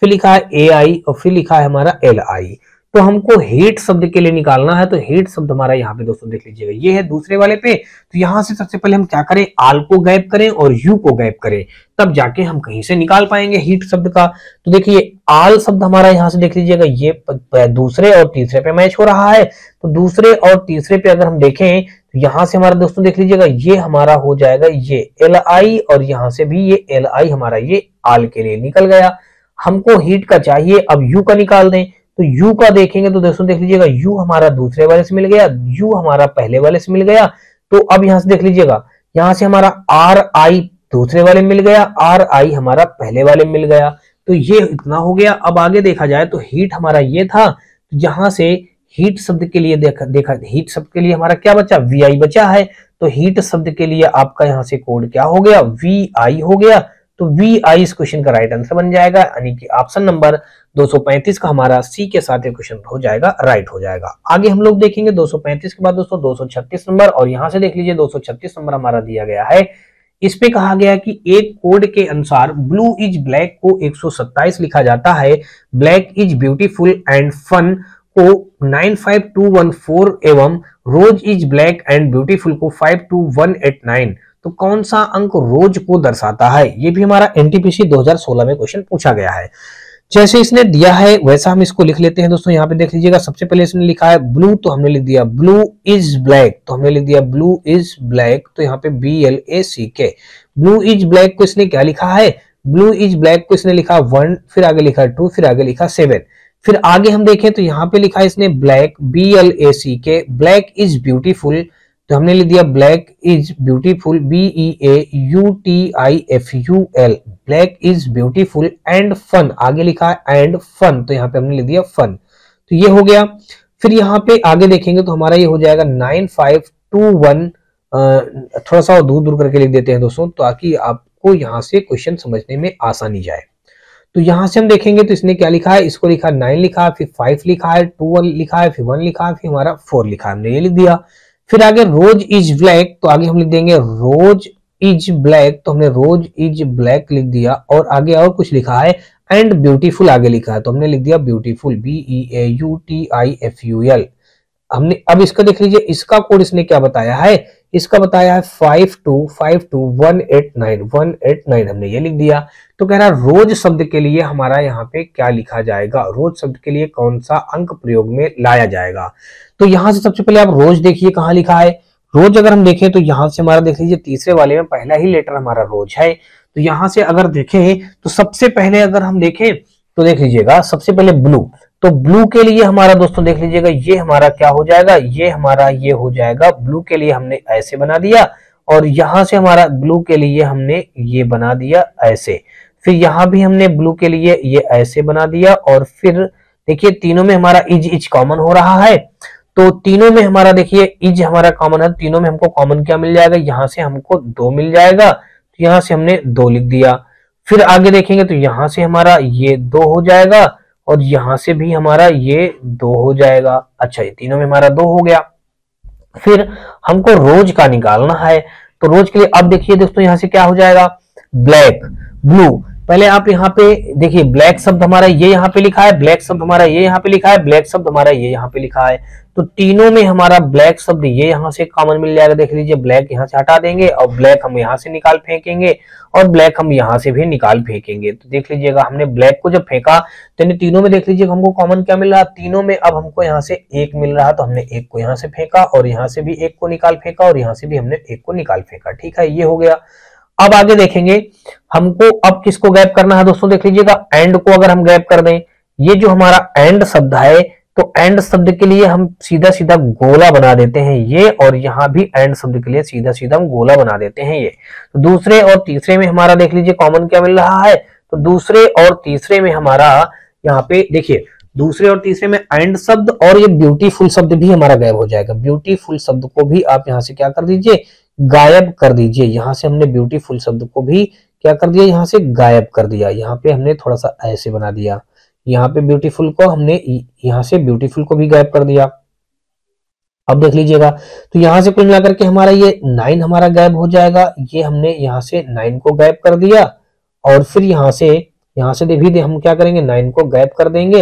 फिर लिखा है ए आई और फिर लिखा है हमारा एल आई। तो हमको हेट शब्द के लिए निकालना है, तो हेट शब्द हमारा यहाँ पे दोस्तों देख लीजिएगा ये है दूसरे वाले पे, तो यहाँ से सबसे पहले हम क्या करें, आल को गैप करें और यू को गैप करें, तब जाके हम कहीं से निकाल पाएंगे हेट शब्द का। तो देखिए आल शब्द हमारा यहाँ से देख लीजिएगा ये दूसरे और तीसरे पे मैच हो रहा है, तो दूसरे और तीसरे पे अगर हम देखें तो यहाँ से हमारा दोस्तों देख लीजिएगा ये हमारा हो जाएगा ये एल आई और यहाँ से भी ये एल आई हमारा ये आल के लिए निकल गया। हमको हेट का चाहिए, अब यू का निकाल दें, तो U का देखेंगे तो दोस्तों देख लीजिएगा U हमारा दूसरे वाले से मिल गया, U हमारा पहले वाले से मिल गया, तो अब यहां से देख लीजिएगा यहां से हमारा RI दूसरे वाले मिल गया, RI हमारा पहले वाले मिल गया, तो ये इतना हो गया। अब आगे देखा जाए तो हीट हमारा ये था, तो यहां से हीट शब्द के लिए देखा हीट शब्द के लिए हमारा क्या बचा, VI बचा है, तो हीट शब्द के लिए आपका यहाँ से कोड क्या हो गया, VI हो गया, तो VI इस क्वेश्चन का राइट आंसर बन जाएगा, यानी कि ऑप्शन नंबर 235 का हमारा सी के साथ ये क्वेश्चन हो जाएगा, राइट हो जाएगा। आगे हम लोग देखेंगे 235 के बाद दोस्तों 236 नंबर, और यहां से देख लीजिए 236 नंबर हमारा दिया गया है, इस पे कहा गया है कि एक कोड के अनुसार ब्लू इज ब्लैक को 127 लिखा जाता है, black is beautiful and fun को 95214 एवं rose is black and beautiful को 52189, तो कौन सा अंक रोज को दर्शाता है। ये भी हमारा एनटीपीसी 2016 में क्वेश्चन पूछा गया है। जैसे इसने दिया है वैसा हम इसको लिख लेते हैं दोस्तों, यहाँ पे देख लीजिएगा सबसे पहले इसने लिखा है ब्लू, तो हमने लिख दिया ब्लू इज ब्लैक, तो हमने लिख दिया ब्लू इज ब्लैक, तो यहाँ पे BLACK ब्लू इज ब्लैक को इसने क्या लिखा है, ब्लू इज ब्लैक को इसने लिखा 1, फिर आगे लिखा 2, फिर आगे लिखा 7, फिर आगे हम देखें तो यहाँ पे लिखा है इसने black BLACK black is beautiful, तो हमने लिख दिया black is beautiful BEAUTIFUL black is beautiful and fun, आगे लिखा है एंड फन, तो यहाँ पे हमने लिख दिया फन, तो ये हो गया। फिर यहाँ पे आगे देखेंगे तो हमारा ये हो जाएगा 9521, थोड़ा सा दूर दूर करके लिख देते हैं दोस्तों ताकि आपको यहाँ से क्वेश्चन समझने में आसानी जाए। तो यहाँ से हम देखेंगे तो इसने क्या लिखा है, इसको लिखा 9 लिखा है, फिर 5 लिखा है, 2 1 लिखा है, फिर 1 लिखा है, फिर हमारा 4 लिखा है, हमने ये लिख दिया। फिर आगे रोज इज ब्लैक, तो आगे हम लिख देंगे रोज इज ब्लैक, तो हमने रोज इज ब्लैक लिख दिया और आगे और कुछ लिखा है एंड ब्यूटीफुल आगे लिखा है, तो हमने लिख दिया ब्यूटीफुल BEAUTIFUL। हमने अब इसका देख लीजिए इसका कोड इसने क्या बताया है, इसका बताया है 5252189 हमने ये लिख दिया। तो कह रहा रोज शब्द के लिए हमारा यहाँ पे क्या लिखा जाएगा, रोज शब्द के लिए कौन सा अंक प्रयोग में लाया जाएगा। तो यहाँ से सबसे पहले आप रोज देखिए कहाँ लिखा है, रोज अगर हम देखें तो यहाँ से हमारा देख लीजिए तीसरे वाले में पहला ही लेटर हमारा रोज है, तो यहां से अगर देखें तो सबसे पहले अगर हम देखें तो देख लीजिएगा सबसे पहले ब्लू, तो ब्लू के लिए हमारा दोस्तों देख लीजिएगा ये हमारा क्या हो जाएगा, ये हमारा ये हो जाएगा। ब्लू के लिए हमने ऐसे बना दिया और यहां से हमारा ब्लू के लिए हमने ये बना दिया ऐसे, फिर यहां भी हमने ब्लू के लिए ये ऐसे बना दिया और फिर देखिए तीनों में हमारा इज कॉमन हो रहा है, तो तीनों में हमारा देखिए इज हमारा कॉमन है, तीनों में हमको कॉमन क्या मिल जाएगा, यहाँ से हमको दो मिल जाएगा, तो यहाँ से हमने दो लिख दिया। फिर आगे देखेंगे तो यहाँ से हमारा ये दो हो जाएगा और यहाँ से भी हमारा ये दो हो जाएगा। अच्छा ये तीनों में हमारा दो हो गया। फिर हमको रोज का निकालना है, तो रोज के लिए अब देखिए दोस्तों यहाँ से क्या हो जाएगा, ब्लैक ब्लू, पहले आप यहाँ पे देखिए ब्लैक शब्द हमारा ये यहाँ पे लिखा है, ब्लैक शब्द हमारा ये यहाँ पे लिखा है, ब्लैक शब्द हमारा ये यहाँ पे लिखा है, तो तीनों में हमारा ब्लैक शब्द ये यहाँ से कॉमन मिल जाएगा। देख लीजिए ब्लैक यहाँ से हटा देंगे और ब्लैक हम यहाँ से निकाल फेंकेंगे और ब्लैक हम यहाँ से भी निकाल फेंकेंगे। तो देख लीजिएगा हमने ब्लैक को जब फेंका तो तीनों में देख लीजिएगा हमको कॉमन क्या मिल रहा, तीनों में अब हमको यहाँ से एक मिल रहा, तो हमने एक को यहाँ से फेंका और यहाँ से भी एक को निकाल फेंका और यहाँ से भी हमने एक को निकाल फेंका। ठीक है ये हो गया। अब आगे देखेंगे हमको अब किसको गैप करना है दोस्तों, देख लीजिएगा एंड को अगर हम गैप कर दें, ये जो हमारा एंड शब्द है तो एंड शब्द के लिए हम सीधा सीधा गोला बना देते हैं ये, और यहाँ भी एंड शब्द के लिए सीधा सीधा हम गोला बना देते हैं ये। तो दूसरे और तीसरे में हमारा देख लीजिए कॉमन क्या मिल रहा है, तो दूसरे और तीसरे में हमारा यहाँ पे देखिए दूसरे और तीसरे में एंड शब्द और ये ब्यूटीफुल शब्द भी हमारा गायब हो जाएगा। ब्यूटीफुल शब्द को भी आप यहाँ से क्या कर दीजिए, गायब कर दीजिए। यहाँ से हमने ब्यूटीफुल शब्द को भी क्या कर दिया, यहाँ से गायब कर दिया। यहाँ पे हमने थोड़ा सा ऐसे बना दिया, यहाँ पे ब्यूटीफुल को हमने यहाँ से ब्यूटीफुल को भी गायब कर दिया। अब देख लीजिएगा तो यहाँ से कुल मिलाकर के हमारा ये 9 हमारा गायब हो जाएगा। ये हमने यहाँ से 9 को गायब कर दिया और फिर यहाँ से भी हम क्या करेंगे 9 को गायब कर देंगे,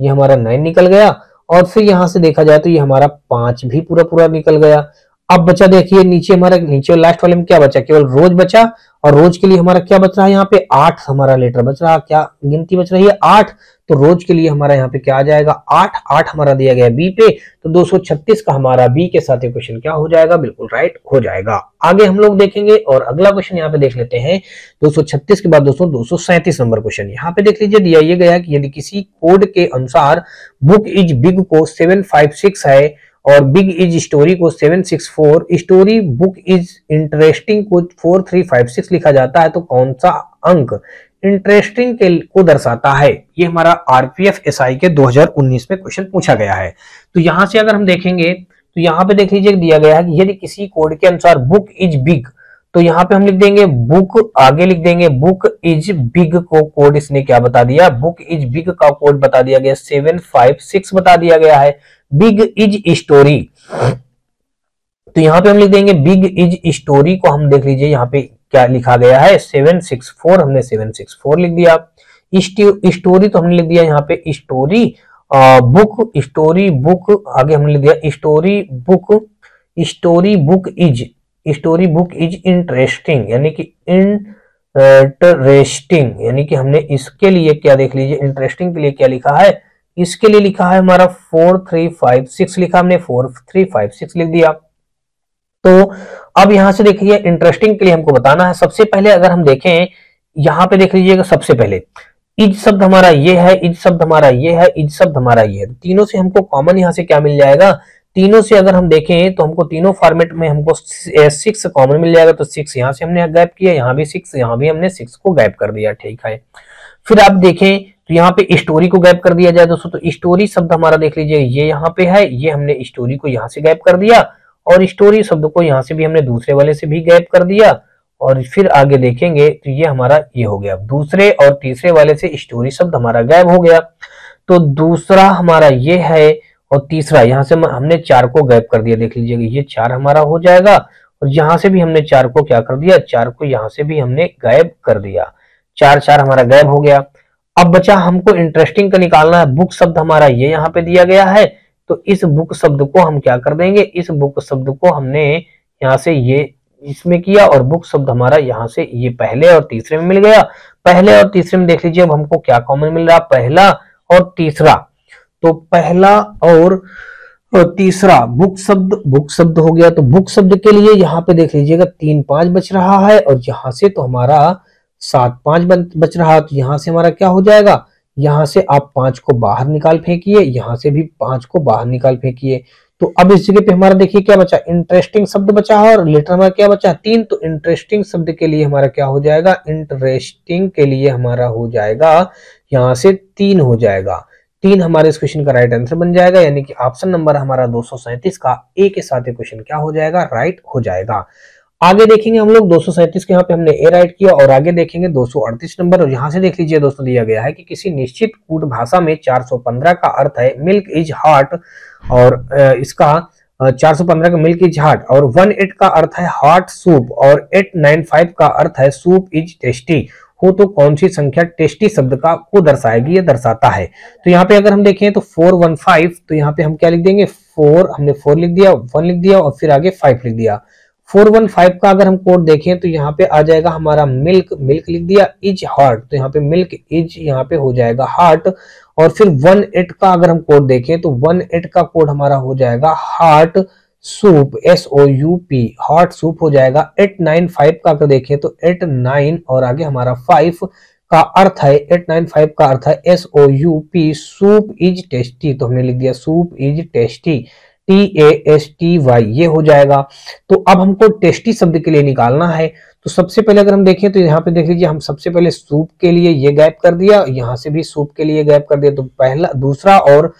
ये हमारा 9 निकल गया। और फिर यहाँ से देखा जाए तो ये हमारा 5 भी पूरा पूरा निकल गया। अब बचा देखिए नीचे हमारा, नीचे लास्ट वाले में क्या बचा, केवल रोज बचा और रोज के लिए हमारा क्या बच रहा है, यहाँ पे 8 हमारा लेटर बच रहा है, क्या गिनती बच रही है 8। तो रोज के लिए हमारा यहाँ पे क्या आ जाएगा 8 हमारा दिया गया बी पे, तो 236 का हमारा बी के साथ क्वेश्चन क्या हो जाएगा, बिल्कुल राइट हो जाएगा। आगे हम लोग देखेंगे और अगला क्वेश्चन यहाँ पे देख लेते हैं। 236 के बाद दोस्तों 237 नंबर क्वेश्चन, यहाँ पे देख लीजिए दिया ये गया कि यदि किसी कोड के अनुसार बुक इज बिग को 756 है और बिग इज स्टोरी को 764, स्टोरी बुक इज इंटरेस्टिंग को 4356 लिखा जाता है, तो कौन सा अंक इंटरेस्टिंग के को दर्शाता है। ये हमारा आरपीएफ एसआई के 2019 में क्वेश्चन पूछा गया है। तो यहाँ से अगर हम देखेंगे तो यहाँ पे देख लीजिए दिया गया है कि यदि किसी कोड के अनुसार बुक इज बिग, तो यहाँ पे हम लिख देंगे बुक, आगे लिख देंगे बुक इज बिग को कोड इसने क्या बता दिया, बुक इज बिग का कोड बता दिया गया 756 बता दिया गया है। बिग इज स्टोरी, तो यहाँ पे हम लिख देंगे बिग इज स्टोरी को हम देख लीजिए यहाँ पे क्या लिखा गया है 764, हमने 764 लिख दिया। स्टोरी तो हमने लिख दिया यहाँ पे स्टोरी बुक, स्टोरी बुक आगे हमने लिख दिया स्टोरी बुक इज इंटरेस्टिंग, यानी कि इंटरेस्टिंग यानी कि हमने इसके लिए क्या देख लीजिए इंटरेस्टिंग के लिए क्या लिखा है, इसके लिए लिखा है हमारा 4356 लिखा, हमने 4356 लिख दिया। तो अब यहां से देखिए इंटरेस्टिंग के लिए हमको बताना है। सबसे पहले अगर हम देखें यहां पे देख लीजिएगा सबसे पहले इज शब्द हमारा ये है, इज शब्द हमारा ये है, इज शब्द हमारा ये है, तीनों से हमको कॉमन यहाँ से क्या मिल जाएगा, तीनों से अगर हम देखें तो हमको तीनों फॉर्मेट में हमको 6 कॉमन मिल जाएगा। तो 6 यहाँ से हमने गैप किया, यहाँ भी 6, यहाँ भी हमने 6 को गैप कर दिया। ठीक है फिर आप देखें तो यहाँ पे स्टोरी को गैप कर दिया जाए दोस्तों, तो स्टोरी शब्द हमारा देख लीजिए ये यहाँ पे है, ये हमने स्टोरी को यहाँ से गैप कर दिया और स्टोरी शब्द को यहाँ से भी हमने दूसरे वाले से भी गैप कर दिया। और फिर आगे देखेंगे तो ये हमारा ये हो गया, दूसरे और तीसरे वाले से स्टोरी शब्द हमारा गैप हो गया। तो दूसरा हमारा ये है और तीसरा यहाँ से हमने 4 को गैप कर दिया, देख लीजिएगा ये 4 हमारा हो जाएगा। और यहाँ से भी हमने 4 को क्या कर दिया, 4 को यहाँ से भी हमने गैप कर दिया, 4 हमारा गैप हो गया। अब बचा हमको इंटरेस्टिंग का निकालना है, बुक शब्द हमारा ये यहाँ पे दिया गया है, तो इस बुक शब्द को हम क्या कर देंगे, इस बुक शब्द को हमने यहाँ से ये इसमें किया और बुक शब्द हमारा यहाँ से ये पहले और तीसरे में मिल गया। पहले और तीसरे में देख लीजिए अब हमको क्या कॉमन मिल रहा, पहला और तीसरा, तो पहला और तीसरा बुक शब्द हो गया। तो बुक शब्द के लिए यहाँ पे देख लीजिएगा 3-5 बच रहा है और यहाँ से तो हमारा 7, 5 बच रहा, तो यहाँ से हमारा क्या हो जाएगा, यहाँ से आप 5 को बाहर निकाल फेंकिए, यहाँ से भी 5 को बाहर निकाल फेंकिए। तो अब इस जगह पे हमारा देखिए क्या बचा, इंटरेस्टिंग शब्द बचा है और लेटर हमारा क्या बचा 3। तो इंटरेस्टिंग शब्द के लिए हमारा क्या हो जाएगा, इंटरेस्टिंग के लिए हमारा हो जाएगा यहाँ से 3 हो जाएगा। 3 हमारे इस क्वेश्चन का राइट आंसर बन जाएगा, यानी कि ऑप्शन नंबर हमारा 237 का ए के साथ क्वेश्चन क्या हो जाएगा, राइट हो जाएगा। आगे देखेंगे हम लोग 237 के यहाँ पे हमने ए राइट किया और आगे देखेंगे 238 नंबर। और यहाँ से देख लीजिए दोस्तों, दिया गया है कि किसी निश्चित कूट भाषा में 415 का अर्थ है मिल्क इज हॉट, और इसका 415 का मिल्क इज हॉट, और 18 का अर्थ है हॉट सूप, और 895 का अर्थ है सूप इज टेस्टी हो, तो कौन सी संख्या टेस्टी शब्द का को दर्शाएगी, ये दर्शाता है। तो यहाँ पे अगर हम देखें तो 415, तो यहाँ पे हम क्या लिख देंगे, 4 हमने 4 लिख दिया, 1 लिख दिया और फिर आगे 5 लिख दिया। 415 का अगर हम कोड देखें तो यहाँ पे आ जाएगा हमारा मिल्क, मिल्क लिख दिया इज हॉट, तो यहाँ पे मिल्क इज यहाँ पे हो जाएगा हॉट। और फिर 18 का अगर हम कोड देखें तो 18 का कोड हमारा हो जाएगा hot soup, SOUP hot soup हो जाएगा। 895 का अगर देखें तो 89 और आगे हमारा 5 का अर्थ है, 895 का अर्थ है SOUP सूप इज टेस्टी, तो हमने लिख दिया सूप इज टेस्टी, TASTY ये हो जाएगा। तो अब हमको टेस्टी शब्द के लिए निकालना है, तो सबसे पहले अगर हम देखें तो यहाँ पे देख लीजिए, हम सबसे पहले सूप के लिए ये गैप कर दिया, यहाँ से भी सूप के लिए गैप कर दिया, तो पहला दूसरा और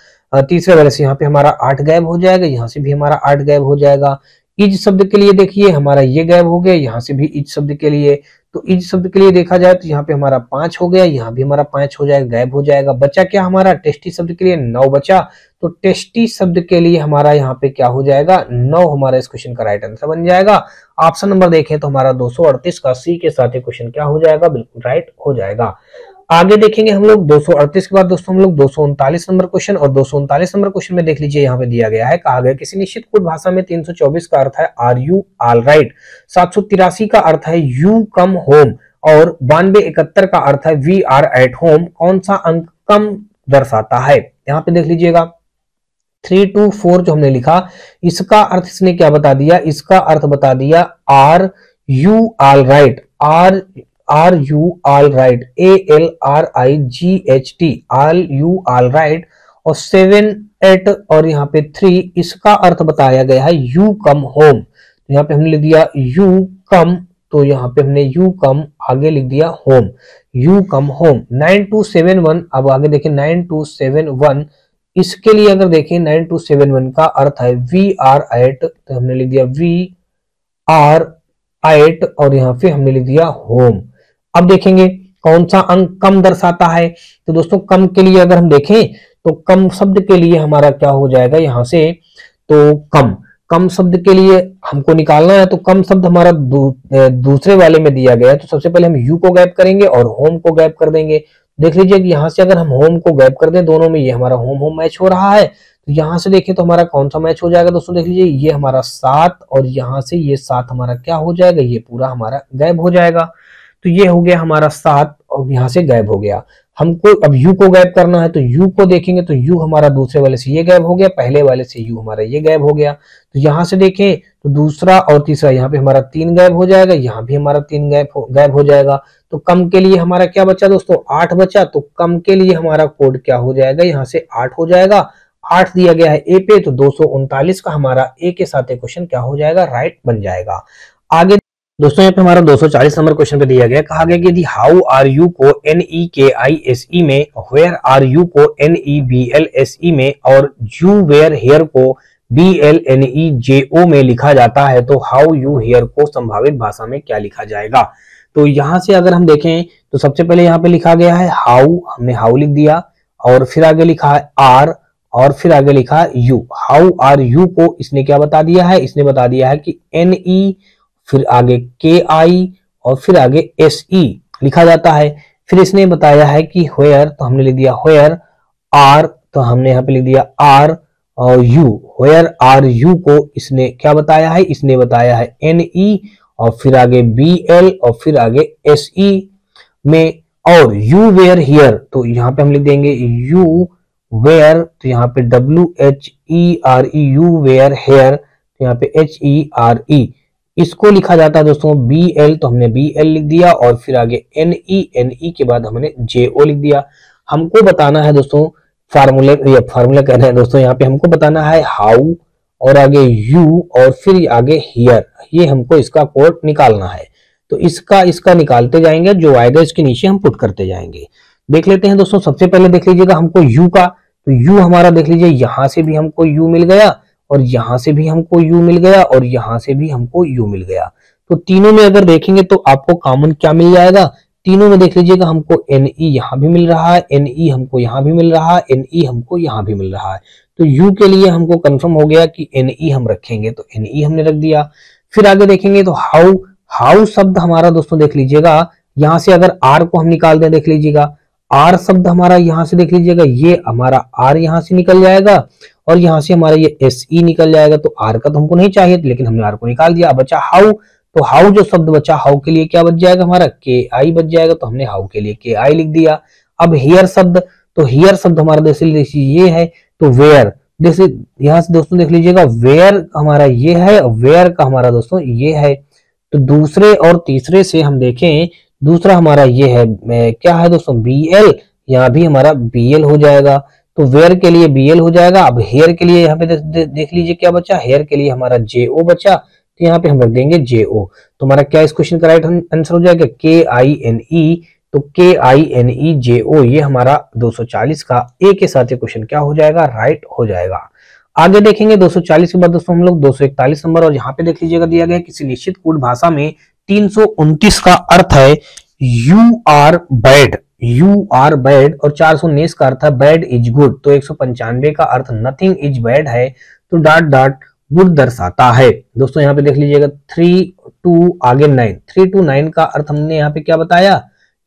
तीसरे वाले से यहाँ पे हमारा 8 गैप हो जाएगा, यहाँ से भी हमारा 8 गैप हो जाएगा। इज शब्द के लिए देखिए हमारा ये गैप हो गया, यहाँ से भी इज शब्द के लिए, तो इज शब्द के लिए देखा जाए तो यहाँ पे हमारा 5 हो गया, यहाँ भी हमारा 5 हो जाएगा, गैप हो जाएगा। बचा क्या हमारा, टेस्टी शब्द के लिए 9 बचा, तो टेस्टी शब्द के लिए हमारा यहाँ पे क्या हो जाएगा, 9 हमारा इस क्वेश्चन का राइट आंसर बन जाएगा। ऑप्शन नंबर देखें तो हमारा 238 का सी के साथ क्वेश्चन क्या हो जाएगा, बिल्कुल राइट हो जाएगा। आगे देखेंगे हम लोग 238 के बाद दोस्तों हम लोग 239 नंबर क्वेश्चन, और 239 नंबर क्वेश्चन में देख लीजिए यहाँ पे दिया गया है, कहा गया किसी निश्चित कोड भाषा में 324 का अर्थ है आर यू ऑल राइट, 783 का अर्थ है यू कम होम, और 9271 का अर्थ है वी आर एट होम, कौन सा अंक कम दर्शाता है। यहाँ पे देख लीजिएगा 324 जो हमने लिखा, इसका अर्थ इसने क्या बता दिया, इसका अर्थ बता दिया are you all right, are you all right, ALRIGHT are you all right, और 7, 8 और यहाँ पे 3, इसका अर्थ बताया गया है यू कम होम, तो यहाँ पे हमने लिख दिया यू कम, तो यहाँ पे हमने यू कम आगे लिख दिया होम, यू कम होम। 9271, अब आगे देखें 9271, इसके लिए अगर देखें 9271 का अर्थ है वी आर एट, तो हमने लिख दिया वी आर एट और यहाँ पे हमने लिख दिया होम। अब देखेंगे कौन सा अंक कम दर्शाता है, तो दोस्तों कम के लिए अगर हम देखें तो कम शब्द के लिए हमारा क्या हो जाएगा, यहाँ से तो कम शब्द के लिए हमको निकालना है, तो कम शब्द हमारा दूसरे वाले में दिया गया है, तो सबसे पहले हम यू को गैप करेंगे और होम को गैप कर देंगे। देख लीजिए कि यहाँ से अगर हम होम को गैप कर दें, दोनों में ये हमारा होम होम मैच हो रहा है, तो यहाँ से देखें तो हमारा कौन सा मैच हो जाएगा दोस्तों, देख लीजिए ये हमारा 7 और यहाँ से ये 7 हमारा क्या हो जाएगा, ये पूरा हमारा गैप हो जाएगा। तो ये हो गया हमारा 7 और यहाँ से गैप हो गया। हमको अब यू को गैप करना है, तो यू को देखेंगे तो यू हमारा दूसरे वाले से ये गैप हो गया, पहले वाले से यू हमारा ये गैप हो गया, तो यहाँ से देखें तो दूसरा और तीसरा यहाँ पे हमारा 3 गैप हो जाएगा, यहाँ भी हमारा 3 गैप हो जाएगा। तो कम के लिए हमारा क्या बचा दोस्तों, 8 बचा, तो कम के लिए हमारा कोड क्या हो जाएगा, यहाँ से 8 हो जाएगा, 8 दिया गया है ए पे, तो 239 का हमारा ए के साथ क्वेश्चन क्या हो जाएगा, राइट बन जाएगा। आगे दोस्तों यहाँ पे हमारा 240 नंबर क्वेश्चन पे दिया गया, कहा गया कि यदि हाउ आर यू को NEKISE में, वेयर आर यू को NEBLSE में, और यू वेयर हेयर को BLNEJO में लिखा जाता है, तो हाउ यू हेयर को संभावित भाषा में क्या लिखा जाएगा। तो यहाँ से अगर हम देखें तो सबसे पहले यहाँ पे लिखा गया है हाउ, हमने हाउ लिख दिया और फिर आगे लिखा है आर और फिर आगे लिखा है यू। हाउ आर यू को इसने क्या बता दिया है, इसने बता दिया है कि NE फिर आगे KI और फिर आगे SE लिखा जाता है। फिर इसने बताया है कि where, तो हमने लिख दिया where R, तो हमने यहाँ पे लिख दिया R और U। where R U को इसने क्या बताया है, इसने बताया है NE और फिर आगे BL और फिर आगे SE में। और U where here, तो यहाँ पे हम लिख देंगे U where, तो यहाँ पे W H E R E U where here, तो यहाँ पे H E R E इसको लिखा जाता है दोस्तों BL, तो हमने BL लिख दिया और फिर आगे NE के बाद हमने JO लिख दिया। हमको बताना है दोस्तों फार्मूला कह रहे हैं दोस्तों, यहाँ पे हमको बताना है हाउ और आगे यू और फिर आगे हियर, ये हमको इसका कोड निकालना है। तो इसका निकालते जाएंगे, जो आएगा इसके नीचे हम पुट करते जाएंगे। देख लेते हैं दोस्तों, सबसे पहले देख लीजिएगा हमको यू का, तो यू हमारा देख लीजिए यहाँ से भी हमको यू मिल गया और यहाँ से भी हमको यू मिल गया और यहाँ से भी हमको यू मिल गया। तो तीनों में अगर देखेंगे तो आपको कॉमन क्या मिल जाएगा, तीनों में देख लीजिएगा हमको NE यहाँ भी मिल रहा है, NE हमको यहाँ भी मिल रहा है, NE हमको यहाँ भी मिल रहा है। तो U के लिए हमको कंफर्म हो गया कि NE हम रखेंगे, तो NE हमने रख दिया। फिर आगे देखेंगे तो हाउ, हाउ शब्द हमारा दोस्तों देख लीजिएगा यहाँ से अगर R को हम निकाल दें, देख लीजिएगा R शब्द हमारा यहाँ से देख लीजिएगा, ये हमारा R यहाँ से निकल जाएगा और यहाँ से हमारा ये SE निकल जाएगा। तो R का तो हमको नहीं चाहिए, लेकिन हमने R को निकाल दिया। बचा हाउ, तो हाउ जो शब्द बचा, हाउ के लिए क्या बच जाएगा हमारा KI बच जाएगा, तो हमने हाउ के लिए KI लिख दिया। अब हेयर शब्द, तो हेयर शब्द हमारा देखिए ये है, तो वेयर जैसे यहाँ से दोस्तों देख लीजिएगा वेयर हमारा ये है, वेयर का हमारा दोस्तों ये है। तो दूसरे और तीसरे से हम देखें, दूसरा हमारा ये है क्या है दोस्तों BL, यहाँ भी हमारा BL हो जाएगा, तो वेयर के लिए BL हो जाएगा। अब हेयर के लिए यहाँ पे देख लीजिए क्या बचा, हेयर के लिए हमारा JO बचा, तो यहाँ पे हम रख देंगे JO। तो हमारा क्या इस क्वेश्चन का राइट आंसर हो जाएगा KINE, तो KINE JO ये हमारा 240 का A के साथ ये क्वेश्चन क्या हो जाएगा, राइट हो जाएगा। आगे देखेंगे 240 के बाद दोस्तों हम लोग 241 नंबर, और यहाँ पे देख लीजिएगा दिया गया किसी निश्चित कोड भाषा में 329 का अर्थ है you are bad और 419 का अर्थ है bad is good। तो 195 का अर्थ nothing is bad है, तो डॉट डॉट गुड दर्शाता है। दोस्तों यहाँ पे देख लीजिएगा 3 2 आगे 9, 3 2 9 का अर्थ हमने यहाँ पे क्या बताया,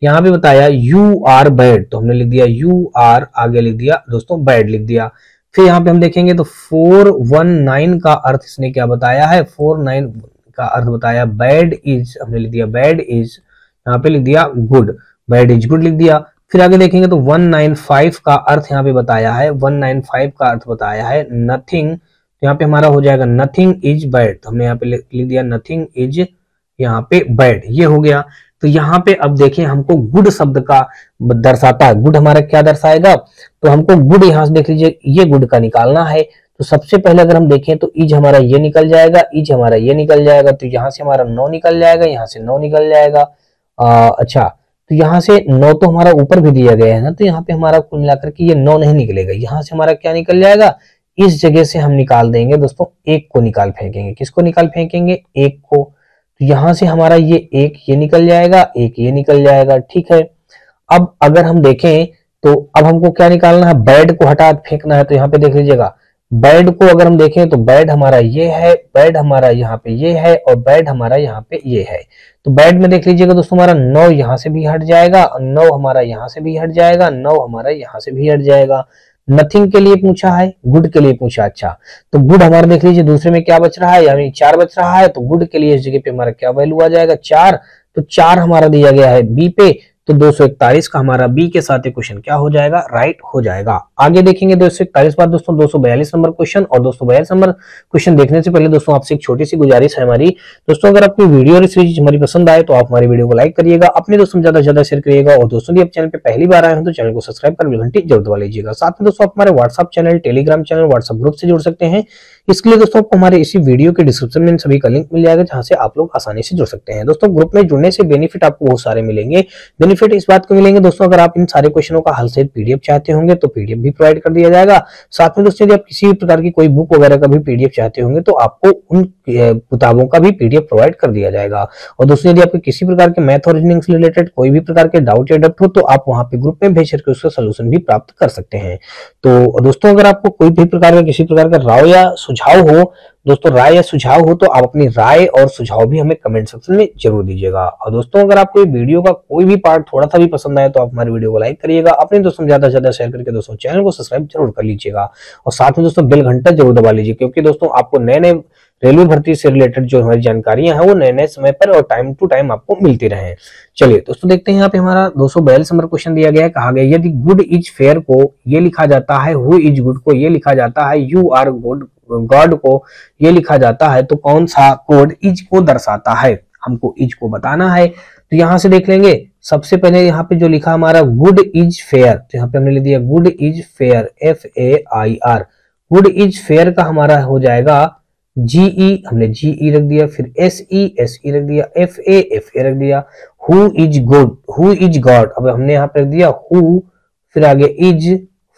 यहाँ पे बताया यू आर बैड, तो हमने लिख दिया यू आर आगे लिख दिया दोस्तों बैड लिख दिया। फिर यहाँ पे हम देखेंगे तो 419 का अर्थ इसने क्या बताया है, 49 का अर्थ बताया बैड इज, हमने लिख दिया बैड इज, यहाँ पे लिख दिया गुड, बैड इज गुड लिख दिया। फिर आगे देखेंगे तो 195 का अर्थ यहाँ पे बताया है, 195 का अर्थ बताया है नथिंग, तो यहाँ पे हमारा हो जाएगा नथिंग इज बैड, तो हमने यहाँ पे लिख दिया नथिंग इज यहाँ पे बैड, ये हो गया। तो यहाँ पे अब देखें हमको गुड शब्द का दर्शाता है, गुड हमारा क्या दर्शाएगा, तो हमको गुड यहाँ से देख लीजिए ये गुड का निकालना है। तो सबसे पहले अगर हम देखें तो इज हमारा ये निकल जाएगा, इज हमारा ये निकल जाएगा, तो यहाँ से हमारा 9 निकल जाएगा, यहाँ से 9 निकल जाएगा। अच्छा, तो यहाँ से 9 तो हमारा ऊपर भी दिया गया है ना, तो यहाँ पे हमारा कुल मिलाकर के ये 9 नहीं निकलेगा, यहाँ से हमारा क्या निकल जाएगा, इस जगह से हम निकाल देंगे दोस्तों 1 को निकाल फेंकेंगे। किसको निकाल फेंकेंगे, 1 को। तो यहाँ से हमारा ये 1 ये निकल जाएगा, 1 ये निकल जाएगा, ठीक है। अब अगर हम देखें तो अब हमको क्या निकालना है, बैड को हटा फेंकना है। तो यहाँ पे देख लीजिएगा बैड को अगर हम देखें तो बैड हमारा ये है, बैड हमारा यहाँ पे ये है और बैड हमारा यहाँ पे ये है। तो बैड में देख लीजिएगा दोस्तों हमारा 9 यहाँ से भी हट जाएगा, 9 हमारा यहाँ से भी हट जाएगा, 9 हमारा यहाँ से भी हट जाएगा। नथिंग के लिए पूछा है, गुड के लिए पूछा। अच्छा, तो गुड हमारा देख लीजिए दूसरे में क्या बच रहा है, यानी 4 बच रहा है, तो गुड के लिए इस जगह पे हमारा क्या वैल्यू आ जाएगा, 4। तो 4 हमारा दिया गया है बी पे, तो 241 का हमारा बी के साथ ये क्वेश्चन क्या हो जाएगा, राइट हो जाएगा। आगे देखेंगे 241 बाद दोस्तों 242 नंबर क्वेश्चन, और 242 नंबर क्वेश्चन देखने से पहले दोस्तों आपसे एक छोटी सी गुजारिश है हमारी। दोस्तों अगर आपकी वीडियो और सीरीज हमारी पसंद आए तो आप हमारी वीडियो को लाइक करिएगा, अपने दोस्तों में ज्यादा से ज्यादा शेयर करिएगा, और दोस्तों यदि आप चैनल पर पहली बार आए हो तो चैनल को सब्सक्राइब कर घंटी जरूर दबा लीजिएगा। साथ में दोस्तों आप हमारे WhatsApp channel, Telegram channel, WhatsApp group से जुड़ सकते हैं। इसके लिए दोस्तों आपको हमारे इसी वीडियो के डिस्क्रिप्शन में सभी का लिंक मिल जाएगा, जहां से आप लोग आसानी से जुड़ सकते हैं। दोस्तों ग्रुप में जुड़ने से बेनिफिट आपको बहुत सारे मिलेंगे, बेनिफिट इस बात को मिलेंगे दोस्तों अगर आप इन सारे क्वेश्चनों का हल सहित पीडीएफ चाहते होंगे तो पीडीएफ भी प्रोवाइड कर दिया जाएगा। साथ में दोस्तों यदि आप किसी भी प्रकार की कोई बुक वगैरह का भी पीडीएफ चाहते होंगे तो आपको उन किताबों का भी पीडीएफ प्रोवाइड कर दिया जाएगा। और दोस्तों यदि आपको किसी प्रकार के मैथ और रीजनिंग से रिलेटेड कोई भी प्रकार के डाउट या डब्ट हो तो आप वहाँ पे ग्रुप में भेज करके उसका सोल्यूशन भी प्राप्त कर सकते हैं। तो दोस्तों अगर आपको कोई भी प्रकार का किसी प्रकार का राय या सुझाव हो, दोस्तों राय या सुझाव हो, तो आप अपनी राय और सुझाव भी हमें कमेंट सेक्शन में जरूर दीजिएगा। और दोस्तों अगर आपको वीडियो का कोई भी पार्ट थोड़ा सा भी पसंद आए तो आप हमारी वीडियो को लाइक करिएगा, अपने दोस्तों में ज्यादा से ज्यादा शेयर करके दोस्तों चैनल को सब्सक्राइब जरूर कर लीजिएगा, और साथ में दोस्तों बेल घंटा जरूर दबा लीजिए, क्योंकि दोस्तों आपको नए नए रेलवे भर्ती से रिलेटेड जो हमारी जानकारियां हैं वो नए नए समय पर और टाइम टू टाइम आपको मिलती रहे। चलिए दोस्तों देखते हैं यहाँ पे हमारा 242 नंबर क्वेश्चन दिया गया है। कहा गया यदि गुड इज फेयर को ये लिखा जाता है, हु इज गुड को ये लिखा जाता है, यू आर गुड गॉड को ये लिखा जाता है तो कौन सा कोड इज को दर्शाता है, हमको इज को बताना है। तो यहाँ से देख लेंगे, सबसे पहले यहाँ पे जो लिखा हमारा गुड इज फेयर, तो यहाँ पे हमने ले दिया good is fair, FAIR। Good is fair का हमारा हो जाएगा GE, हमने GE रख दिया, फिर SE रख दिया, FA रख दिया, हु इज गॉड, अब हमने यहाँ पे रख दिया हु, फिर आगे इज,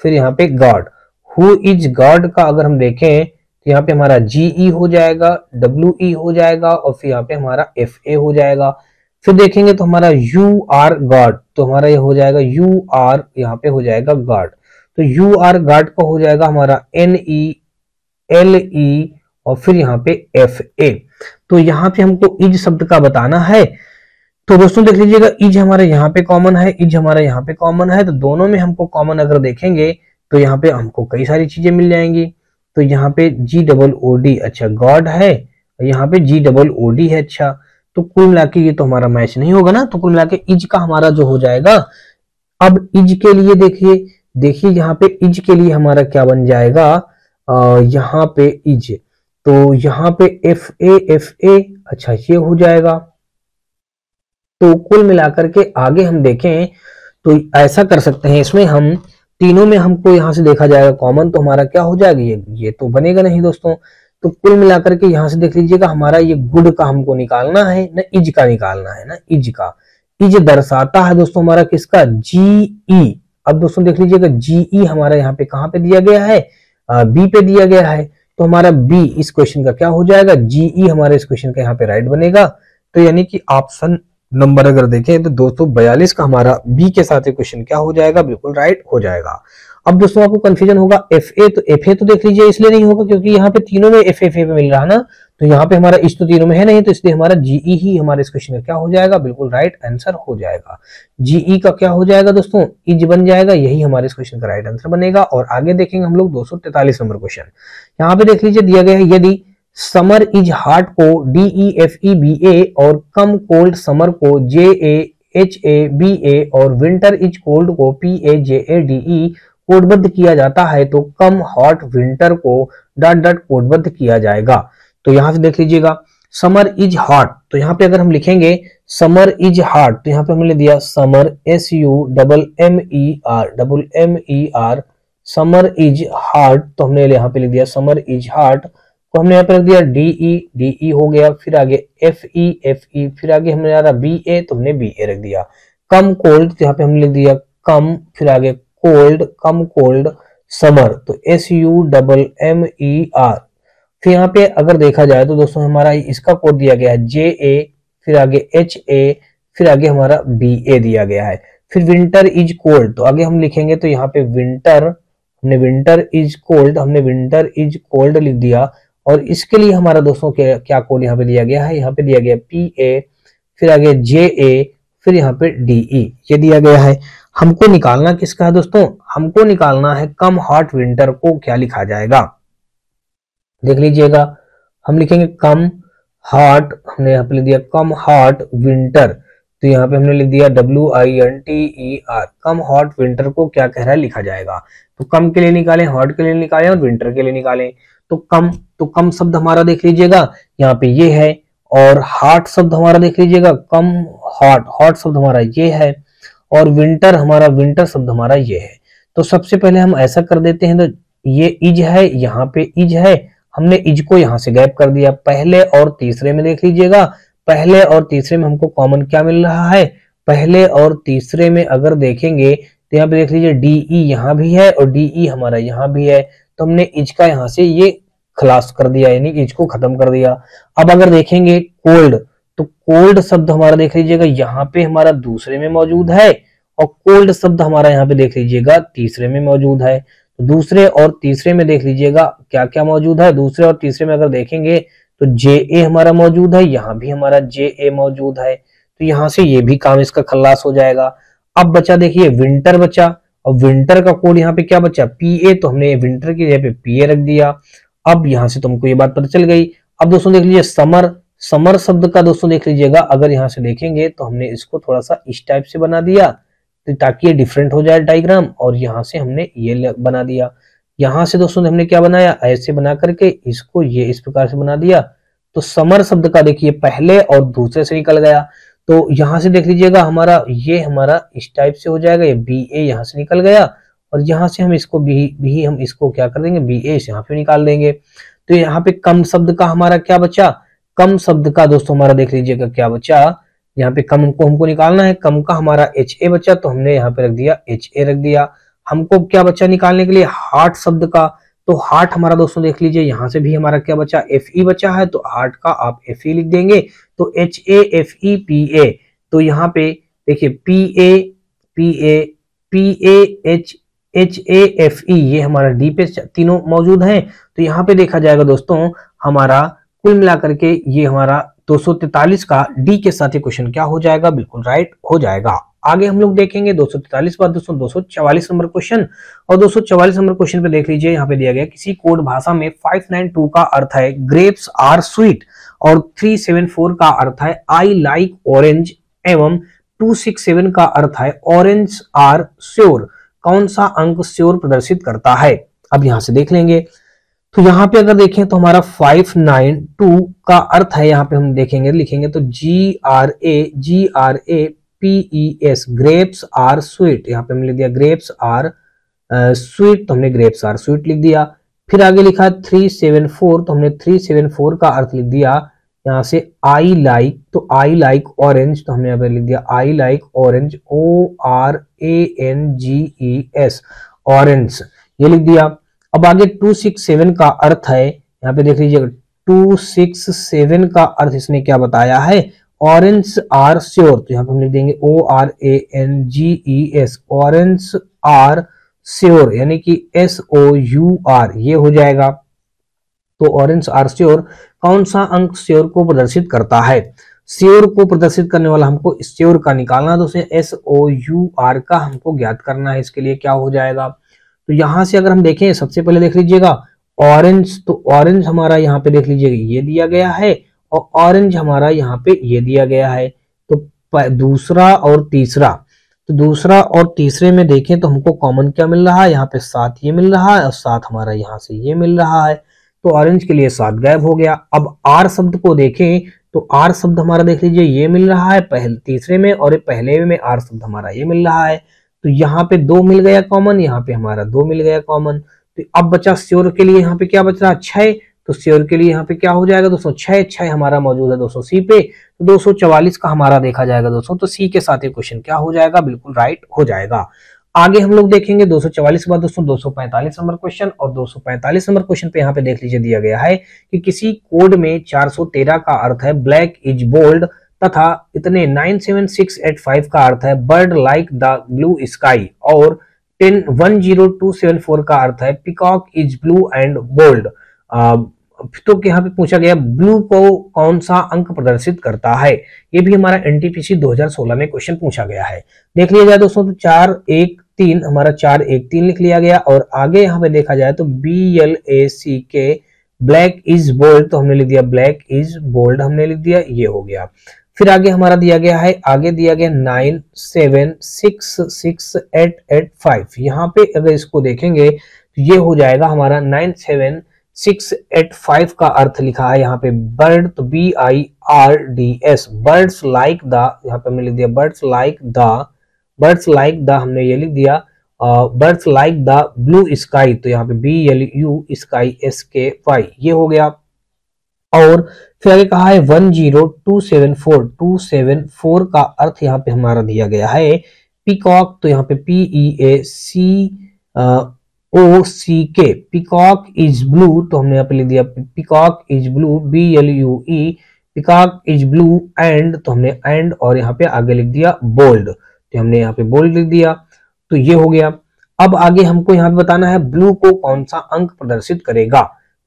फिर यहाँ पे गॉड। हु इज गॉड का अगर हम देखें तो यहाँ पे हमारा GE हो जाएगा, WE हो जाएगा और फिर यहाँ पे हमारा FA हो जाएगा। फिर देखेंगे तो हमारा यू आर गॉड, तो हमारा ये हो जाएगा यू आर, यहाँ पे हो जाएगा गॉड, तो यू आर गॉड का हो जाएगा हमारा NE LE और फिर यहाँ पे FA। तो यहाँ पे हमको इज शब्द का बताना है। तो दोस्तों देख लीजिएगा, इज हमारे यहाँ पे कॉमन है, इज हमारे यहाँ पे कॉमन है, तो दोनों में हमको कॉमन अगर देखेंगे तो यहाँ पे हमको कई सारी चीजें मिल जाएंगी। तो यहाँ पे GOOD अच्छा गॉड है, यहाँ पे GOOD है, अच्छा तो कुल मिला के ये तो हमारा मैच नहीं होगा ना, तो कुल मिला के इज का हमारा जो हो जाएगा। अब इज के लिए देखिए यहाँ पे इज के लिए हमारा क्या बन जाएगा, यहाँ पे इज, तो यहाँ पे FA अच्छा ये हो जाएगा। तो कुल मिलाकर के आगे हम देखें तो ऐसा कर सकते हैं, इसमें हम तीनों में हमको यहाँ से देखा जाएगा कॉमन, तो हमारा क्या हो जाएगा, ये तो बनेगा नहीं दोस्तों। तो कुल मिलाकर के यहाँ से देख लीजिएगा, हमारा ये गुड का हमको निकालना है ना, इज का निकालना है ना, इज का, इज दर्शाता है दोस्तों हमारा किसका, GE। अब दोस्तों देख लीजिएगा GE हमारा यहाँ पे कहाँ पे दिया गया है, B पे दिया गया है, तो हमारा B इस क्वेश्चन का क्या हो जाएगा, GE हमारे इस क्वेश्चन का यहाँ पे राइट बनेगा। तो यानी कि ऑप्शन नंबर अगर देखें तो 242 का हमारा B के साथ ये क्वेश्चन क्या हो जाएगा, बिल्कुल राइट हो जाएगा। अब दोस्तों आपको कंफ्यूजन होगा FA तो देख लीजिए इसलिए नहीं होगा क्योंकि यहाँ पे तीनों में FA मिल रहा है ना, तो यहाँ पे हमारा इस तो तीनों में है नहीं, तो इसलिए हमारा GE ही हमारे इस क्वेश्चन का क्या हो जाएगा, बिल्कुल राइट आंसर हो जाएगा। GE का क्या हो जाएगा दोस्तों, इज बन जाएगा, यही हमारे इस क्वेश्चन का राइट आंसर बनेगा। और आगे देखेंगे हम लोग 243 नंबर क्वेश्चन, यहाँ पे देख लीजिए दिया गया है, यदि समर इज हार्ट को DEFEBA और कम कोल्ड समर को JAHABA और विंटर इज कोल्ड को PAJADE कोडबद्ध किया जाता है तो कम हॉट विंटर को ... कोडबद्ध किया जाएगा। तो यहाँ से देख लीजिएगा समर इज हॉट, तो यहाँ पे अगर हम लिखेंगे समर इज हॉट, तो यहाँ पे हमने दिया summer SUMMER summer is hot, तो हमने यहाँ पे लिख दिया समर इज हॉट, तो हमने यहाँ पे रख दिया DE हो गया, फिर आगे FE, फिर आगे हमने यार BA, तो हमने BA रख दिया। कम कोल्ड, तो यहाँ पे हमने लिख दिया कम, फिर आगे कोल्ड, कम कोल्ड समर, तो SUMMER। फिर यहाँ पे अगर देखा जाए तो दोस्तों हमारा इसका कोड दिया गया है JA, फिर आगे HA, फिर आगे हमारा BA दिया गया है। फिर विंटर इज कोल्ड, तो आगे हम लिखेंगे तो यहाँ पे विंटर इज कोल्ड लिख दिया, और इसके लिए हमारा दोस्तों क्या कोड यहाँ पे दिया गया है, यहाँ पे दिया गया PA, फिर आगे JA, फिर यहाँ पे DE ये दिया गया है। हमको निकालना किसका है दोस्तों, हमको निकालना है कम हॉट विंटर को क्या लिखा जाएगा। देख लीजिएगा हम लिखेंगे कम हॉट, हमने यहाँ पे लिख दिया कम हॉट विंटर, तो यहाँ पे हमने लिख दिया WINTER, कम हॉट विंटर को क्या कह रहा है लिखा जाएगा। तो कम के लिए निकालें, हॉट के लिए निकालें और विंटर के लिए निकालें, तो कम शब्द हमारा देख लीजिएगा यहाँ पे ये है, और हॉट शब्द हमारा देख लीजिएगा कम हॉट शब्द हमारा ये है, और विंटर शब्द हमारा ये है। तो सबसे पहले हम ऐसा कर देते हैं, तो ये इज है, यहाँ पे इज है, हमने इज को यहाँ से गैप कर दिया। पहले और तीसरे में देख लीजिएगा, पहले और तीसरे में हमको कॉमन क्या मिल रहा है, पहले और तीसरे में अगर देखेंगे तो यहाँ पे देख लीजिए DE यहाँ भी है और DE हमारा यहाँ भी है, तो हमने इज का यहाँ से ये खलास कर दिया, यानी कि इसको खत्म कर दिया। अब अगर देखेंगे कोल्ड, तो कोल्ड शब्द हमारा देख लीजिएगा यहाँ पे हमारा दूसरे में मौजूद है, और कोल्ड शब्द हमारा यहाँ पे देख लीजिएगा तीसरे में मौजूद है। तो दूसरे और तीसरे में देख लीजिएगा क्या क्या मौजूद है, दूसरे और तीसरे में अगर देखेंगे तो JA हमारा मौजूद है, यहाँ भी हमारा JA मौजूद है, तो यहाँ से ये भी काम इसका खलास हो जाएगा। अब बचा देखिए विंटर बचा, और विंटर का कोड यहाँ पे क्या बचा PA, तो हमने विंटर की जगह पे PA रख दिया। अब यहाँ से तुमको ये बात पता चल गई। अब दोस्तों देख लीजिए समर शब्द का दोस्तों देख लीजिएगा अगर यहाँ से देखेंगे तो हमने इसको थोड़ा सा इस टाइप से बना दिया, तो ताकि ये डिफरेंट हो जाए डायग्राम, और यहाँ से हमने ये बना दिया। यहाँ से दोस्तों हमने क्या बनाया, ऐसे बना करके इसको ये इस प्रकार से बना दिया। तो समर शब्द का देखिए पहले और दूसरे से निकल गया, तो यहाँ से देख लीजिएगा हमारा ये हमारा इस टाइप से हो जाएगा, ये बी ए यहाँ से निकल गया और यहाँ से हम इसको भी हम इसको क्या कर देंगे बी ए यहाँ पे निकाल देंगे। तो यहाँ पे कम शब्द का हमारा क्या बचा, कम शब्द का दोस्तों हमारा देख लीजिएगा क्या बचा, यहाँ पे कम को हमको निकालना है, कम का हमारा एच ए बचा तो हमने यहाँ पे रख दिया एच ए रख दिया। हमको क्या बचा निकालने के लिए हार्ट शब्द का, तो हार्ट हमारा दोस्तों देख लीजिए यहाँ से भी हमारा क्या बचा एफ ई बचा है, तो हार्ट का आप एफ ई लिख देंगे। तो H A F E P A, तो यहाँ पे देखिए P A P A P A H H A F E, ये हमारा डी पे तीनों मौजूद हैं। तो यहाँ पे देखा जाएगा दोस्तों हमारा कुल मिलाकर के ये हमारा 243 का डी के साथ ये क्वेश्चन क्या हो जाएगा, बिल्कुल राइट हो जाएगा। आगे हम लोग देखेंगे 243 बाद दोस्तों 244 नंबर क्वेश्चन, और 244 नंबर क्वेश्चन पे देख लीजिए यहाँ पे दिया गया किसी कोड भाषा में 592 का अर्थ है ग्रेप्स आर स्वीट और 374 का अर्थ है आई लाइक ऑरेंज एवं 267 का अर्थ है ऑरेंज आर श्योर, कौन सा अंक श्योर प्रदर्शित करता है। अब यहाँ से देख लेंगे तो यहाँ पे अगर देखें तो हमारा 592 का अर्थ है, यहाँ पे हम देखेंगे लिखेंगे तो G R A PES grapes are sweet, यहाँ पे हमने लिख दिया ग्रेप्स आर स्वीट, तो हमने ग्रेप्स आर स्वीट लिख दिया। फिर आगे लिखा 374, तो हमने 374 का अर्थ लिख दिया यहाँ से आई लाइक, तो आई लाइक ऑरेंज, तो हमने यहाँ पे लिख दिया I like orange ORANGES orange, ये लिख दिया। अब आगे 267 का अर्थ है, यहाँ पे देख लीजिएगा 267 का अर्थ इसने क्या बताया है ऑरेंज आर श्योर, तो यहाँ पे हम लिख देंगे ORANGES ऑरेंज आर श्योर, यानी कि SOUR ये हो जाएगा। तो ऑरेंज आर श्योर कौन सा अंक श्योर को प्रदर्शित करता है, श्योर को प्रदर्शित करने वाला हमको श्योर का निकालना है दोस्तों, SOUR का हमको ज्ञात करना है, इसके लिए क्या हो जाएगा। तो यहाँ से अगर हम देखें सबसे पहले देख लीजिएगा ऑरेंज, तो ऑरेंज हमारा यहाँ पे देख लीजिएगा ये दिया गया है और ऑरेंज हमारा यहाँ पे ये दिया गया है। तो दूसरा और तीसरा, तो दूसरा और तीसरे में देखें तो हमको कॉमन क्या मिल रहा है, यहाँ पे 7 ये मिल रहा है और 7 हमारा यहाँ से ये मिल रहा है, तो ऑरेंज के लिए 7 गायब हो गया। अब आर शब्द को देखें तो आर शब्द हमारा देख लीजिए ये मिल रहा है पहले तीसरे में, और पहले में आर शब्द हमारा ये मिल रहा है, तो यहाँ पे 2 मिल गया कॉमन, यहाँ पे हमारा 2 मिल गया कॉमन। तो अब बचा श्योर के लिए यहाँ पे क्या बच रहा है 6, तो श्योर के लिए यहाँ पे क्या हो जाएगा दोस्तों 6 हमारा मौजूद है दोस्तों सी पे, तो 244 का हमारा देखा जाएगा दोस्तों तो सी के साथ ये क्वेश्चन क्या हो जाएगा, बिल्कुल राइट हो जाएगा। आगे हम लोग देखेंगे 244 के बाद दोस्तों 245 नंबर क्वेश्चन, और 245 नंबर क्वेश्चन पे यहाँ पे देख लीजिए दिया गया है कि किसी कोड में 413 का अर्थ है ब्लैक इज बोल्ड तथा इतने 97685 का अर्थ है bird like the blue sky और 10274 का अर्थ है peacock is blue and bold. तो यहाँ पे पूछा गया ब्लू को कौन सा अंक प्रदर्शित करता है, ये भी हमारा एनटीपीसी 2016 में क्वेश्चन पूछा गया है। देख लिया जाए दोस्तों तो 413 हमारा 413 लिख लिया गया, और आगे यहाँ पे देखा जाए तो BLACK ब्लैक इज बोल्ड, तो हमने लिख दिया ब्लैक इज बोल्ड हमने लिख दिया, ये हो गया। फिर आगे हमारा दिया गया है, आगे दिया गया 9766885, यहाँ पे अगर इसको देखेंगे तो ये हो जाएगा हमारा 97685 का अर्थ लिखा है यहाँ पे बर्ड, तो BIRDS बर्ड्स लाइक द, यहाँ पे हमने लिख दिया बर्ड्स लाइक द हमने ये लिख दिया birds like the blue sky, तो यहाँ पे BLU स्काई SKY ये हो गया। और फिर आगे कहा है 10274 का अर्थ यहाँ पे हमारा दिया गया है पीकॉक, तो यहाँ पे PEACOCK पिकॉक इज ब्लू, तो हमने यहाँ पे लिख दिया peacock is blue BLUE peacock is blue and, तो हमने एंड और यहाँ पे आगे लिख दिया बोल्ड, तो हमने यहाँ पे बोल्ड लिख दिया, तो ये हो गया। अब आगे हमको यहाँ पे बताना है ब्लू को कौन सा अंक प्रदर्शित करेगा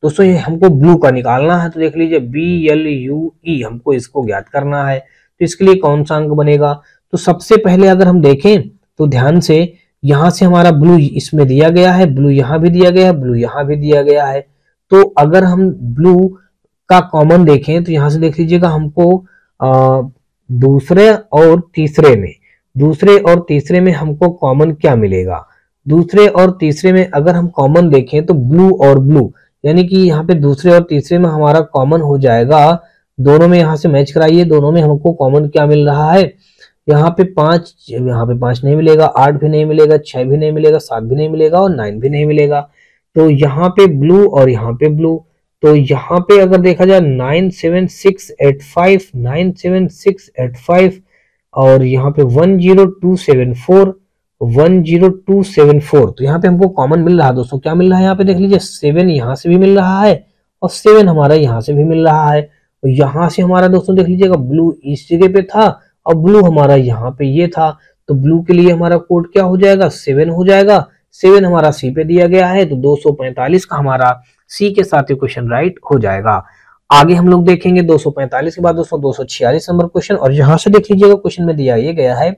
दोस्तों, ये हमको ब्लू का निकालना है, तो देख लीजिए BLUE हमको इसको ज्ञात करना है, तो इसके लिए कौन सा अंक बनेगा। तो सबसे पहले अगर हम देखें तो ध्यान से यहाँ से हमारा ब्लू इसमें दिया गया है, ब्लू यहाँ भी दिया गया है, ब्लू यहाँ भी दिया गया है, तो अगर हम ब्लू का कॉमन देखें तो यहाँ से देख लीजिएगा हमको दूसरे और तीसरे में हमको कॉमन क्या मिलेगा, दूसरे और तीसरे में अगर हम कॉमन देखें तो ब्लू और ब्लू, यानी कि यहाँ पे दूसरे और तीसरे में हमारा कॉमन हो जाएगा। दोनों में यहाँ से मैच कराइए, दोनों में हमको कॉमन क्या मिल रहा है, यहाँ पे पांच नहीं मिलेगा, आठ भी नहीं मिलेगा, छह भी नहीं मिलेगा, सात भी नहीं मिलेगा और नाइन भी नहीं मिलेगा। तो यहाँ पे ब्लू और यहाँ पे ब्लू। तो यहाँ पे अगर देखा जाए 97685, 97685 और यहाँ पे 10274, 10274। तो यहाँ पे हमको कॉमन मिल रहा है दोस्तों, क्या मिल रहा है यहाँ पे देख लीजिए, 7 यहाँ से भी मिल रहा है और 7 हमारा यहाँ से भी मिल रहा है। और यहाँ से हमारा दोस्तों देख लीजिएगा ब्लू इस जगह पे था और ब्लू हमारा यहाँ पे ये था। तो ब्लू के लिए हमारा कोड क्या हो जाएगा, 7 हो जाएगा। 7 हमारा सी पे दिया गया है तो 245 का हमारा सी के साथ ये क्वेश्चन राइट हो जाएगा। आगे हम लोग देखेंगे 245 के बाद दोस्तों 246 नंबर क्वेश्चन। और यहाँ से देख लीजिएगा क्वेश्चन में दिया ये गया है,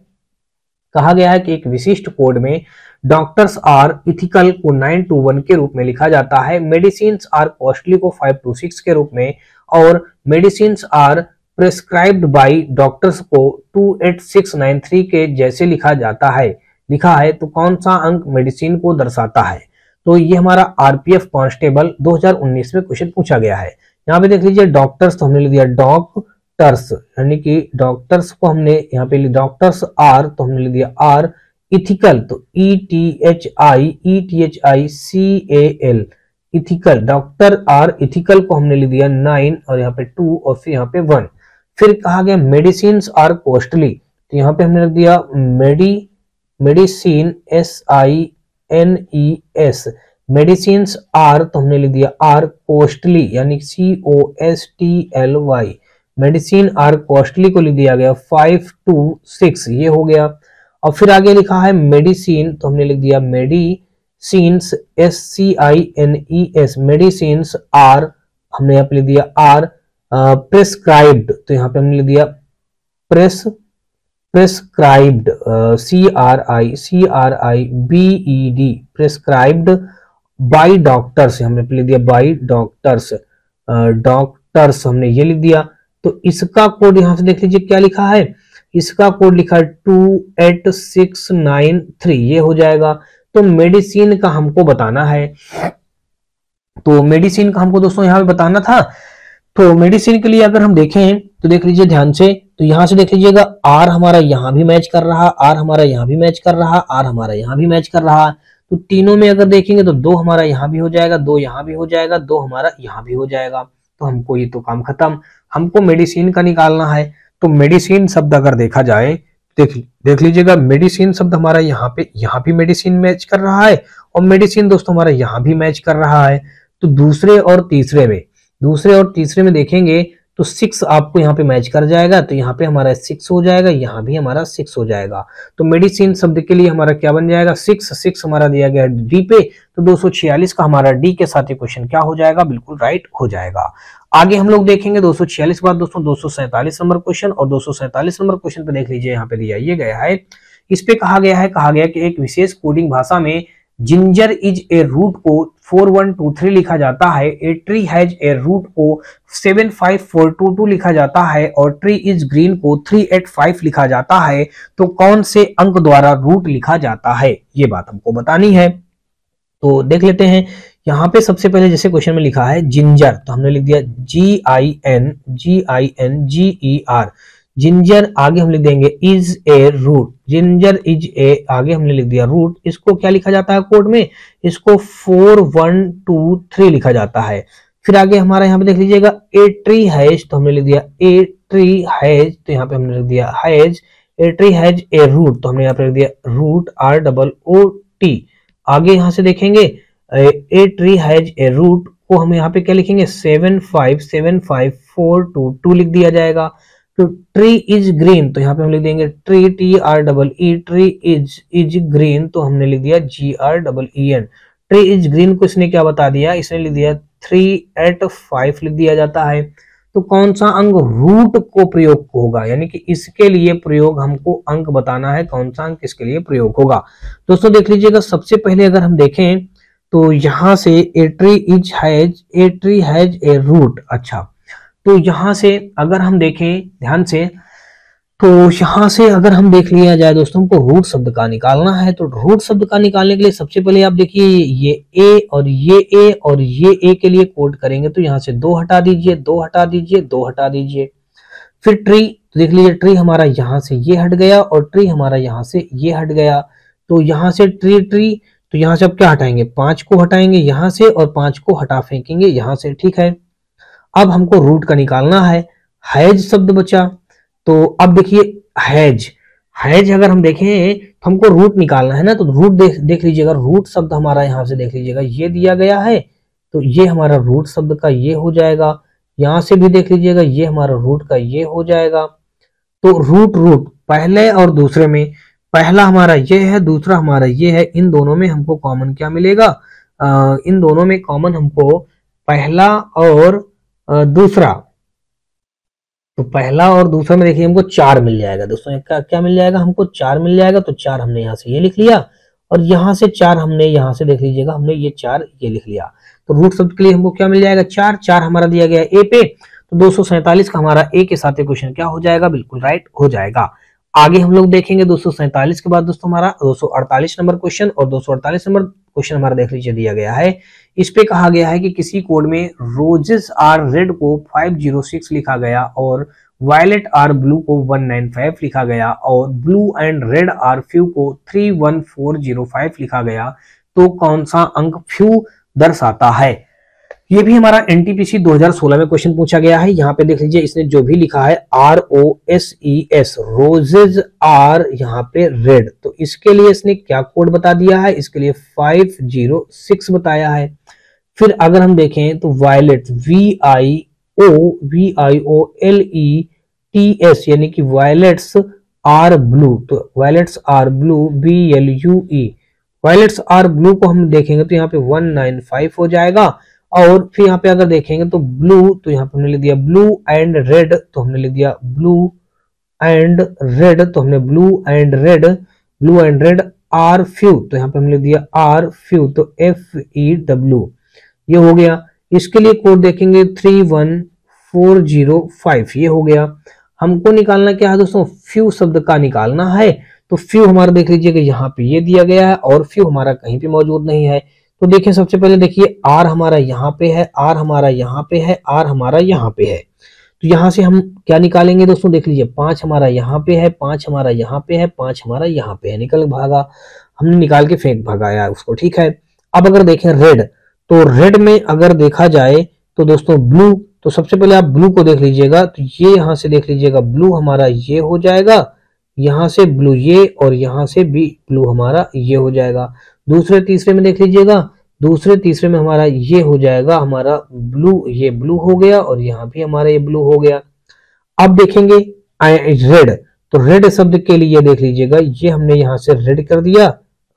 कहा गया है कि एक विशिष्ट कोड में डॉक्टर्स आर इथिकल को 921 के रूप में लिखा जाता है, मेडिसिन्स आर कॉस्टली को 526 के रूप में और medicines are prescribed by doctors को 28693 के जैसे लिखा जाता है, लिखा है। तो कौन सा अंक मेडिसिन को दर्शाता है। तो ये हमारा आरपीएफ कांस्टेबल 2019 में क्वेश्चन पूछा गया है। यहाँ पे देख लीजिए डॉक्टर्स, तो हमने लिख दिया डॉक्टर्स, यानी कि डॉक्टर्स को हमने यहाँ पे डॉक्टर्स आर, तो हमने लिख दिया आर, इथिकल तो ETHICAL ethical, doctor are ethical को हमने लिख दिया 9 और यहाँ पे 2 और फिर यहाँ पे 1। फिर कहा गया मेडिसिन्स आर कॉस्टली, तो यहाँ पे हमने लिख दिया मेडिसिन SINES, मेडिसिन्स आर, तो हमने लिख दिया आर कॉस्टली यानी COSTLY, मेडिसिन आर कॉस्टली को लिख दिया गया 526, ये हो गया। और फिर आगे लिखा है मेडिसिन, तो हमने लिख दिया मेडिसिन्स SCINES, मेडिसिन्स आर, हमने यहाँ पे लिख दिया आर प्रेस्क्राइब्ड, तो यहाँ पे हमने लिख दिया prescribed CRIBED prescribed by doctors, हमने लिख दिया बाय डॉक्टर्स, डॉक्टर्स हमने ये लिख दिया। तो इसका कोड यहां से देख लीजिए क्या लिखा है, इसका कोड लिखा है 28693, ये हो जाएगा। तो मेडिसिन का हमको बताना है, तो मेडिसिन का हमको दोस्तों यहाँ पे बताना था। तो मेडिसिन के लिए अगर हम देखें तो देख लीजिए ध्यान से, तो यहाँ से देख लीजिएगा आर हमारा यहाँ भी मैच कर रहा, आर हमारा यहाँ भी मैच कर रहा, आर हमारा यहाँ भी मैच कर रहा। तो तीनों में अगर देखेंगे तो 2 हमारा यहाँ भी हो जाएगा, 2 यहाँ भी हो जाएगा, 2 हमारा यहाँ भी हो जाएगा। तो हमको ये तो काम खत्म, हमको मेडिसिन का निकालना है। तो मेडिसिन शब्द अगर देखा जाए, देख लीजिएगा मेडिसिन शब्द हमारा यहाँ पे मेडिसिन मैच कर रहा है और मेडिसिन दोस्तों हमारा यहाँ भी मैच कर रहा है। तो दूसरे और तीसरे में देखेंगे तो 6 आपको यहाँ पे मैच कर जाएगा, तो यहाँ पे हमारा 6 हो जाएगा, यहाँ भी हमारा 6 हो जाएगा। तो मेडिसिन शब्द के लिए हमारा क्या बन जाएगा, 6 हमारा दिया गया डी पे, तो 246 का हमारा डी के साथ ये क्वेश्चन क्या हो जाएगा, बिल्कुल राइट हो जाएगा। आगे हम लोग देखेंगे 246 के बाद दोस्तों 247 नंबर क्वेश्चन। और 247 नंबर क्वेश्चन पे देख लीजिए यहाँ पे दिया ये गया है, इस पे कहा गया कि एक विशेष कोडिंग भाषा में जिंजर इज ए रूट को 4123 लिखा जाता है, a tree has a root को 75422 लिखा जाता है और ट्री इज ग्रीन को 385 लिखा जाता है। तो कौन से अंक द्वारा रूट लिखा जाता है, ये बात हमको बतानी है। तो देख लेते हैं यहाँ पे सबसे पहले जैसे क्वेश्चन में लिखा है जिंजर, तो हमने लिख दिया GINGER जिंजर, आगे हम लिख देंगे is a root, ginger is a, आगे हमने लिख दिया रूट। इसको क्या लिखा जाता है कोड में, इसको 4123 लिखा जाता है। फिर आगे हमारा यहाँ पे देख लीजिएगा ए ट्री हैज, तो हमने लिख दिया ए ट्री हैज, तो यहाँ पे हमने लिख दिया has, a tree has a root, तो हमने यहाँ पे लिख दिया रूट ROOT। आगे यहाँ से देखेंगे a tree has a root को हम यहाँ पे क्या लिखेंगे, 7575422 लिख दिया जाएगा। तो ट्री इज ग्रीन, तो यहाँ पे हम लिख देंगे tree TREE tree is green, तो हमने लिख दिया GREEN ट्री इज ग्रीन को इसने क्या बता दिया, इसने लिख दिया 385 लिख दिया जाता है। तो कौन सा अंक रूट को प्रयोग होगा, यानी कि इसके लिए प्रयोग हमको अंक बताना है, कौन सा अंक इसके लिए प्रयोग होगा। दोस्तों देख लीजिएगा सबसे पहले अगर हम देखें तो यहाँ से a tree has a root, अच्छा तो यहाँ से अगर हम देखें ध्यान से तो यहाँ से अगर हम देख लिया जाए दोस्तों, हमको रूट शब्द का निकालना है। तो रूट शब्द का निकालने के लिए सबसे पहले आप देखिए ये ए और ये ए और ये ए के लिए कोड करेंगे। तो यहाँ से दो हटा दीजिए, दो हटा दीजिए, दो हटा दीजिए। फिर ट्री देख लीजिए, ट्री हमारा यहाँ से ये हट गया और ट्री हमारा यहाँ से ये हट गया। तो यहाँ से ट्री ट्री, तो यहाँ से आप क्या हटाएंगे, पांच को हटाएंगे यहाँ से और पांच को हटा फेंकेंगे यहाँ से। ठीक है, अब हमको रूट का निकालना है। हैज शब्द बचा, तो अब देखिए हैज, हैज अगर हम देखें तो हमको रूट निकालना है ना। तो रूट देख लीजिएगा, रूट शब्द हमारा यहाँ से देख लीजिएगा ये दिया गया है, तो ये हमारा रूट शब्द का ये हो जाएगा। यहाँ से भी देख लीजिएगा ये हमारा रूट का ये हो जाएगा। तो रूट रूट पहले और दूसरे में, पहला हमारा ये है, दूसरा हमारा ये है, इन दोनों में हमको कॉमन क्या मिलेगा, इन दोनों में कॉमन हमको पहला और दूसरा, तो पहला और दूसरा में देखिए हमको चार मिल जाएगा दोस्तों। क्या मिल जाएगा, हमको चार मिल जाएगा। तो चार हमने यहाँ से ये लिख लिया और यहाँ से चार हमने यहाँ से देख लीजिएगा, हमने ये चार ये लिख लिया। तो रूट शब्द के लिए हमको क्या मिल जाएगा, चार। चार हमारा दिया गया ए पे, तो 247 का हमारा ए के साथ क्वेश्चन क्या हो जाएगा, बिल्कुल राइट हो जाएगा। आगे हम लोग देखेंगे 247 के बाद दोस्तों हमारा 248 नंबर क्वेश्चन, और 248 नंबर क्वेश्चन हमारा देख लीजिए दिया गया है। इस पे कहा गया है कि किसी कोड में रोजेस आर रेड को 506 लिखा गया और वायलेट आर ब्लू को 195 लिखा गया और blue and red are few को 31405 लिखा गया, तो कौन सा अंक फ्यू दर्शाता है। ये भी हमारा एनटीपीसी 2016 में क्वेश्चन पूछा गया है। यहाँ पे देख लीजिए इसने जो भी लिखा है ROSES, रोजेज आर यहाँ पे रेड, तो इसके लिए इसने क्या कोड बता दिया है, इसके लिए 506 बताया है। फिर अगर हम देखें तो वायलेट VIOLETS यानी कि वायलेट्स आर ब्लू, तो violets are blue BLUE, violets are blue को हम देखेंगे तो यहाँ पे 195 हो जाएगा। और फिर यहाँ पे अगर देखेंगे तो ब्लू, तो यहाँ पे हमने लिख दिया ब्लू एंड रेड, तो हमने लिख दिया ब्लू एंड रेड, तो हमने blue and red are few, तो यहाँ पे हमने लिख दिया आर फ्यू, तो FEW ये हो गया। इसके लिए कोड देखेंगे 31405 ये हो गया। हमको निकालना क्या है दोस्तों, फ्यू शब्द का निकालना है। तो फ्यू हमारा देख लीजिएगा यहाँ पे ये दिया गया है और फ्यू हमारा कहीं पे मौजूद नहीं है। तो देखिए सबसे पहले देखिए आर हमारा यहाँ पे है, आर हमारा यहाँ पे है, आर हमारा यहाँ पे है। तो यहाँ से हम क्या निकालेंगे दोस्तों, देख लीजिए पांच हमारा यहाँ पे है, पांच हमारा यहाँ पे है, पांच हमारा यहाँ पे है, निकल भागा, हमने निकाल के फेंक भगाया उसको। ठीक है, अब अगर देखें रेड, तो रेड में अगर देखा जाए तो दोस्तों ब्लू, तो सबसे पहले आप ब्लू को देख लीजिएगा, तो ये यहाँ से देख लीजिएगा ब्लू हमारा ये हो जाएगा, यहाँ से ब्लू ये और यहाँ से भी ब्लू हमारा ये हो जाएगा। दूसरे तीसरे में देख लीजिएगा, दूसरे तीसरे में हमारा ये हो जाएगा, हमारा ब्लू ये ब्लू हो गया और यहाँ भी हमारा ये ब्लू हो गया। अब देखेंगे रेड, तो रेड शब्द के लिए देख लीजिएगा ये हमने यहाँ से रेड कर दिया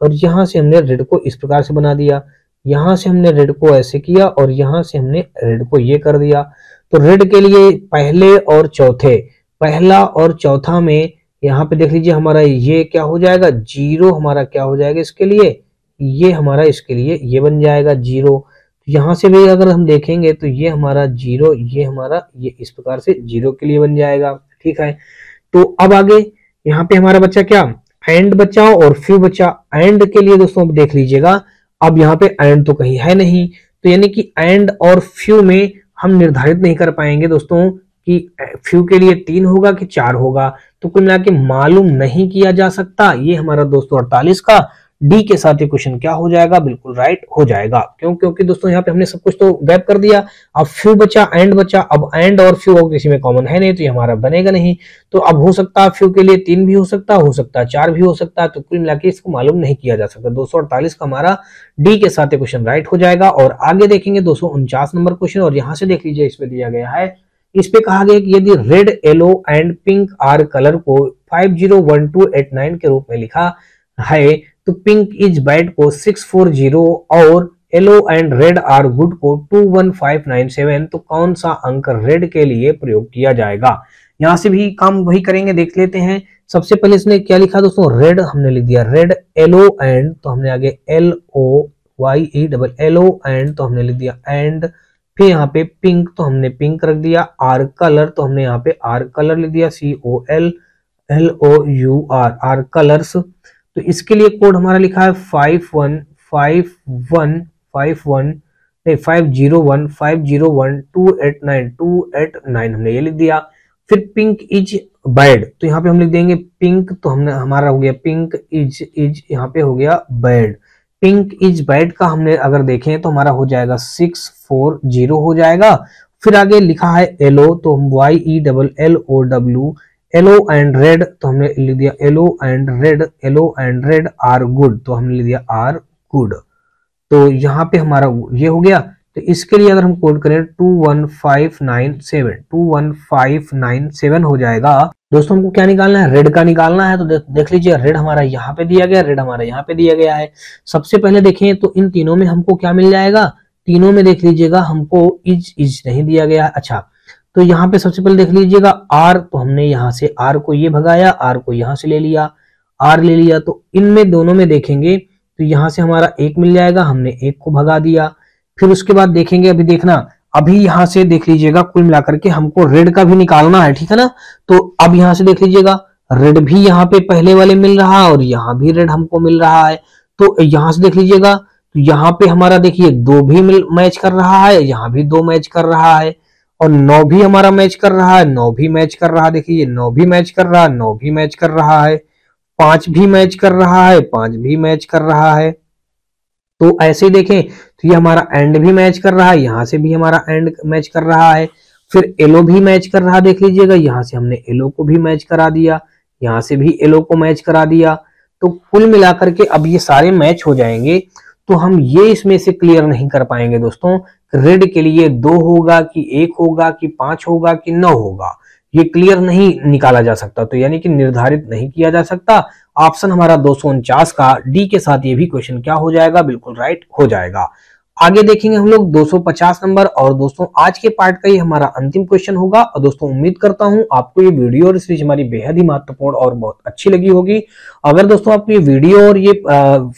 और यहाँ से हमने रेड को इस प्रकार से बना दिया, यहाँ से हमने रेड को ऐसे किया और यहाँ से हमने रेड को ये कर दिया। तो रेड के लिए पहले और चौथे, पहला और चौथा में यहाँ पे देख लीजिए हमारा ये क्या हो जाएगा, जीरो हमारा क्या हो जाएगा, इसके लिए ये हमारा इसके लिए ये बन जाएगा जीरो। यहाँ से भी अगर हम देखेंगे तो ये हमारा जीरो, ये हमारा ये इस प्रकार से जीरो के लिए बन जाएगा। ठीक है, तो अब आगे यहाँ पे हमारा बच्चा क्या, एंड बचा और फ्यू बचा। एंड के लिए दोस्तों देख लीजिएगा, अब यहाँ पे एंड तो कहीं है नहीं, तो यानी कि एंड और फ्यू में हम निर्धारित नहीं कर पाएंगे दोस्तों कि फ्यू के लिए 3 होगा कि 4 होगा, तो कुल मिला के मालूम नहीं किया जा सकता। ये हमारा 248 का डी के साथ ये क्वेश्चन क्या हो जाएगा, बिल्कुल राइट हो जाएगा। क्योंकि दोस्तों यहाँ पे हमने सब कुछ तो गैप कर दिया, अब फ्यू बचा एंड बचा, अब एंड और फ्यू और किसी में कॉमन है नहीं तो ये हमारा बनेगा नहीं। तो अब हो सकता है फ्यू के लिए 3 भी हो सकता है 4 भी हो सकता है, तो कुल मिला के इसको मालूम नहीं किया जा सकता। 248 का हमारा डी के साथ ये क्वेश्चन राइट हो जाएगा। और आगे देखेंगे 249 नंबर क्वेश्चन, और यहाँ से देख लीजिए इसमें दिया गया है, इस पे कहा गया कि यदि red yellow and pink are colour को 501289 के रूप में लिखा है तो पिंक इज बैड को 640 और yellow and red are good को 21597, तो कौन सा अंक रेड के लिए प्रयोग किया जाएगा। यहाँ से भी काम वही करेंगे, देख लेते हैं। सबसे पहले इसने क्या लिखा दोस्तों, रेड हमने लिख दिया रेड, येलो एंड तो हमने आगे LOYE एंड तो हमने लिख दिया एंड, फिर यहाँ पे पिंक तो हमने पिंक रख दिया, आर कलर तो हमने यहाँ पे आर कलर लिख दिया COL LOUR आर कलर्स। तो इसके लिए कोड हमारा लिखा है 501501501289 हमने ये लिख दिया। फिर पिंक इज बैड, तो यहाँ पे हम लिख देंगे पिंक, तो हमने हमारा हो गया पिंक इज यहाँ पे हो गया बैड। पिंक इज बैड का हमने अगर देखें तो हमारा हो जाएगा 640 हो जाएगा। फिर आगे लिखा है एलो, तो हम YELLOW एंड रेड, तो हमने लिख दिया yellow and red are good, तो हमने लिख दिया आर गुड। तो यहाँ पे हमारा ये हो गया। तो इसके लिए अगर हम कोड करें 21597 हो जाएगा। दोस्तों हमको क्या निकालना है, रेड का निकालना है। तो देख लीजिए रेड हमारा यहाँ पे दिया गया, रेड हमारा यहाँ पे दिया गया है। सबसे पहले देखें तो इन तीनों में हमको क्या मिल जाएगा, तीनों में देख लीजिएगा हमको इज नहीं दिया गया है। अच्छा तो यहाँ पे सबसे पहले देख लीजिएगा आर, तो हमने यहाँ से आर को ये भगाया, आर को यहाँ से ले लिया, आर ले लिया। तो इनमें दोनों में देखेंगे तो यहाँ से हमारा एक मिल जाएगा, हमने एक को भगा दिया। फिर उसके बाद देखेंगे, अभी देखना अभी यहाँ से देख लीजिएगा कुल मिलाकर के हमको रेड का भी निकालना है, ठीक है ना। तो अब यहाँ से देख लीजिएगा रेड भी यहाँ पे पहले वाले मिल रहा है और यहाँ भी रेड हमको मिल रहा है। तो यहाँ से देख लीजिएगा तो यहाँ पे हमारा देखिए दो भी मैच कर रहा है, यहाँ भी दो मैच कर रहा है, और 9 भी हमारा मैच कर रहा है, 9 भी मैच कर रहा है, देखिए 9 भी मैच कर रहा है, 9 भी मैच कर रहा है, 5 भी मैच कर रहा है, 5 भी मैच कर रहा है। तो ऐसे ही देखें तो ये हमारा एंड भी मैच कर रहा है, यहाँ से भी हमारा एंड मैच कर रहा है। फिर एलो भी मैच कर रहा है, देख लीजिएगा यहाँ से हमने एलो को भी मैच करा दिया, यहाँ से भी एलो को मैच करा दिया। तो कुल मिलाकर के अब ये सारे मैच हो जाएंगे। तो हम ये इसमें से क्लियर नहीं कर पाएंगे दोस्तों, रेड के लिए 2 होगा कि 1 होगा कि 5 होगा कि 9 होगा, ये क्लियर नहीं निकाला जा सकता। तो यानी कि निर्धारित नहीं किया जा सकता। ऑप्शन हमारा 249 का डी के साथ ये भी क्वेश्चन क्या हो जाएगा, बिल्कुल राइट हो जाएगा। आगे देखेंगे हम लोग 250 नंबर। और दोस्तों आज के पार्ट का ये हमारा अंतिम क्वेश्चन होगा। और दोस्तों उम्मीद करता हूं आपको ये वीडियो और सीरीज हमारी बेहद ही महत्वपूर्ण और बहुत अच्छी लगी होगी। अगर दोस्तों आपको ये वीडियो और ये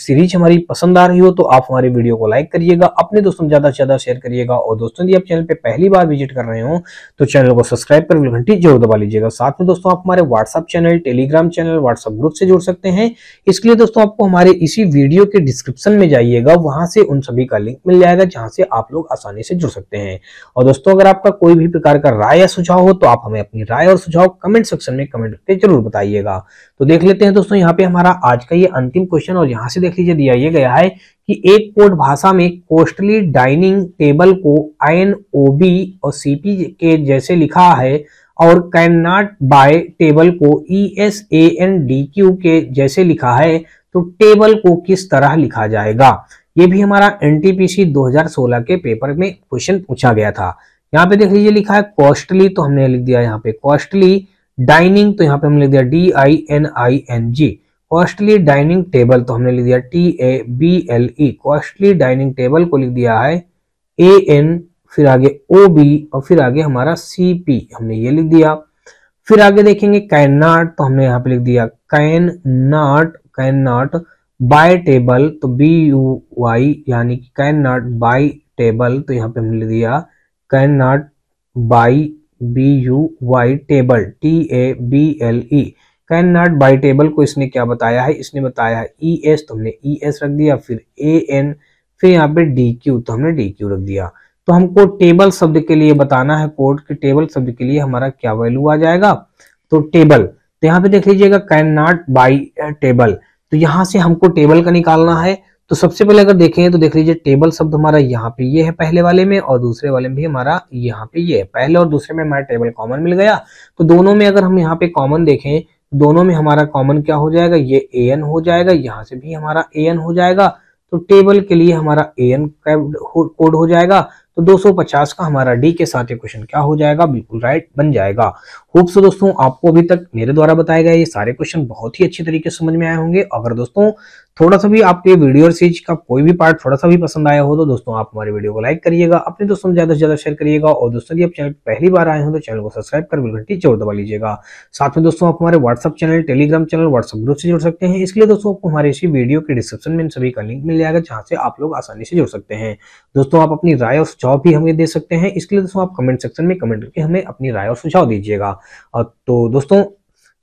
सीरीज हमारी पसंद आ रही हो तो आप हमारी वीडियो को लाइक करिएगा, अपने दोस्तों में ज्यादा से ज्यादा शेयर करिएगा। और दोस्तों यदि आप चैनल पर पहली बार विजिट कर रहे हो तो चैनल को सब्सक्राइब कर बेल घंटी जरूर दबा लीजिएगा। साथ में दोस्तों आप हमारे WhatsApp channel, Telegram channel, WhatsApp group से जुड़ सकते हैं। इसके लिए दोस्तों आपको हमारे इसी वीडियो के डिस्क्रिप्शन में जाइएगा, वहां से उन सभी का लिंक मिल जाएगा जहां से आप लोग आसानी से जुड़ सकते हैं। और दोस्तों अगर आपका कोई भी प्रकार का राय या सुझाव हो तो आप हमें अपनी राय और सुझाव कमेंट सेक्शन में कमेंट करके जरूर बताइएगा। तो देख लेते हैं दोस्तों यहाँ पे हमारा आज का ये अंतिम क्वेश्चन। और यहाँ से देख लीजिए दिया ये गया है कि एक कोड भाषा में कोस्टली डाइनिंग टेबल को INOB और CP के जैसे लिखा है और कैन नॉट बाय टेबल को ESANDQ के जैसे लिखा है, तो टेबल को किस तरह लिखा जाएगा। ये भी हमारा एनटीपीसी 2016 के पेपर में क्वेश्चन पूछा गया था। यहाँ पे देख लीजिए लिखा है कॉस्टली, तो हमने लिख दिया यहाँ पे कॉस्टली डाइनिंग, तो यहाँ पे हमने लिख दिया DINING कॉस्टली डाइनिंग टेबल, तो हमने लिख दिया TABLE कॉस्टली डाइनिंग टेबल को लिख दिया है AN, फिर आगे OB और फिर आगे हमारा CP हमने ये लिख दिया। फिर आगे देखेंगे कैन नॉट, तो हमने यहाँ पे लिख दिया कैन नॉट बाय टेबल, तो BUY यानी कि कैन नॉट बाय टेबल, तो यहाँ पे हमने लिख दिया can not buy BUY table TABLE can not buy table को इसने क्या बताया है, इसने बताया है ES, तो हमने ES रख दिया। फिर AN, फिर यहाँ पे DQ, तो हमने DQ रख दिया। तो हमको टेबल शब्द के लिए बताना है कोड के, टेबल शब्द के लिए हमारा क्या वैल्यू आ जाएगा, तो टेबल। तो यहाँ पे देख लीजिएगा कैन नॉट बाय टेबल, तो यहाँ से हमको टेबल का निकालना है। तो सबसे पहले अगर देखें तो देख लीजिए टेबल शब्द हमारा यहाँ पे ये है पहले वाले में, और दूसरे वाले में भी हमारा यहाँ पे ये है, पहले और दूसरे में हमारा टेबल कॉमन मिल गया। तो दोनों में अगर हम यहाँ पे कॉमन देखें, दोनों में हमारा कॉमन क्या हो जाएगा, ये AN हो जाएगा, यहाँ से भी हमारा AN हो जाएगा। तो टेबल के लिए हमारा AN कोड हो जाएगा। तो 250 का हमारा डी के साथ ये क्वेश्चन क्या हो जाएगा, बिल्कुल राइट बन जाएगा। होप सो दोस्तों आपको अभी तक मेरे द्वारा बताए गए ये सारे क्वेश्चन बहुत ही अच्छे तरीके से समझ में आए होंगे। अगर दोस्तों थोड़ा सा भी आपको ये वीडियो और सीरीज का कोई भी पार्ट थोड़ा सा भी पसंद आया हो तो दोस्तों आप हमारे वीडियो को लाइक करिएगा, अपने दोस्तों में ज्यादा से ज्यादा शेयर करिएगा। और दोस्तों यदि आप चैनल पहली बार आए हो तो चैनल को सब्सक्राइब कर बेल घंटी जरूर दबा लीजिएगा। साथ में दोस्तों आप हमारे WhatsApp channel, Telegram channel, WhatsApp group से जुड़ सकते हैं। इसलिए दोस्तों आपको हमारे इसी वीडियो के डिस्क्रिप्शन में इन सभी का लिंक मिल जाएगा जहां से आप लोग आसानी से जुड़ सकते हैं। दोस्तों आप अपनी राय और सुझाव भी हमें दे सकते हैं, इसके लिए दोस्तों आप कमेंट सेक्शन में कमेंट करके हमें अपनी राय और सुझाव दीजिएगा। तो दोस्तों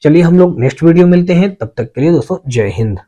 चलिए हम लोग नेक्स्ट वीडियो मिलते हैं, तब तक के लिए दोस्तों जय हिंद।